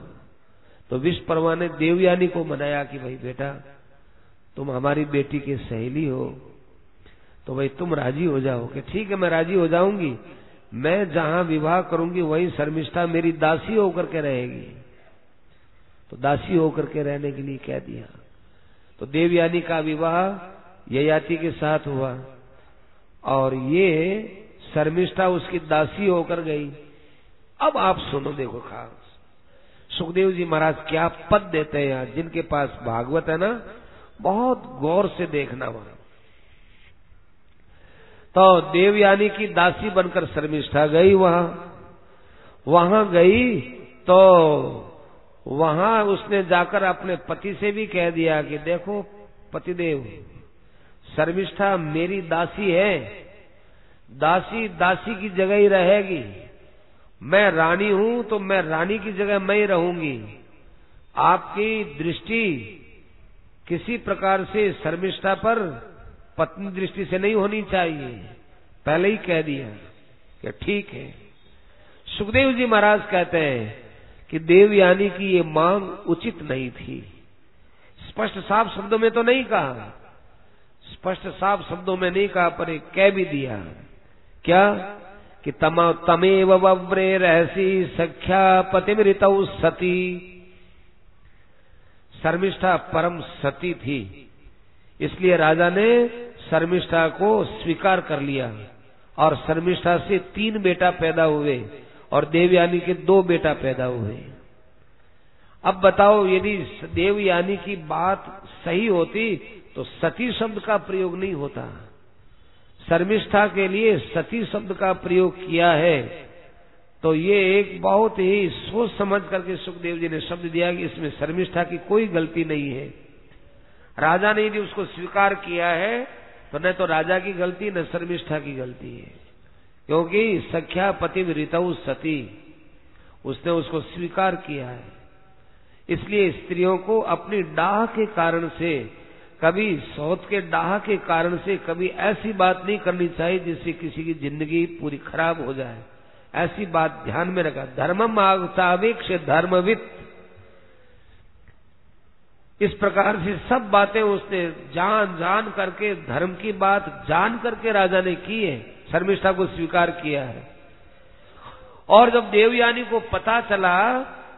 तो विषपर्वा ने देवयानी को मनाया कि भाई बेटा तुम हमारी बेटी की सहेली हो, तो भाई तुम राजी हो जाओ कि ठीक है मैं राजी हो जाऊंगी, मैं जहां विवाह करूंगी वहीं शर्मिष्ठा मेरी दासी होकर के रहेगी। तो दासी होकर के रहने के लिए कह दिया। तो देवयानी का विवाह ययाति के साथ हुआ और ये शर्मिष्ठा उसकी दासी होकर गई। अब आप सुनो, देखो खास सुखदेव जी महाराज क्या पद देते हैं यार, जिनके पास भागवत है ना, बहुत गौर से देखना। वहां तो देवयानी की दासी बनकर शर्मिष्ठा गई, वहां वहां गई तो वहां उसने जाकर अपने पति से भी कह दिया कि देखो पतिदेव, शर्मिष्ठा मेरी दासी है, दासी दासी की जगह ही रहेगी, मैं रानी हूं तो मैं रानी की जगह मैं ही रहूंगी, आपकी दृष्टि किसी प्रकार से शर्मिष्ठा पर पत्नी दृष्टि से नहीं होनी चाहिए, पहले ही कह दिया कि ठीक है। सुखदेव जी महाराज कहते हैं कि देवयानी की ये मांग उचित नहीं थी। स्पष्ट साफ शब्दों में तो नहीं कहा, स्पष्ट साफ शब्दों में नहीं कहा, पर एक कह भी दिया क्या कि तमा तमेव वव्रे रहसी सख्या पतिमृतौ सती। शर्मिष्ठा परम सती थी, इसलिए राजा ने शर्मिष्ठा को स्वीकार कर लिया और शर्मिष्ठा से तीन बेटा पैदा हुए और देवयानी के दो बेटा पैदा हुए। अब बताओ यदि देवयानी की बात सही होती तो सती शब्द का प्रयोग नहीं होता, शर्मिष्ठा के लिए सती शब्द का प्रयोग किया है। तो ये एक बहुत ही सोच समझ करके सुखदेव जी ने शब्द दिया कि इसमें शर्मिष्ठा की कोई गलती नहीं है। राजा ने यदि उसको स्वीकार किया है तो न तो राजा की गलती न शर्मिष्ठा की गलती है, क्योंकि सख्या पतिव्रतौ सती, उसने उसको स्वीकार किया है। इसलिए स्त्रियों को अपनी डाह के कारण से, कभी सौत के डाह के कारण से कभी ऐसी बात नहीं करनी चाहिए जिससे किसी की जिंदगी पूरी खराब हो जाए, ऐसी बात ध्यान में रखा। धर्मम आगतावेक्ष धर्मवित, इस प्रकार से सब बातें उसने जान जान करके, धर्म की बात जान करके राजा ने की है, शर्मिष्ठा को स्वीकार किया है। और जब देवयानी को पता चला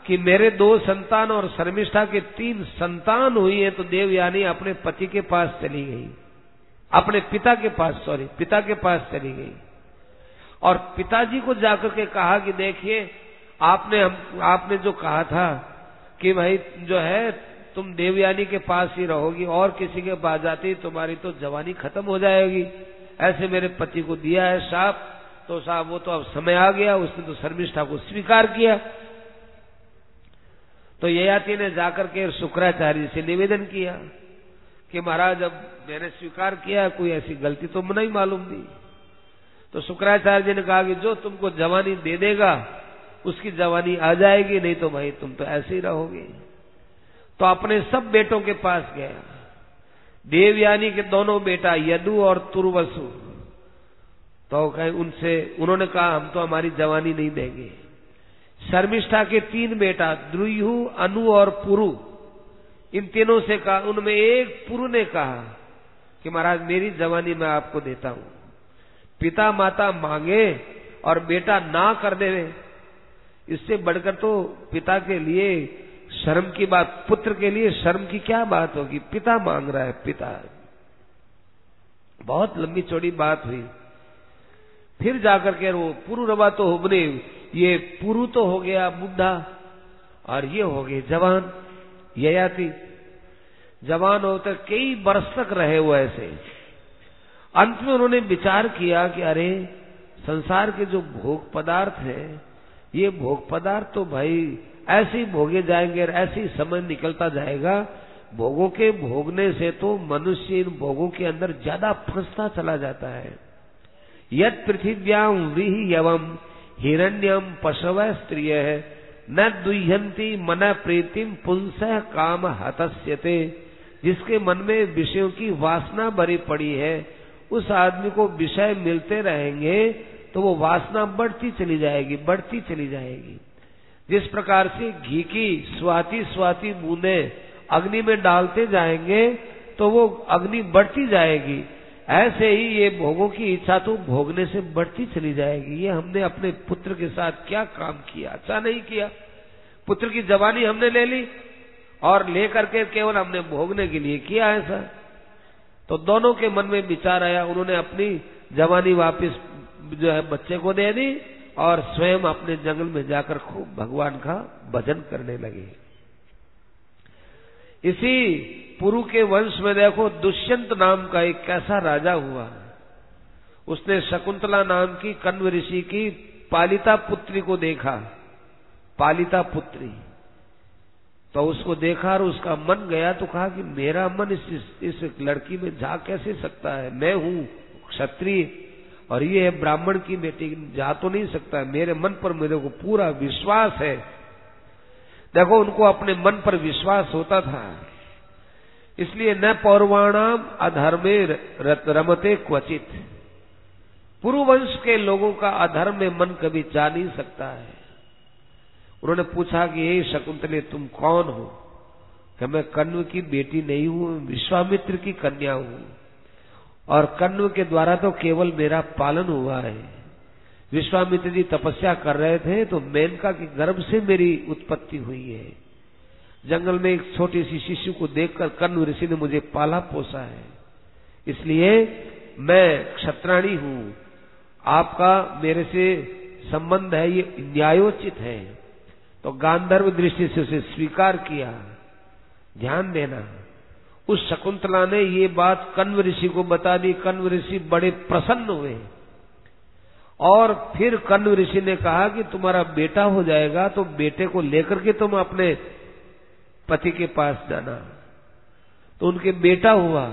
कि मेरे दो संतान और शर्मिष्ठा के तीन संतान हुई है, तो देवयानी अपने पति के पास चली गई, अपने पिता के पास सॉरी पिता के पास चली गई और पिताजी को जाकर के कहा कि देखिए आपने हम आपने जो कहा था कि भाई जो है तुम देवयानी के पास ही रहोगी और किसी के पास जाती तुम्हारी तो जवानी खत्म हो जाएगी, ऐसे मेरे पति को दिया है साहब। तो साहब वो तो अब समय आ गया, उसने तो शर्मिष्ठा को स्वीकार किया। तो ययाति ने जाकर के शुक्राचार्य से निवेदन किया कि महाराज अब मैंने स्वीकार किया, कोई ऐसी गलती तो नहीं मालूम दी। तो शुक्राचार्य जी ने कहा कि जो तुमको जवानी दे देगा उसकी जवानी आ जाएगी, नहीं तो भाई तुम तो ऐसे ही रहोगे। तो अपने सब बेटों के पास गया, देवयानी के दोनों बेटा यदु और तुर्वसु, तो कहे उनसे उन्होंने कहा हम तो हमारी जवानी नहीं देंगे। शर्मिष्ठा के तीन बेटा द्रुयु, अनु और पुरु, इन तीनों से कहा, उनमें एक पुरु ने कहा कि महाराज मेरी जवानी मैं आपको देता हूं। पिता माता मांगे और बेटा ना कर दे, इससे बढ़कर तो पिता के लिए शर्म की बात, पुत्र के लिए शर्म की क्या बात होगी, पिता मांग रहा है पिता। बहुत लंबी चौड़ी बात हुई, फिर जाकर के वो पुरुरवा तो होबने, ये पुरु तो हो गया बुढ़ा और ये हो गए जवान। ययाति जवान होकर कई वर्ष तक रहे वो ऐसे। अंत में उन्होंने विचार किया कि अरे संसार के जो भोग पदार्थ हैं, ये भोग पदार्थ तो भाई ऐसी भोगे जाएंगे और ऐसी समय निकलता जाएगा। भोगों के भोगने से तो मनुष्य इन भोगों के अंदर ज्यादा फंसता चला जाता है। यद पृथिव्याम विहि यवम हिरण्यम पशव स्त्रिय है न दुह्यंती मन प्रीतिम पुंसः काम हतस्यते। जिसके मन में विषयों की वासना भरी पड़ी है उस आदमी को विषय मिलते रहेंगे तो वो वासना बढ़ती चली जाएगी बढ़ती चली जाएगी। जिस प्रकार से घी की स्वाति स्वाति बूंदे अग्नि में डालते जाएंगे तो वो अग्नि बढ़ती जाएगी, ऐसे ही ये भोगों की इच्छा तो भोगने से बढ़ती चली जाएगी। ये हमने अपने पुत्र के साथ क्या काम किया, अच्छा नहीं किया। पुत्र की जवानी हमने ले ली और लेकर के केवल हमने भोगने के लिए किया ऐसा। तो दोनों के मन में विचार आया, उन्होंने अपनी जवानी वापस जो है बच्चे को दे दी और स्वयं अपने जंगल में जाकर खूब भगवान का भजन करने लगे। इसी पुरु के वंश में देखो दुष्यंत नाम का एक कैसा राजा हुआ। उसने शकुंतला नाम की कण्व ऋषि की पालिता पुत्री को देखा, पालिता पुत्री तो उसको देखा और उसका मन गया तो कहा कि मेरा मन इस इस लड़की में जा कैसे सकता है, मैं हूं क्षत्रिय और ये है ब्राह्मण की बेटी, जा तो नहीं सकता, मेरे मन पर मेरे को पूरा विश्वास है। देखो उनको अपने मन पर विश्वास होता था। इसलिए न पौर्वाणाम अधर्मे रमते क्वचित, पुरुवंश के लोगों का अधर्म में मन कभी जा नहीं सकता है। उन्होंने पूछा कि हे शकुंतले तुम कौन हो? कि मैं कण्व की बेटी नहीं हूं, विश्वामित्र की कन्या हूं और कण्व के द्वारा तो केवल मेरा पालन हुआ है। विश्वामित्र जी तपस्या कर रहे थे तो मेनका के गर्भ से मेरी उत्पत्ति हुई है। जंगल में एक छोटी सी शिशु को देखकर कण्व ऋषि ने मुझे पाला पोसा है, इसलिए मैं क्षत्राणी हूं। आपका मेरे से संबंध है, ये न्यायोचित है। तो गांधर्व दृष्टि से उसे स्वीकार किया। ध्यान देना, उस शकुंतला ने ये बात कण्व ऋषि को बता दी। कण्व ऋषि बड़े प्रसन्न हुए और फिर कण्व ऋषि ने कहा कि तुम्हारा बेटा हो जाएगा तो बेटे को लेकर के तुम अपने पति के पास जाना। तो उनके बेटा हुआ,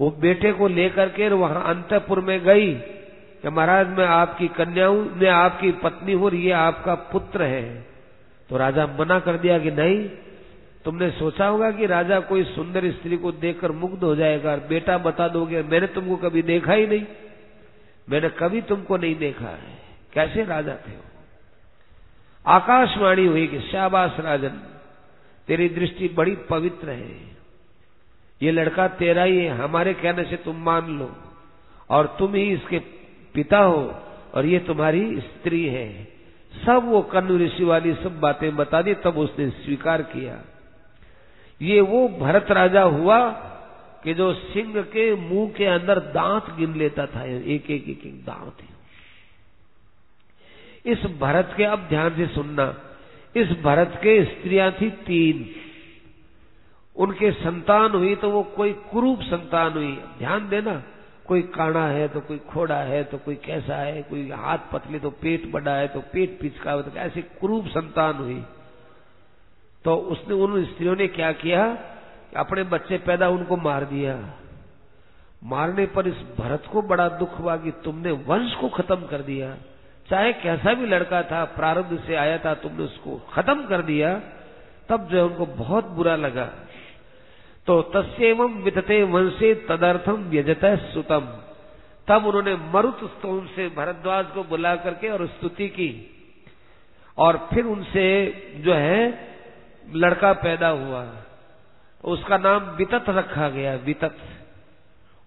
वो बेटे को लेकर के वहां अंतःपुर में गई कि महाराज मैं आपकी कन्या हूं, मैं आपकी पत्नी हूं और ये आपका पुत्र है। तो राजा मना कर दिया कि नहीं, तुमने सोचा होगा कि राजा कोई सुंदर स्त्री को देखकर मुग्ध हो जाएगा और बेटा बता दोगे मैंने तुमको कभी देखा ही नहीं, मैंने कभी तुमको नहीं देखा है, कैसे राजा थे हो। आकाशवाणी हुई कि शाबाश राजन, तेरी दृष्टि बड़ी पवित्र है, ये लड़का तेरा ही है, हमारे कहने से तुम मान लो और तुम ही इसके पिता हो और ये तुम्हारी स्त्री है। सब वो कण्व ऋषि वाली सब बातें बता दी, तब उसने स्वीकार किया। ये वो भरत राजा हुआ कि जो सिंह के मुंह के अंदर दांत गिन लेता था, एक एक एक एक दांत। इस भरत के, अब ध्यान से सुनना, इस भरत के स्त्रियां थी तीन, उनके संतान हुई तो वो कोई कुरूप संतान हुई। ध्यान देना, कोई काना है तो कोई खोड़ा है तो कोई कैसा है, कोई हाथ पतले तो पेट बड़ा है तो पेट पिचका है, तो ऐसी कुरूप संतान हुई। तो उसने उन स्त्रियों ने क्या किया, अपने बच्चे पैदा उनको मार दिया। मारने पर इस भरत को बड़ा दुख हुआ कि तुमने वंश को खत्म कर दिया, चाहे कैसा भी लड़का था प्रारब्ध से आया था, तुमने उसको खत्म कर दिया। तब जो उनको बहुत बुरा लगा। तो तस्येवं वितते वंशे तदर्थम व्यजतः सुतम, तब उन्होंने मरुत स्तोम से भरद्वाज को बुला करके और स्तुति की और फिर उनसे जो है लड़का पैदा हुआ, उसका नाम वितत रखा गया, वितत।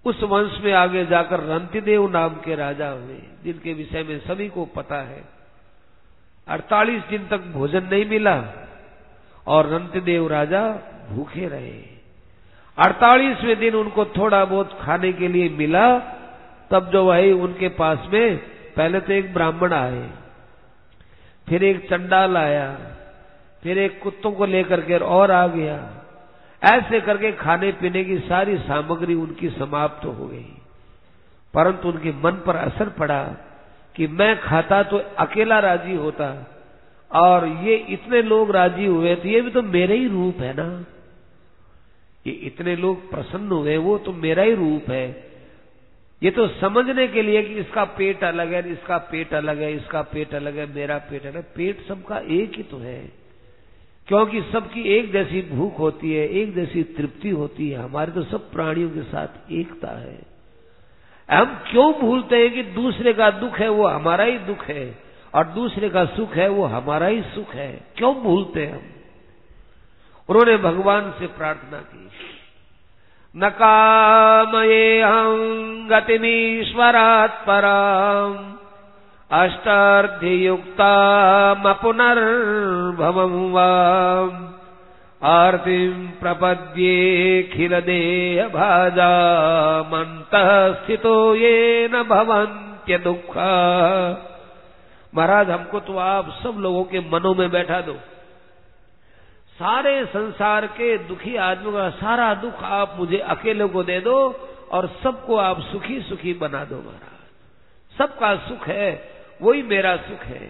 उस वंश में आगे जाकर रंतिदेव नाम के राजा हुए, जिनके विषय में सभी को पता है। अड़तालीस दिन तक भोजन नहीं मिला और रंतिदेव राजा भूखे रहे। अड़तालीसवें दिन उनको थोड़ा बहुत खाने के लिए मिला, तब जो वही उनके पास में पहले तो एक ब्राह्मण आए, फिर एक चंडाल आया, फिर एक कुत्तों को लेकर के और आ गया। ऐसे करके खाने पीने की सारी सामग्री उनकी समाप्त हो गई। परंतु उनके मन पर असर पड़ा कि मैं खाता तो अकेला राजी होता, और ये इतने लोग राजी हुए थे, ये भी तो मेरा ही रूप है ना, ये इतने लोग प्रसन्न हुए वो तो मेरा ही रूप है। ये तो समझने के लिए कि इसका पेट अलग है, इसका पेट अलग है, इसका पेट अलग है, मेरा पेट अलग है। पेट सबका एक ही तो है, क्योंकि सबकी एक जैसी भूख होती है, एक जैसी तृप्ति होती है। हमारे तो सब प्राणियों के साथ एकता है। हम क्यों भूलते हैं कि दूसरे का दुख है वो हमारा ही दुख है और दूसरे का सुख है वो हमारा ही सुख है, क्यों भूलते हैं हम। उन्होंने भगवान से प्रार्थना की, न कामये हम गतिमीश्वरात् पराम अष्टार्धियुक्ताम अपुनर्भवं वाम आर्तिम प्रपद्ये खिल देह भाजाम अन्तः स्थितो येन भवन्त्य दुःखा। महाराज हमको तो आप सब लोगों के मनों में बैठा दो, सारे संसार के दुखी आदमियों का सारा दुख आप मुझे अकेले को दे दो और सबको आप सुखी सुखी बना दो। महाराज सबका सुख है वही मेरा सुख है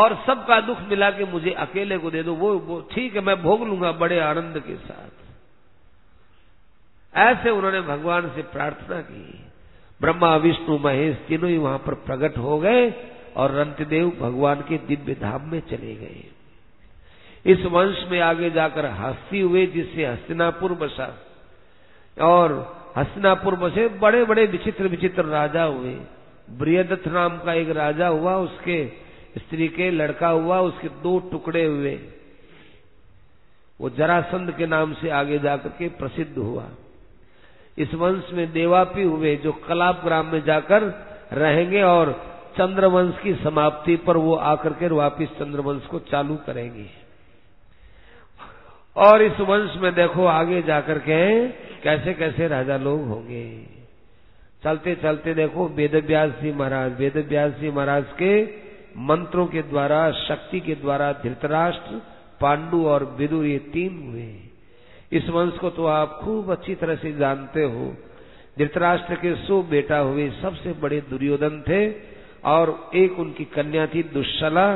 और सबका दुख मिला के मुझे अकेले को दे दो, वो ठीक है मैं भोग लूंगा बड़े आनंद के साथ। ऐसे उन्होंने भगवान से प्रार्थना की। ब्रह्मा विष्णु महेश तीनों ही वहां पर प्रकट हो गए और रंतदेव भगवान के दिव्य धाम में चले गए। इस वंश में आगे जाकर हस्ती हुए जिससे हस्तिनापुर बसा, और हस्तिनापुर बसे बड़े बड़े विचित्र विचित्र राजा हुए। बृहदत्थ नाम का एक राजा हुआ, उसके स्त्री के लड़का हुआ, उसके दो टुकड़े हुए, वो जरासंध के नाम से आगे जाकर के प्रसिद्ध हुआ। इस वंश में देवापी हुए जो कलाप ग्राम में जाकर रहेंगे और चंद्रवंश की समाप्ति पर वो आकर के वापिस चंद्रवंश को चालू करेंगे। और इस वंश में देखो आगे जाकर के कैसे कैसे राजा लोग होंगे। चलते चलते देखो वेदव्यास जी महाराज, वेदव्यास जी महाराज के मंत्रों के द्वारा, शक्ति के द्वारा धृतराष्ट्र, पांडु और विदुर ये तीन हुए। इस वंश को तो आप खूब अच्छी तरह से जानते हो। धृतराष्ट्र के सौ बेटा हुए, सबसे बड़े दुर्योधन थे और एक उनकी कन्या थी दुश्शला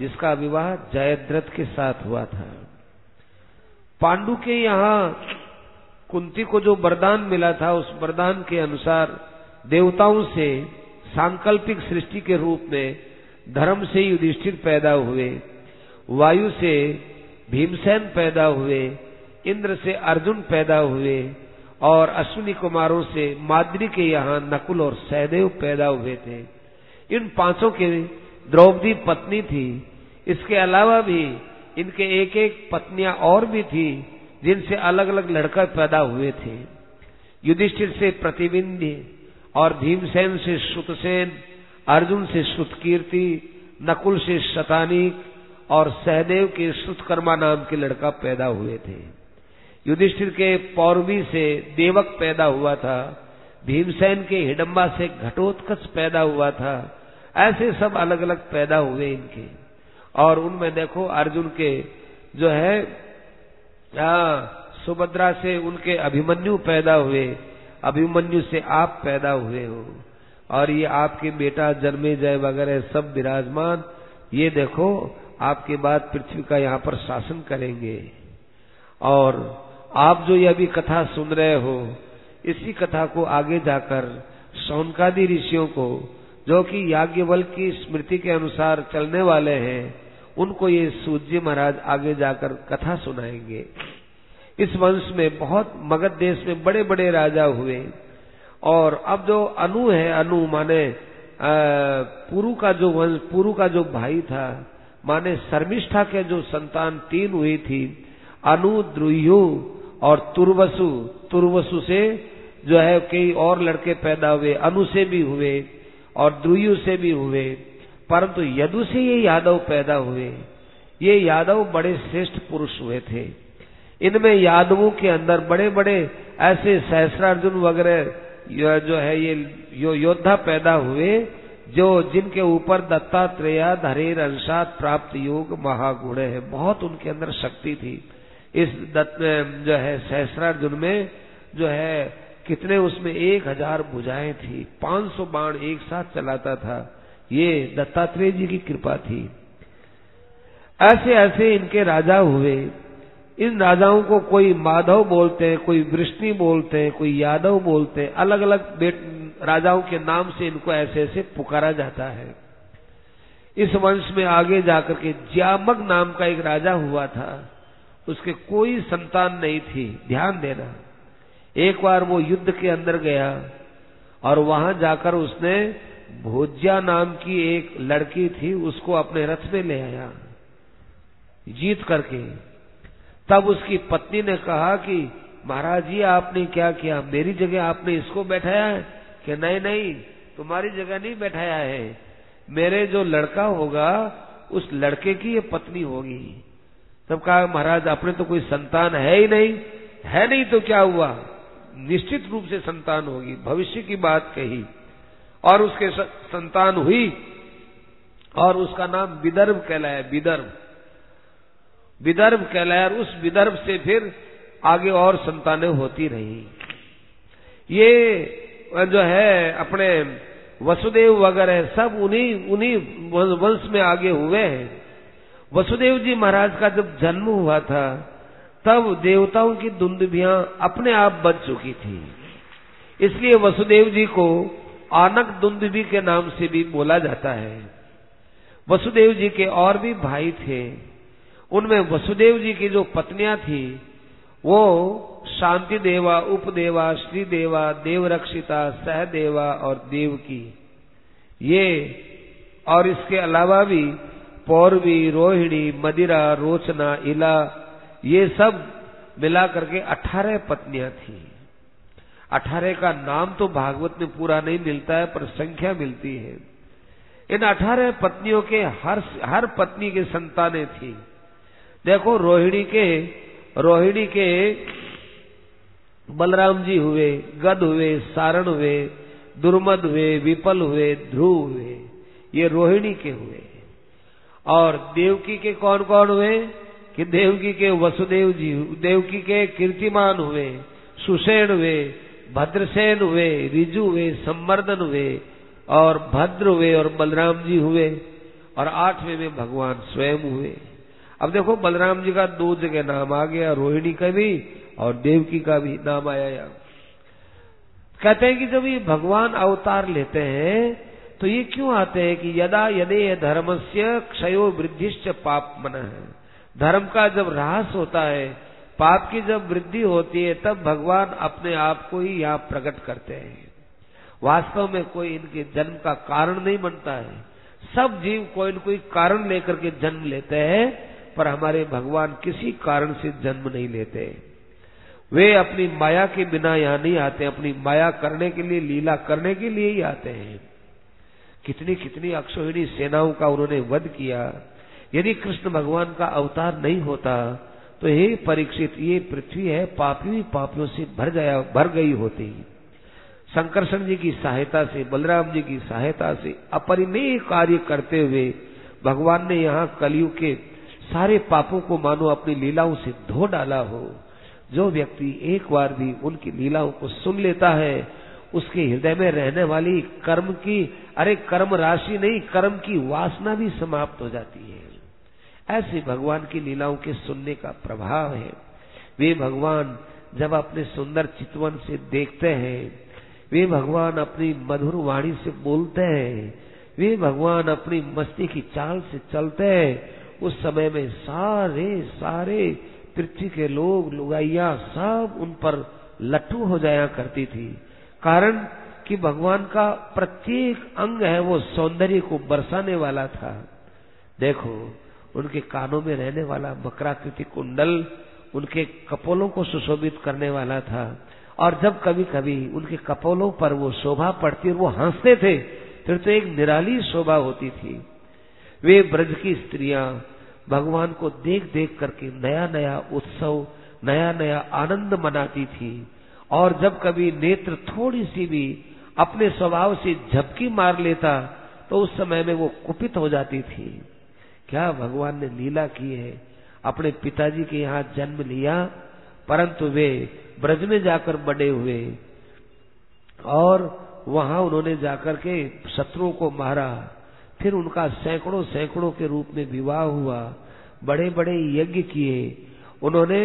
जिसका विवाह जयद्रथ के साथ हुआ था। पांडु के यहाँ कुंती को जो वरदान मिला था उस वरदान के अनुसार देवताओं से सांकल्पिक सृष्टि के रूप में धर्म से युधिष्ठिर पैदा हुए, वायु से भीमसेन पैदा हुए, इंद्र से अर्जुन पैदा हुए और अश्विनी कुमारों से माद्री के यहाँ नकुल और सहदेव पैदा हुए थे। इन पांचों के द्रौपदी पत्नी थी। इसके अलावा भी इनके एक एक पत्नियां और भी थी जिनसे अलग अलग लड़का पैदा हुए थे। युधिष्ठिर से प्रतिबिंध्य और भीमसेन से श्रुतसेन, अर्जुन से श्रुतकीर्ति, नकुल से शतानिक और सहदेव के श्रुतकर्मा नाम के लड़का पैदा हुए थे। युधिष्ठिर के पौरवी से देवक पैदा हुआ था, भीमसेन के हिडम्बा से घटोत्कच पैदा हुआ था। ऐसे सब अलग अलग पैदा हुए इनके। और उनमें देखो अर्जुन के जो है आ, सुभद्रा से उनके अभिमन्यु पैदा हुए, अभिमन्यु से आप पैदा हुए हो और ये आपके बेटा जन्मेजय वगैरह सब विराजमान। ये देखो आपके बाद पृथ्वी का यहाँ पर शासन करेंगे। और आप जो ये अभी कथा सुन रहे हो इसी कथा को आगे जाकर शौनकादि ऋषियों को जो कि याज्ञवल्क्य की स्मृति के अनुसार चलने वाले हैं उनको ये सूर्य महाराज आगे जाकर कथा सुनाएंगे। इस वंश में बहुत मगध देश में बड़े बड़े राजा हुए। और अब जो अनु है, अनु माने पुरु का जो वंश, पुरु का जो भाई था माने शर्मिष्ठा के जो संतान तीन हुई थी, अनु, द्रुयु और तुर्वसु। तुर्वसु से जो है कई और लड़के पैदा हुए, अनु से भी हुए और द्रुयु से भी हुए, परंतु यदु से ये यादव पैदा हुए। ये यादव बड़े श्रेष्ठ पुरुष हुए थे। इनमें यादवों के अंदर बड़े बड़े ऐसे सहस्रार्जुन वगैरह जो है ये यो, योद्धा पैदा हुए जो जिनके ऊपर दत्तात्रेया धरेर अंशात प्राप्त योग महागुण है, बहुत उनके अंदर शक्ति थी। इस दत्त जो है सहस्रार्जुन में जो है कितने उसमें एक हजार भुजाएं थी, पांच सौ बाण एक साथ चलाता था। ये दत्तात्रेय जी की कृपा थी। ऐसे ऐसे इनके राजा हुए। इन राजाओं को कोई माधव बोलते हैं, कोई वृष्णि बोलते हैं, कोई यादव बोलते हैं, अलग अलग राजाओं के नाम से इनको ऐसे ऐसे पुकारा जाता है। इस वंश में आगे जाकर के ज्यामक नाम का एक राजा हुआ था, उसके कोई संतान नहीं थी। ध्यान देना, एक बार वो युद्ध के अंदर गया और वहां जाकर उसने भोज्या नाम की एक लड़की थी उसको अपने रथ में ले आया जीत करके। तब उसकी पत्नी ने कहा कि महाराज जी आपने क्या किया, मेरी जगह आपने इसको बैठाया है? कि नहीं नहीं, तुम्हारी जगह नहीं बैठाया है, मेरे जो लड़का होगा उस लड़के की ये पत्नी होगी। तब कहा महाराज आपने तो कोई संतान है ही नहीं। है नहीं तो क्या हुआ, निश्चित रूप से संतान होगी, भविष्य की बात कही। और उसके संतान हुई और उसका नाम विदर्भ कहलाया, विदर्भ विदर्भ कहलाया। और उस विदर्भ से फिर आगे और संतानें होती रही। ये जो है अपने वसुदेव वगैरह सब उन्हीं उन्हीं वंश में आगे हुए हैं। वसुदेव जी महाराज का जब जन्म हुआ था तब देवताओं की दुंदुभियां अपने आप बच चुकी थी, इसलिए वसुदेव जी को आनक दुंदुभी के नाम से भी बोला जाता है। वसुदेव जी के और भी भाई थे, उनमें वसुदेव जी की जो पत्नियां थी वो शांति देवा, उपदेवा, श्री देवा, देवरक्षिता, सहदेवा और देवकी, ये और इसके अलावा भी पौरवी, रोहिणी, मदिरा, रोचना, इला, ये सब मिला करके अठारह पत्नियां थी। अठारह का नाम तो भागवत में पूरा नहीं मिलता है पर संख्या मिलती है। इन अठारह पत्नियों के हर हर पत्नी के संतानें थी। देखो रोहिणी के रोहिणी के बलराम जी हुए, गद हुए, सारण हुए, दुर्मद हुए, विपल हुए, ध्रुव हुए, ये रोहिणी के हुए। और देवकी के कौन कौन हुए कि देवकी के वसुदेव जी, देवकी के कीर्तिमान हुए, सुसेन हुए, भद्रसेन हुए, रिजु हुए, संवर्धन हुए और भद्र हुए और बलराम जी हुए। और आठवें में भगवान स्वयं हुए। अब देखो बलराम जी का दो जगह नाम आ गया, रोहिणी का भी और देवकी का भी नाम आया। कहते हैं कि जब ये भगवान अवतार लेते हैं तो ये क्यों आते हैं कि यदा यदे धर्मस्य क्षयो वृद्धिश्च पाप मना है। धर्म का जब ह्रास होता है, पाप की जब वृद्धि होती है, तब भगवान अपने आप को ही यहाँ प्रकट करते हैं। वास्तव में कोई इनके जन्म का कारण नहीं बनता है, सब जीव कोई न कोई कारण लेकर के जन्म लेते हैं, पर हमारे भगवान किसी कारण से जन्म नहीं लेते। वे अपनी माया के बिना यहाँ नहीं आते, अपनी माया करने के लिए, लीला करने के लिए ही आते हैं। कितनी कितनी अक्षोहिणी सेनाओं का उन्होंने वध किया। यदि कृष्ण भगवान का अवतार नहीं होता तो हे परीक्षित, ये पृथ्वी है पापी पापियों से भर गया भर गई होती। शंकरसन जी की सहायता से, बलराम जी की सहायता से अपरिमेय कार्य करते हुए भगवान ने यहाँ कलयुग के सारे पापों को मानो अपनी लीलाओं से धो डाला हो। जो व्यक्ति एक बार भी उनकी लीलाओं को सुन लेता है, उसके हृदय में रहने वाली कर्म की, अरे कर्म राशि नहीं, कर्म की वासना भी समाप्त हो जाती है। ऐसे भगवान की लीलाओं के सुनने का प्रभाव है। वे भगवान जब अपने सुंदर चितवन से देखते हैं, वे भगवान अपनी मधुर वाणी से बोलते हैं, वे भगवान अपनी मस्ती की चाल से चलते हैं, उस समय में सारे सारे पृथ्वी के लोग लुगाइया सब उन पर लट्टू हो जाया करती थी। कारण कि भगवान का प्रत्येक अंग है वो सौंदर्य को बरसाने वाला था। देखो उनके कानों में रहने वाला मकराकृति कुंडल उनके कपोलों को सुशोभित करने वाला था। और जब कभी कभी उनके कपोलों पर वो शोभा पड़ती और वो हंसते थे, फिर तो एक निराली शोभा होती थी। वे ब्रज की स्त्रियां भगवान को देख देख करके नया नया उत्सव, नया नया आनंद मनाती थी। और जब कभी नेत्र थोड़ी सी भी अपने स्वभाव से झपकी मार लेता तो उस समय में वो कुपित हो जाती थी। क्या भगवान ने लीला की है। अपने पिताजी के यहाँ जन्म लिया, परंतु वे ब्रज में जाकर बड़े हुए और वहां उन्होंने जाकर के शत्रुओं को मारा। फिर उनका सैकड़ों सैकड़ों के रूप में विवाह हुआ। बड़े बड़े यज्ञ किए। उन्होंने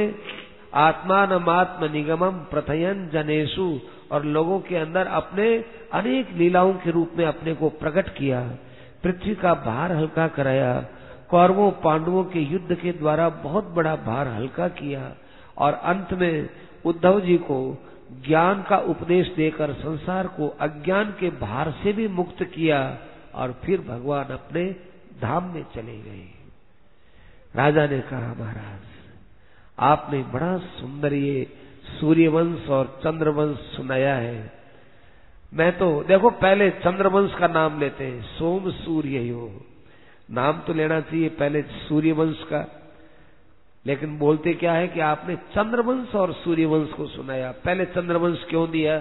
आत्मानमात्म निगमम प्रथयन जनेषु और लोगों के अंदर अपने अनेक लीलाओं के रूप में अपने को प्रकट किया। पृथ्वी का भार हल्का कराया। कौरवों पांडवों के युद्ध के द्वारा बहुत बड़ा भार हल्का किया और अंत में उद्धव जी को ज्ञान का उपदेश देकर संसार को अज्ञान के भार से भी मुक्त किया और फिर भगवान अपने धाम में चले गए। राजा ने कहा, महाराज आपने बड़ा सुंदर ये सूर्यवंश और चंद्रवंश सुनाया है। मैं तो देखो पहले चंद्रवंश का नाम लेते हैं, सोम सूर्य हो नाम तो लेना चाहिए पहले सूर्यवंश का, लेकिन बोलते क्या है कि आपने चंद्रवंश और सूर्यवंश को सुनाया, पहले चंद्रवंश क्यों दिया?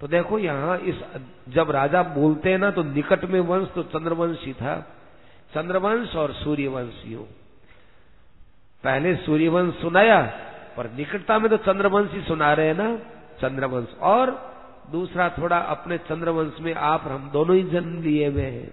तो देखो यहाँ इस जब राजा बोलते हैं ना तो निकट में वंश तो चंद्रवंश ही था, चंद्रवंश और सूर्यवंश ही हो। पहले सूर्यवंश सुनाया पर निकटता में तो चंद्रवंश ही सुना रहे हैं ना, चंद्रवंश। और दूसरा थोड़ा अपने चंद्रवंश में आप और हम दोनों ही जन्म लिए हुए हैं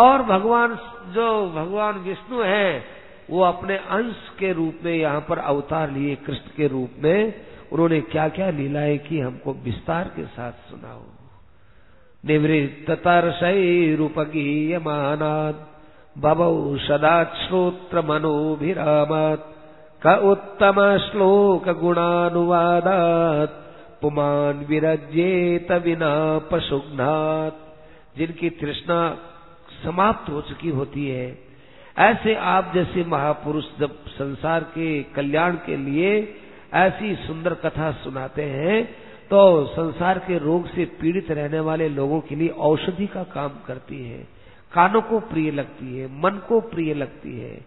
और भगवान जो भगवान विष्णु हैं वो अपने अंश के रूप में यहाँ पर अवतार लिए कृष्ण के रूप में। उन्होंने क्या क्या लीलाएं की हमको विस्तार के साथ सुनाओ। निवृत्तर्षय रूपगीयमानात् बभौ सदा श्रोत्र मनोभिरामात् क उत्तम श्लोक गुणानुवादात् पुमान विरज्येत विना पशुघ्नात्। जिनकी तृष्णा समाप्त हो चुकी होती है, ऐसे आप जैसे महापुरुष जब संसार के कल्याण के लिए ऐसी सुंदर कथा सुनाते हैं तो संसार के रोग से पीड़ित रहने वाले लोगों के लिए औषधि का काम करती है, कानों को प्रिय लगती है, मन को प्रिय लगती है।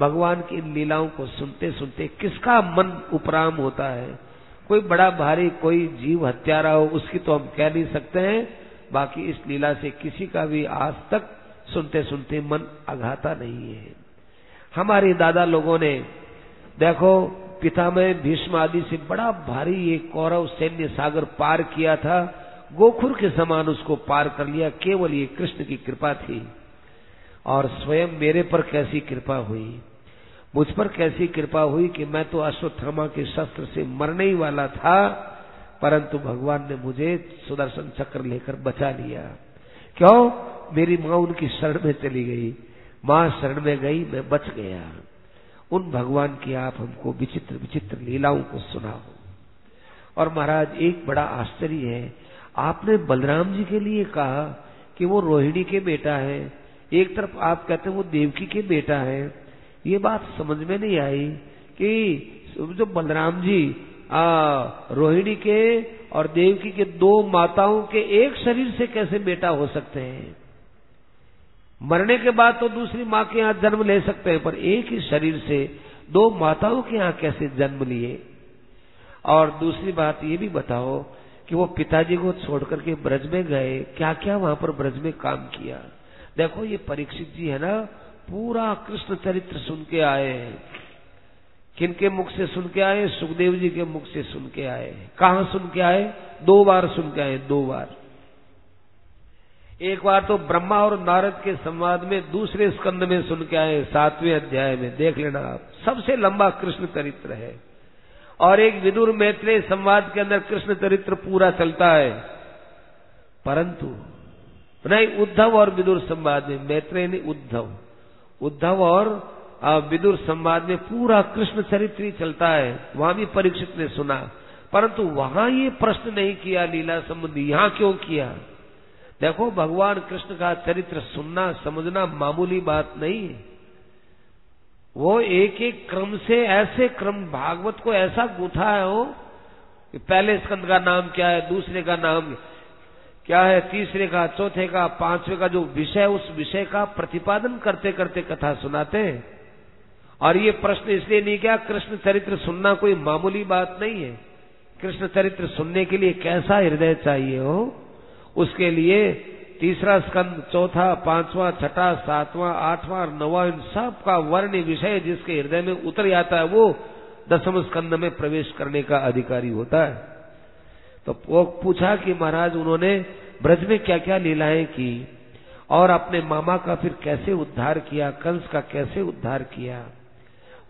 भगवान की इन लीलाओं को सुनते सुनते किसका मन उपराम होता है? कोई बड़ा भारी कोई जीव हत्यारा हो उसकी तो हम कह नहीं सकते हैं, बाकी इस लीला से किसी का भी आज तक सुनते सुनते मन अघाता नहीं है। हमारे दादा लोगों ने देखो पितामह भीष्म आदि से बड़ा भारी ये कौरव सैन्य सागर पार किया था, गोखुर के समान उसको पार कर लिया, केवल ये कृष्ण की कृपा थी। और स्वयं मेरे पर कैसी कृपा हुई, मुझ पर कैसी कृपा हुई कि मैं तो अश्वत्थामा के शस्त्र से मरने ही वाला था, परंतु भगवान ने मुझे सुदर्शन चक्र लेकर बचा लिया। क्यों? मेरी माँ उनकी शरण में चली गई, माँ शरण में गई, मैं बच गया। उन भगवान की आप हमको विचित्र विचित्र लीलाओं को सुनाओ। और महाराज एक बड़ा आश्चर्य है, आपने बलराम जी के लिए कहा कि वो रोहिणी के बेटा है, एक तरफ आप कहते हैं वो देवकी के बेटा है। ये बात समझ में नहीं आई कि जो बलराम जी आ, रोहिणी के और देवकी के दो माताओं के एक शरीर से कैसे बेटा हो सकते हैं? मरने के बाद तो दूसरी माँ के यहाँ जन्म ले सकते हैं, पर एक ही शरीर से दो माताओं के यहाँ कैसे जन्म लिए? और दूसरी बात ये भी बताओ कि वो पिताजी को छोड़कर के ब्रज में गए, क्या क्या वहां पर ब्रज में काम किया। देखो ये परीक्षित जी है ना, पूरा कृष्ण चरित्र सुन के आए हैं। किनके मुख से सुन के आए? शुकदेव जी के मुख से सुन के आए। कहाँ सुन के आए? दो बार सुन के आए, दो बार। एक बार तो ब्रह्मा और नारद के संवाद में दूसरे स्कंद में सुन के आए, सातवें अध्याय में, देख लेना आप, सबसे लंबा कृष्ण चरित्र है। और एक विदुर मैत्रेय संवाद के अंदर कृष्ण चरित्र पूरा चलता है, परंतु नहीं, उद्धव और विदुर संवाद में, मैत्रेय ने उद्धव उद्धव और विदुर संवाद में पूरा कृष्ण चरित्र ही चलता है। वहां भी परीक्षित ने सुना, परंतु वहां ये प्रश्न नहीं किया लीला संबंधी, यहाँ क्यों किया? देखो भगवान कृष्ण का चरित्र सुनना समझना मामूली बात नहीं है। वो एक एक क्रम से ऐसे क्रम भागवत को ऐसा गूंथा है हो कि पहले स्कंद का नाम क्या है, दूसरे का नाम क्या है, तीसरे का, चौथे का, पांचवे का, जो विषय उस विषय का प्रतिपादन करते करते कथा सुनाते हैं। और ये प्रश्न इसलिए नहीं किया, कृष्ण चरित्र सुनना कोई मामूली बात नहीं है। कृष्ण चरित्र सुनने के लिए कैसा हृदय चाहिए हो, उसके लिए तीसरा स्कंद, चौथा, पांचवा, छठा, सातवां, आठवां और नौवां, इन सब का वर्ण विषय जिसके हृदय में उतर जाता है वो दसम स्कंद में प्रवेश करने का अधिकारी होता है। तो पूछा कि महाराज उन्होंने ब्रज में क्या क्या लीलाएं की और अपने मामा का फिर कैसे उद्धार किया, कंस का कैसे उद्धार किया।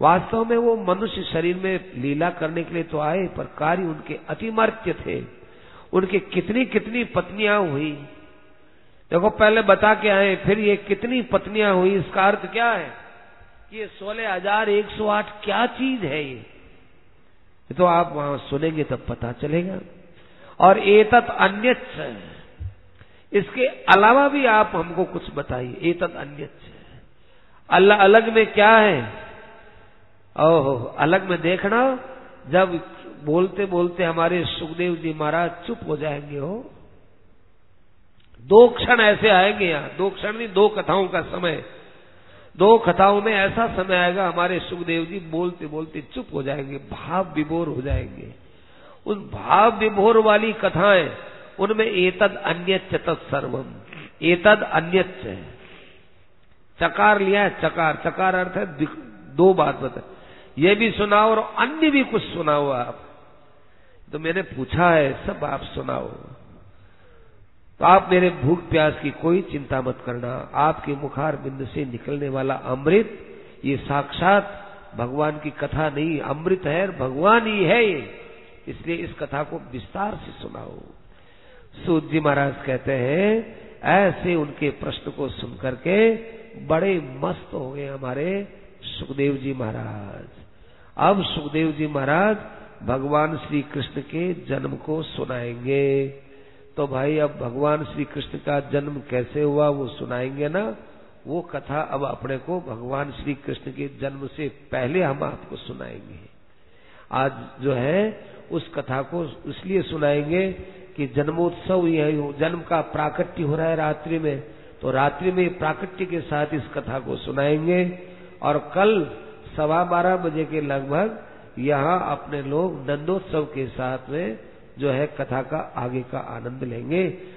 वास्तव में वो मनुष्य शरीर में लीला करने के लिए तो आए, पर कार्य उनके अतिमर्त्य थे। उनके कितनी कितनी पत्नियां हुई, देखो पहले बता के आए, फिर ये कितनी पत्नियां हुई, इसका अर्थ क्या है? ये सोलह हजार एक सौ आठ क्या चीज है? ये ये तो आप वहां सुनेंगे तब पता चलेगा। और एतत् अन्यच्च, इसके अलावा भी आप हमको कुछ बताइए। एतत् अन्यच्च, अल्लाह अलग में क्या है? ओहो, अलग में देखना, जब बोलते बोलते हमारे शुकदेव जी महाराज चुप हो जाएंगे। हो, दो क्षण ऐसे आएंगे यहाँ, दो क्षण नहीं, दो कथाओं का समय, दो कथाओं में ऐसा समय आएगा हमारे शुकदेव जी बोलते बोलते चुप हो जाएंगे, भाव विभोर हो जाएंगे। उन भाव विभोर वाली कथाएं, उनमें एतद अन्यच्च तत् सर्वम, एतद अन्यच्च है। चकार लिया है, चकार, चकार अर्थ है दो बात बता, ये भी सुनाओ और अन्य भी कुछ सुनाओ आप। तो मैंने पूछा है सब आप सुनाओ, तो आप मेरे भूख प्यास की कोई चिंता मत करना। आपके मुखार बिंदु से निकलने वाला अमृत, ये साक्षात भगवान की कथा नहीं, अमृत है, भगवान ही है ये। इसलिए इस कथा को विस्तार से सुनाओ। सूत जी महाराज कहते हैं, ऐसे उनके प्रश्न को सुनकर के बड़े मस्त हो गए हमारे सुखदेव जी महाराज। अब सुखदेव जी महाराज भगवान श्री कृष्ण के जन्म को सुनाएंगे। तो भाई अब भगवान श्री कृष्ण का जन्म कैसे हुआ वो सुनाएंगे ना, वो कथा अब अपने को भगवान श्री कृष्ण के जन्म से पहले हम आपको सुनाएंगे। आज जो है उस कथा को इसलिए सुनाएंगे कि जन्मोत्सव यही हो, जन्म का प्राकट्य हो रहा है रात्रि में, तो रात्रि में प्राकट्य के साथ इस कथा को सुनाएंगे। और कल सवा बारह बजे के लगभग यहाँ अपने लोग नंदोत्सव के साथ में जो है कथा का आगे का आनंद लेंगे।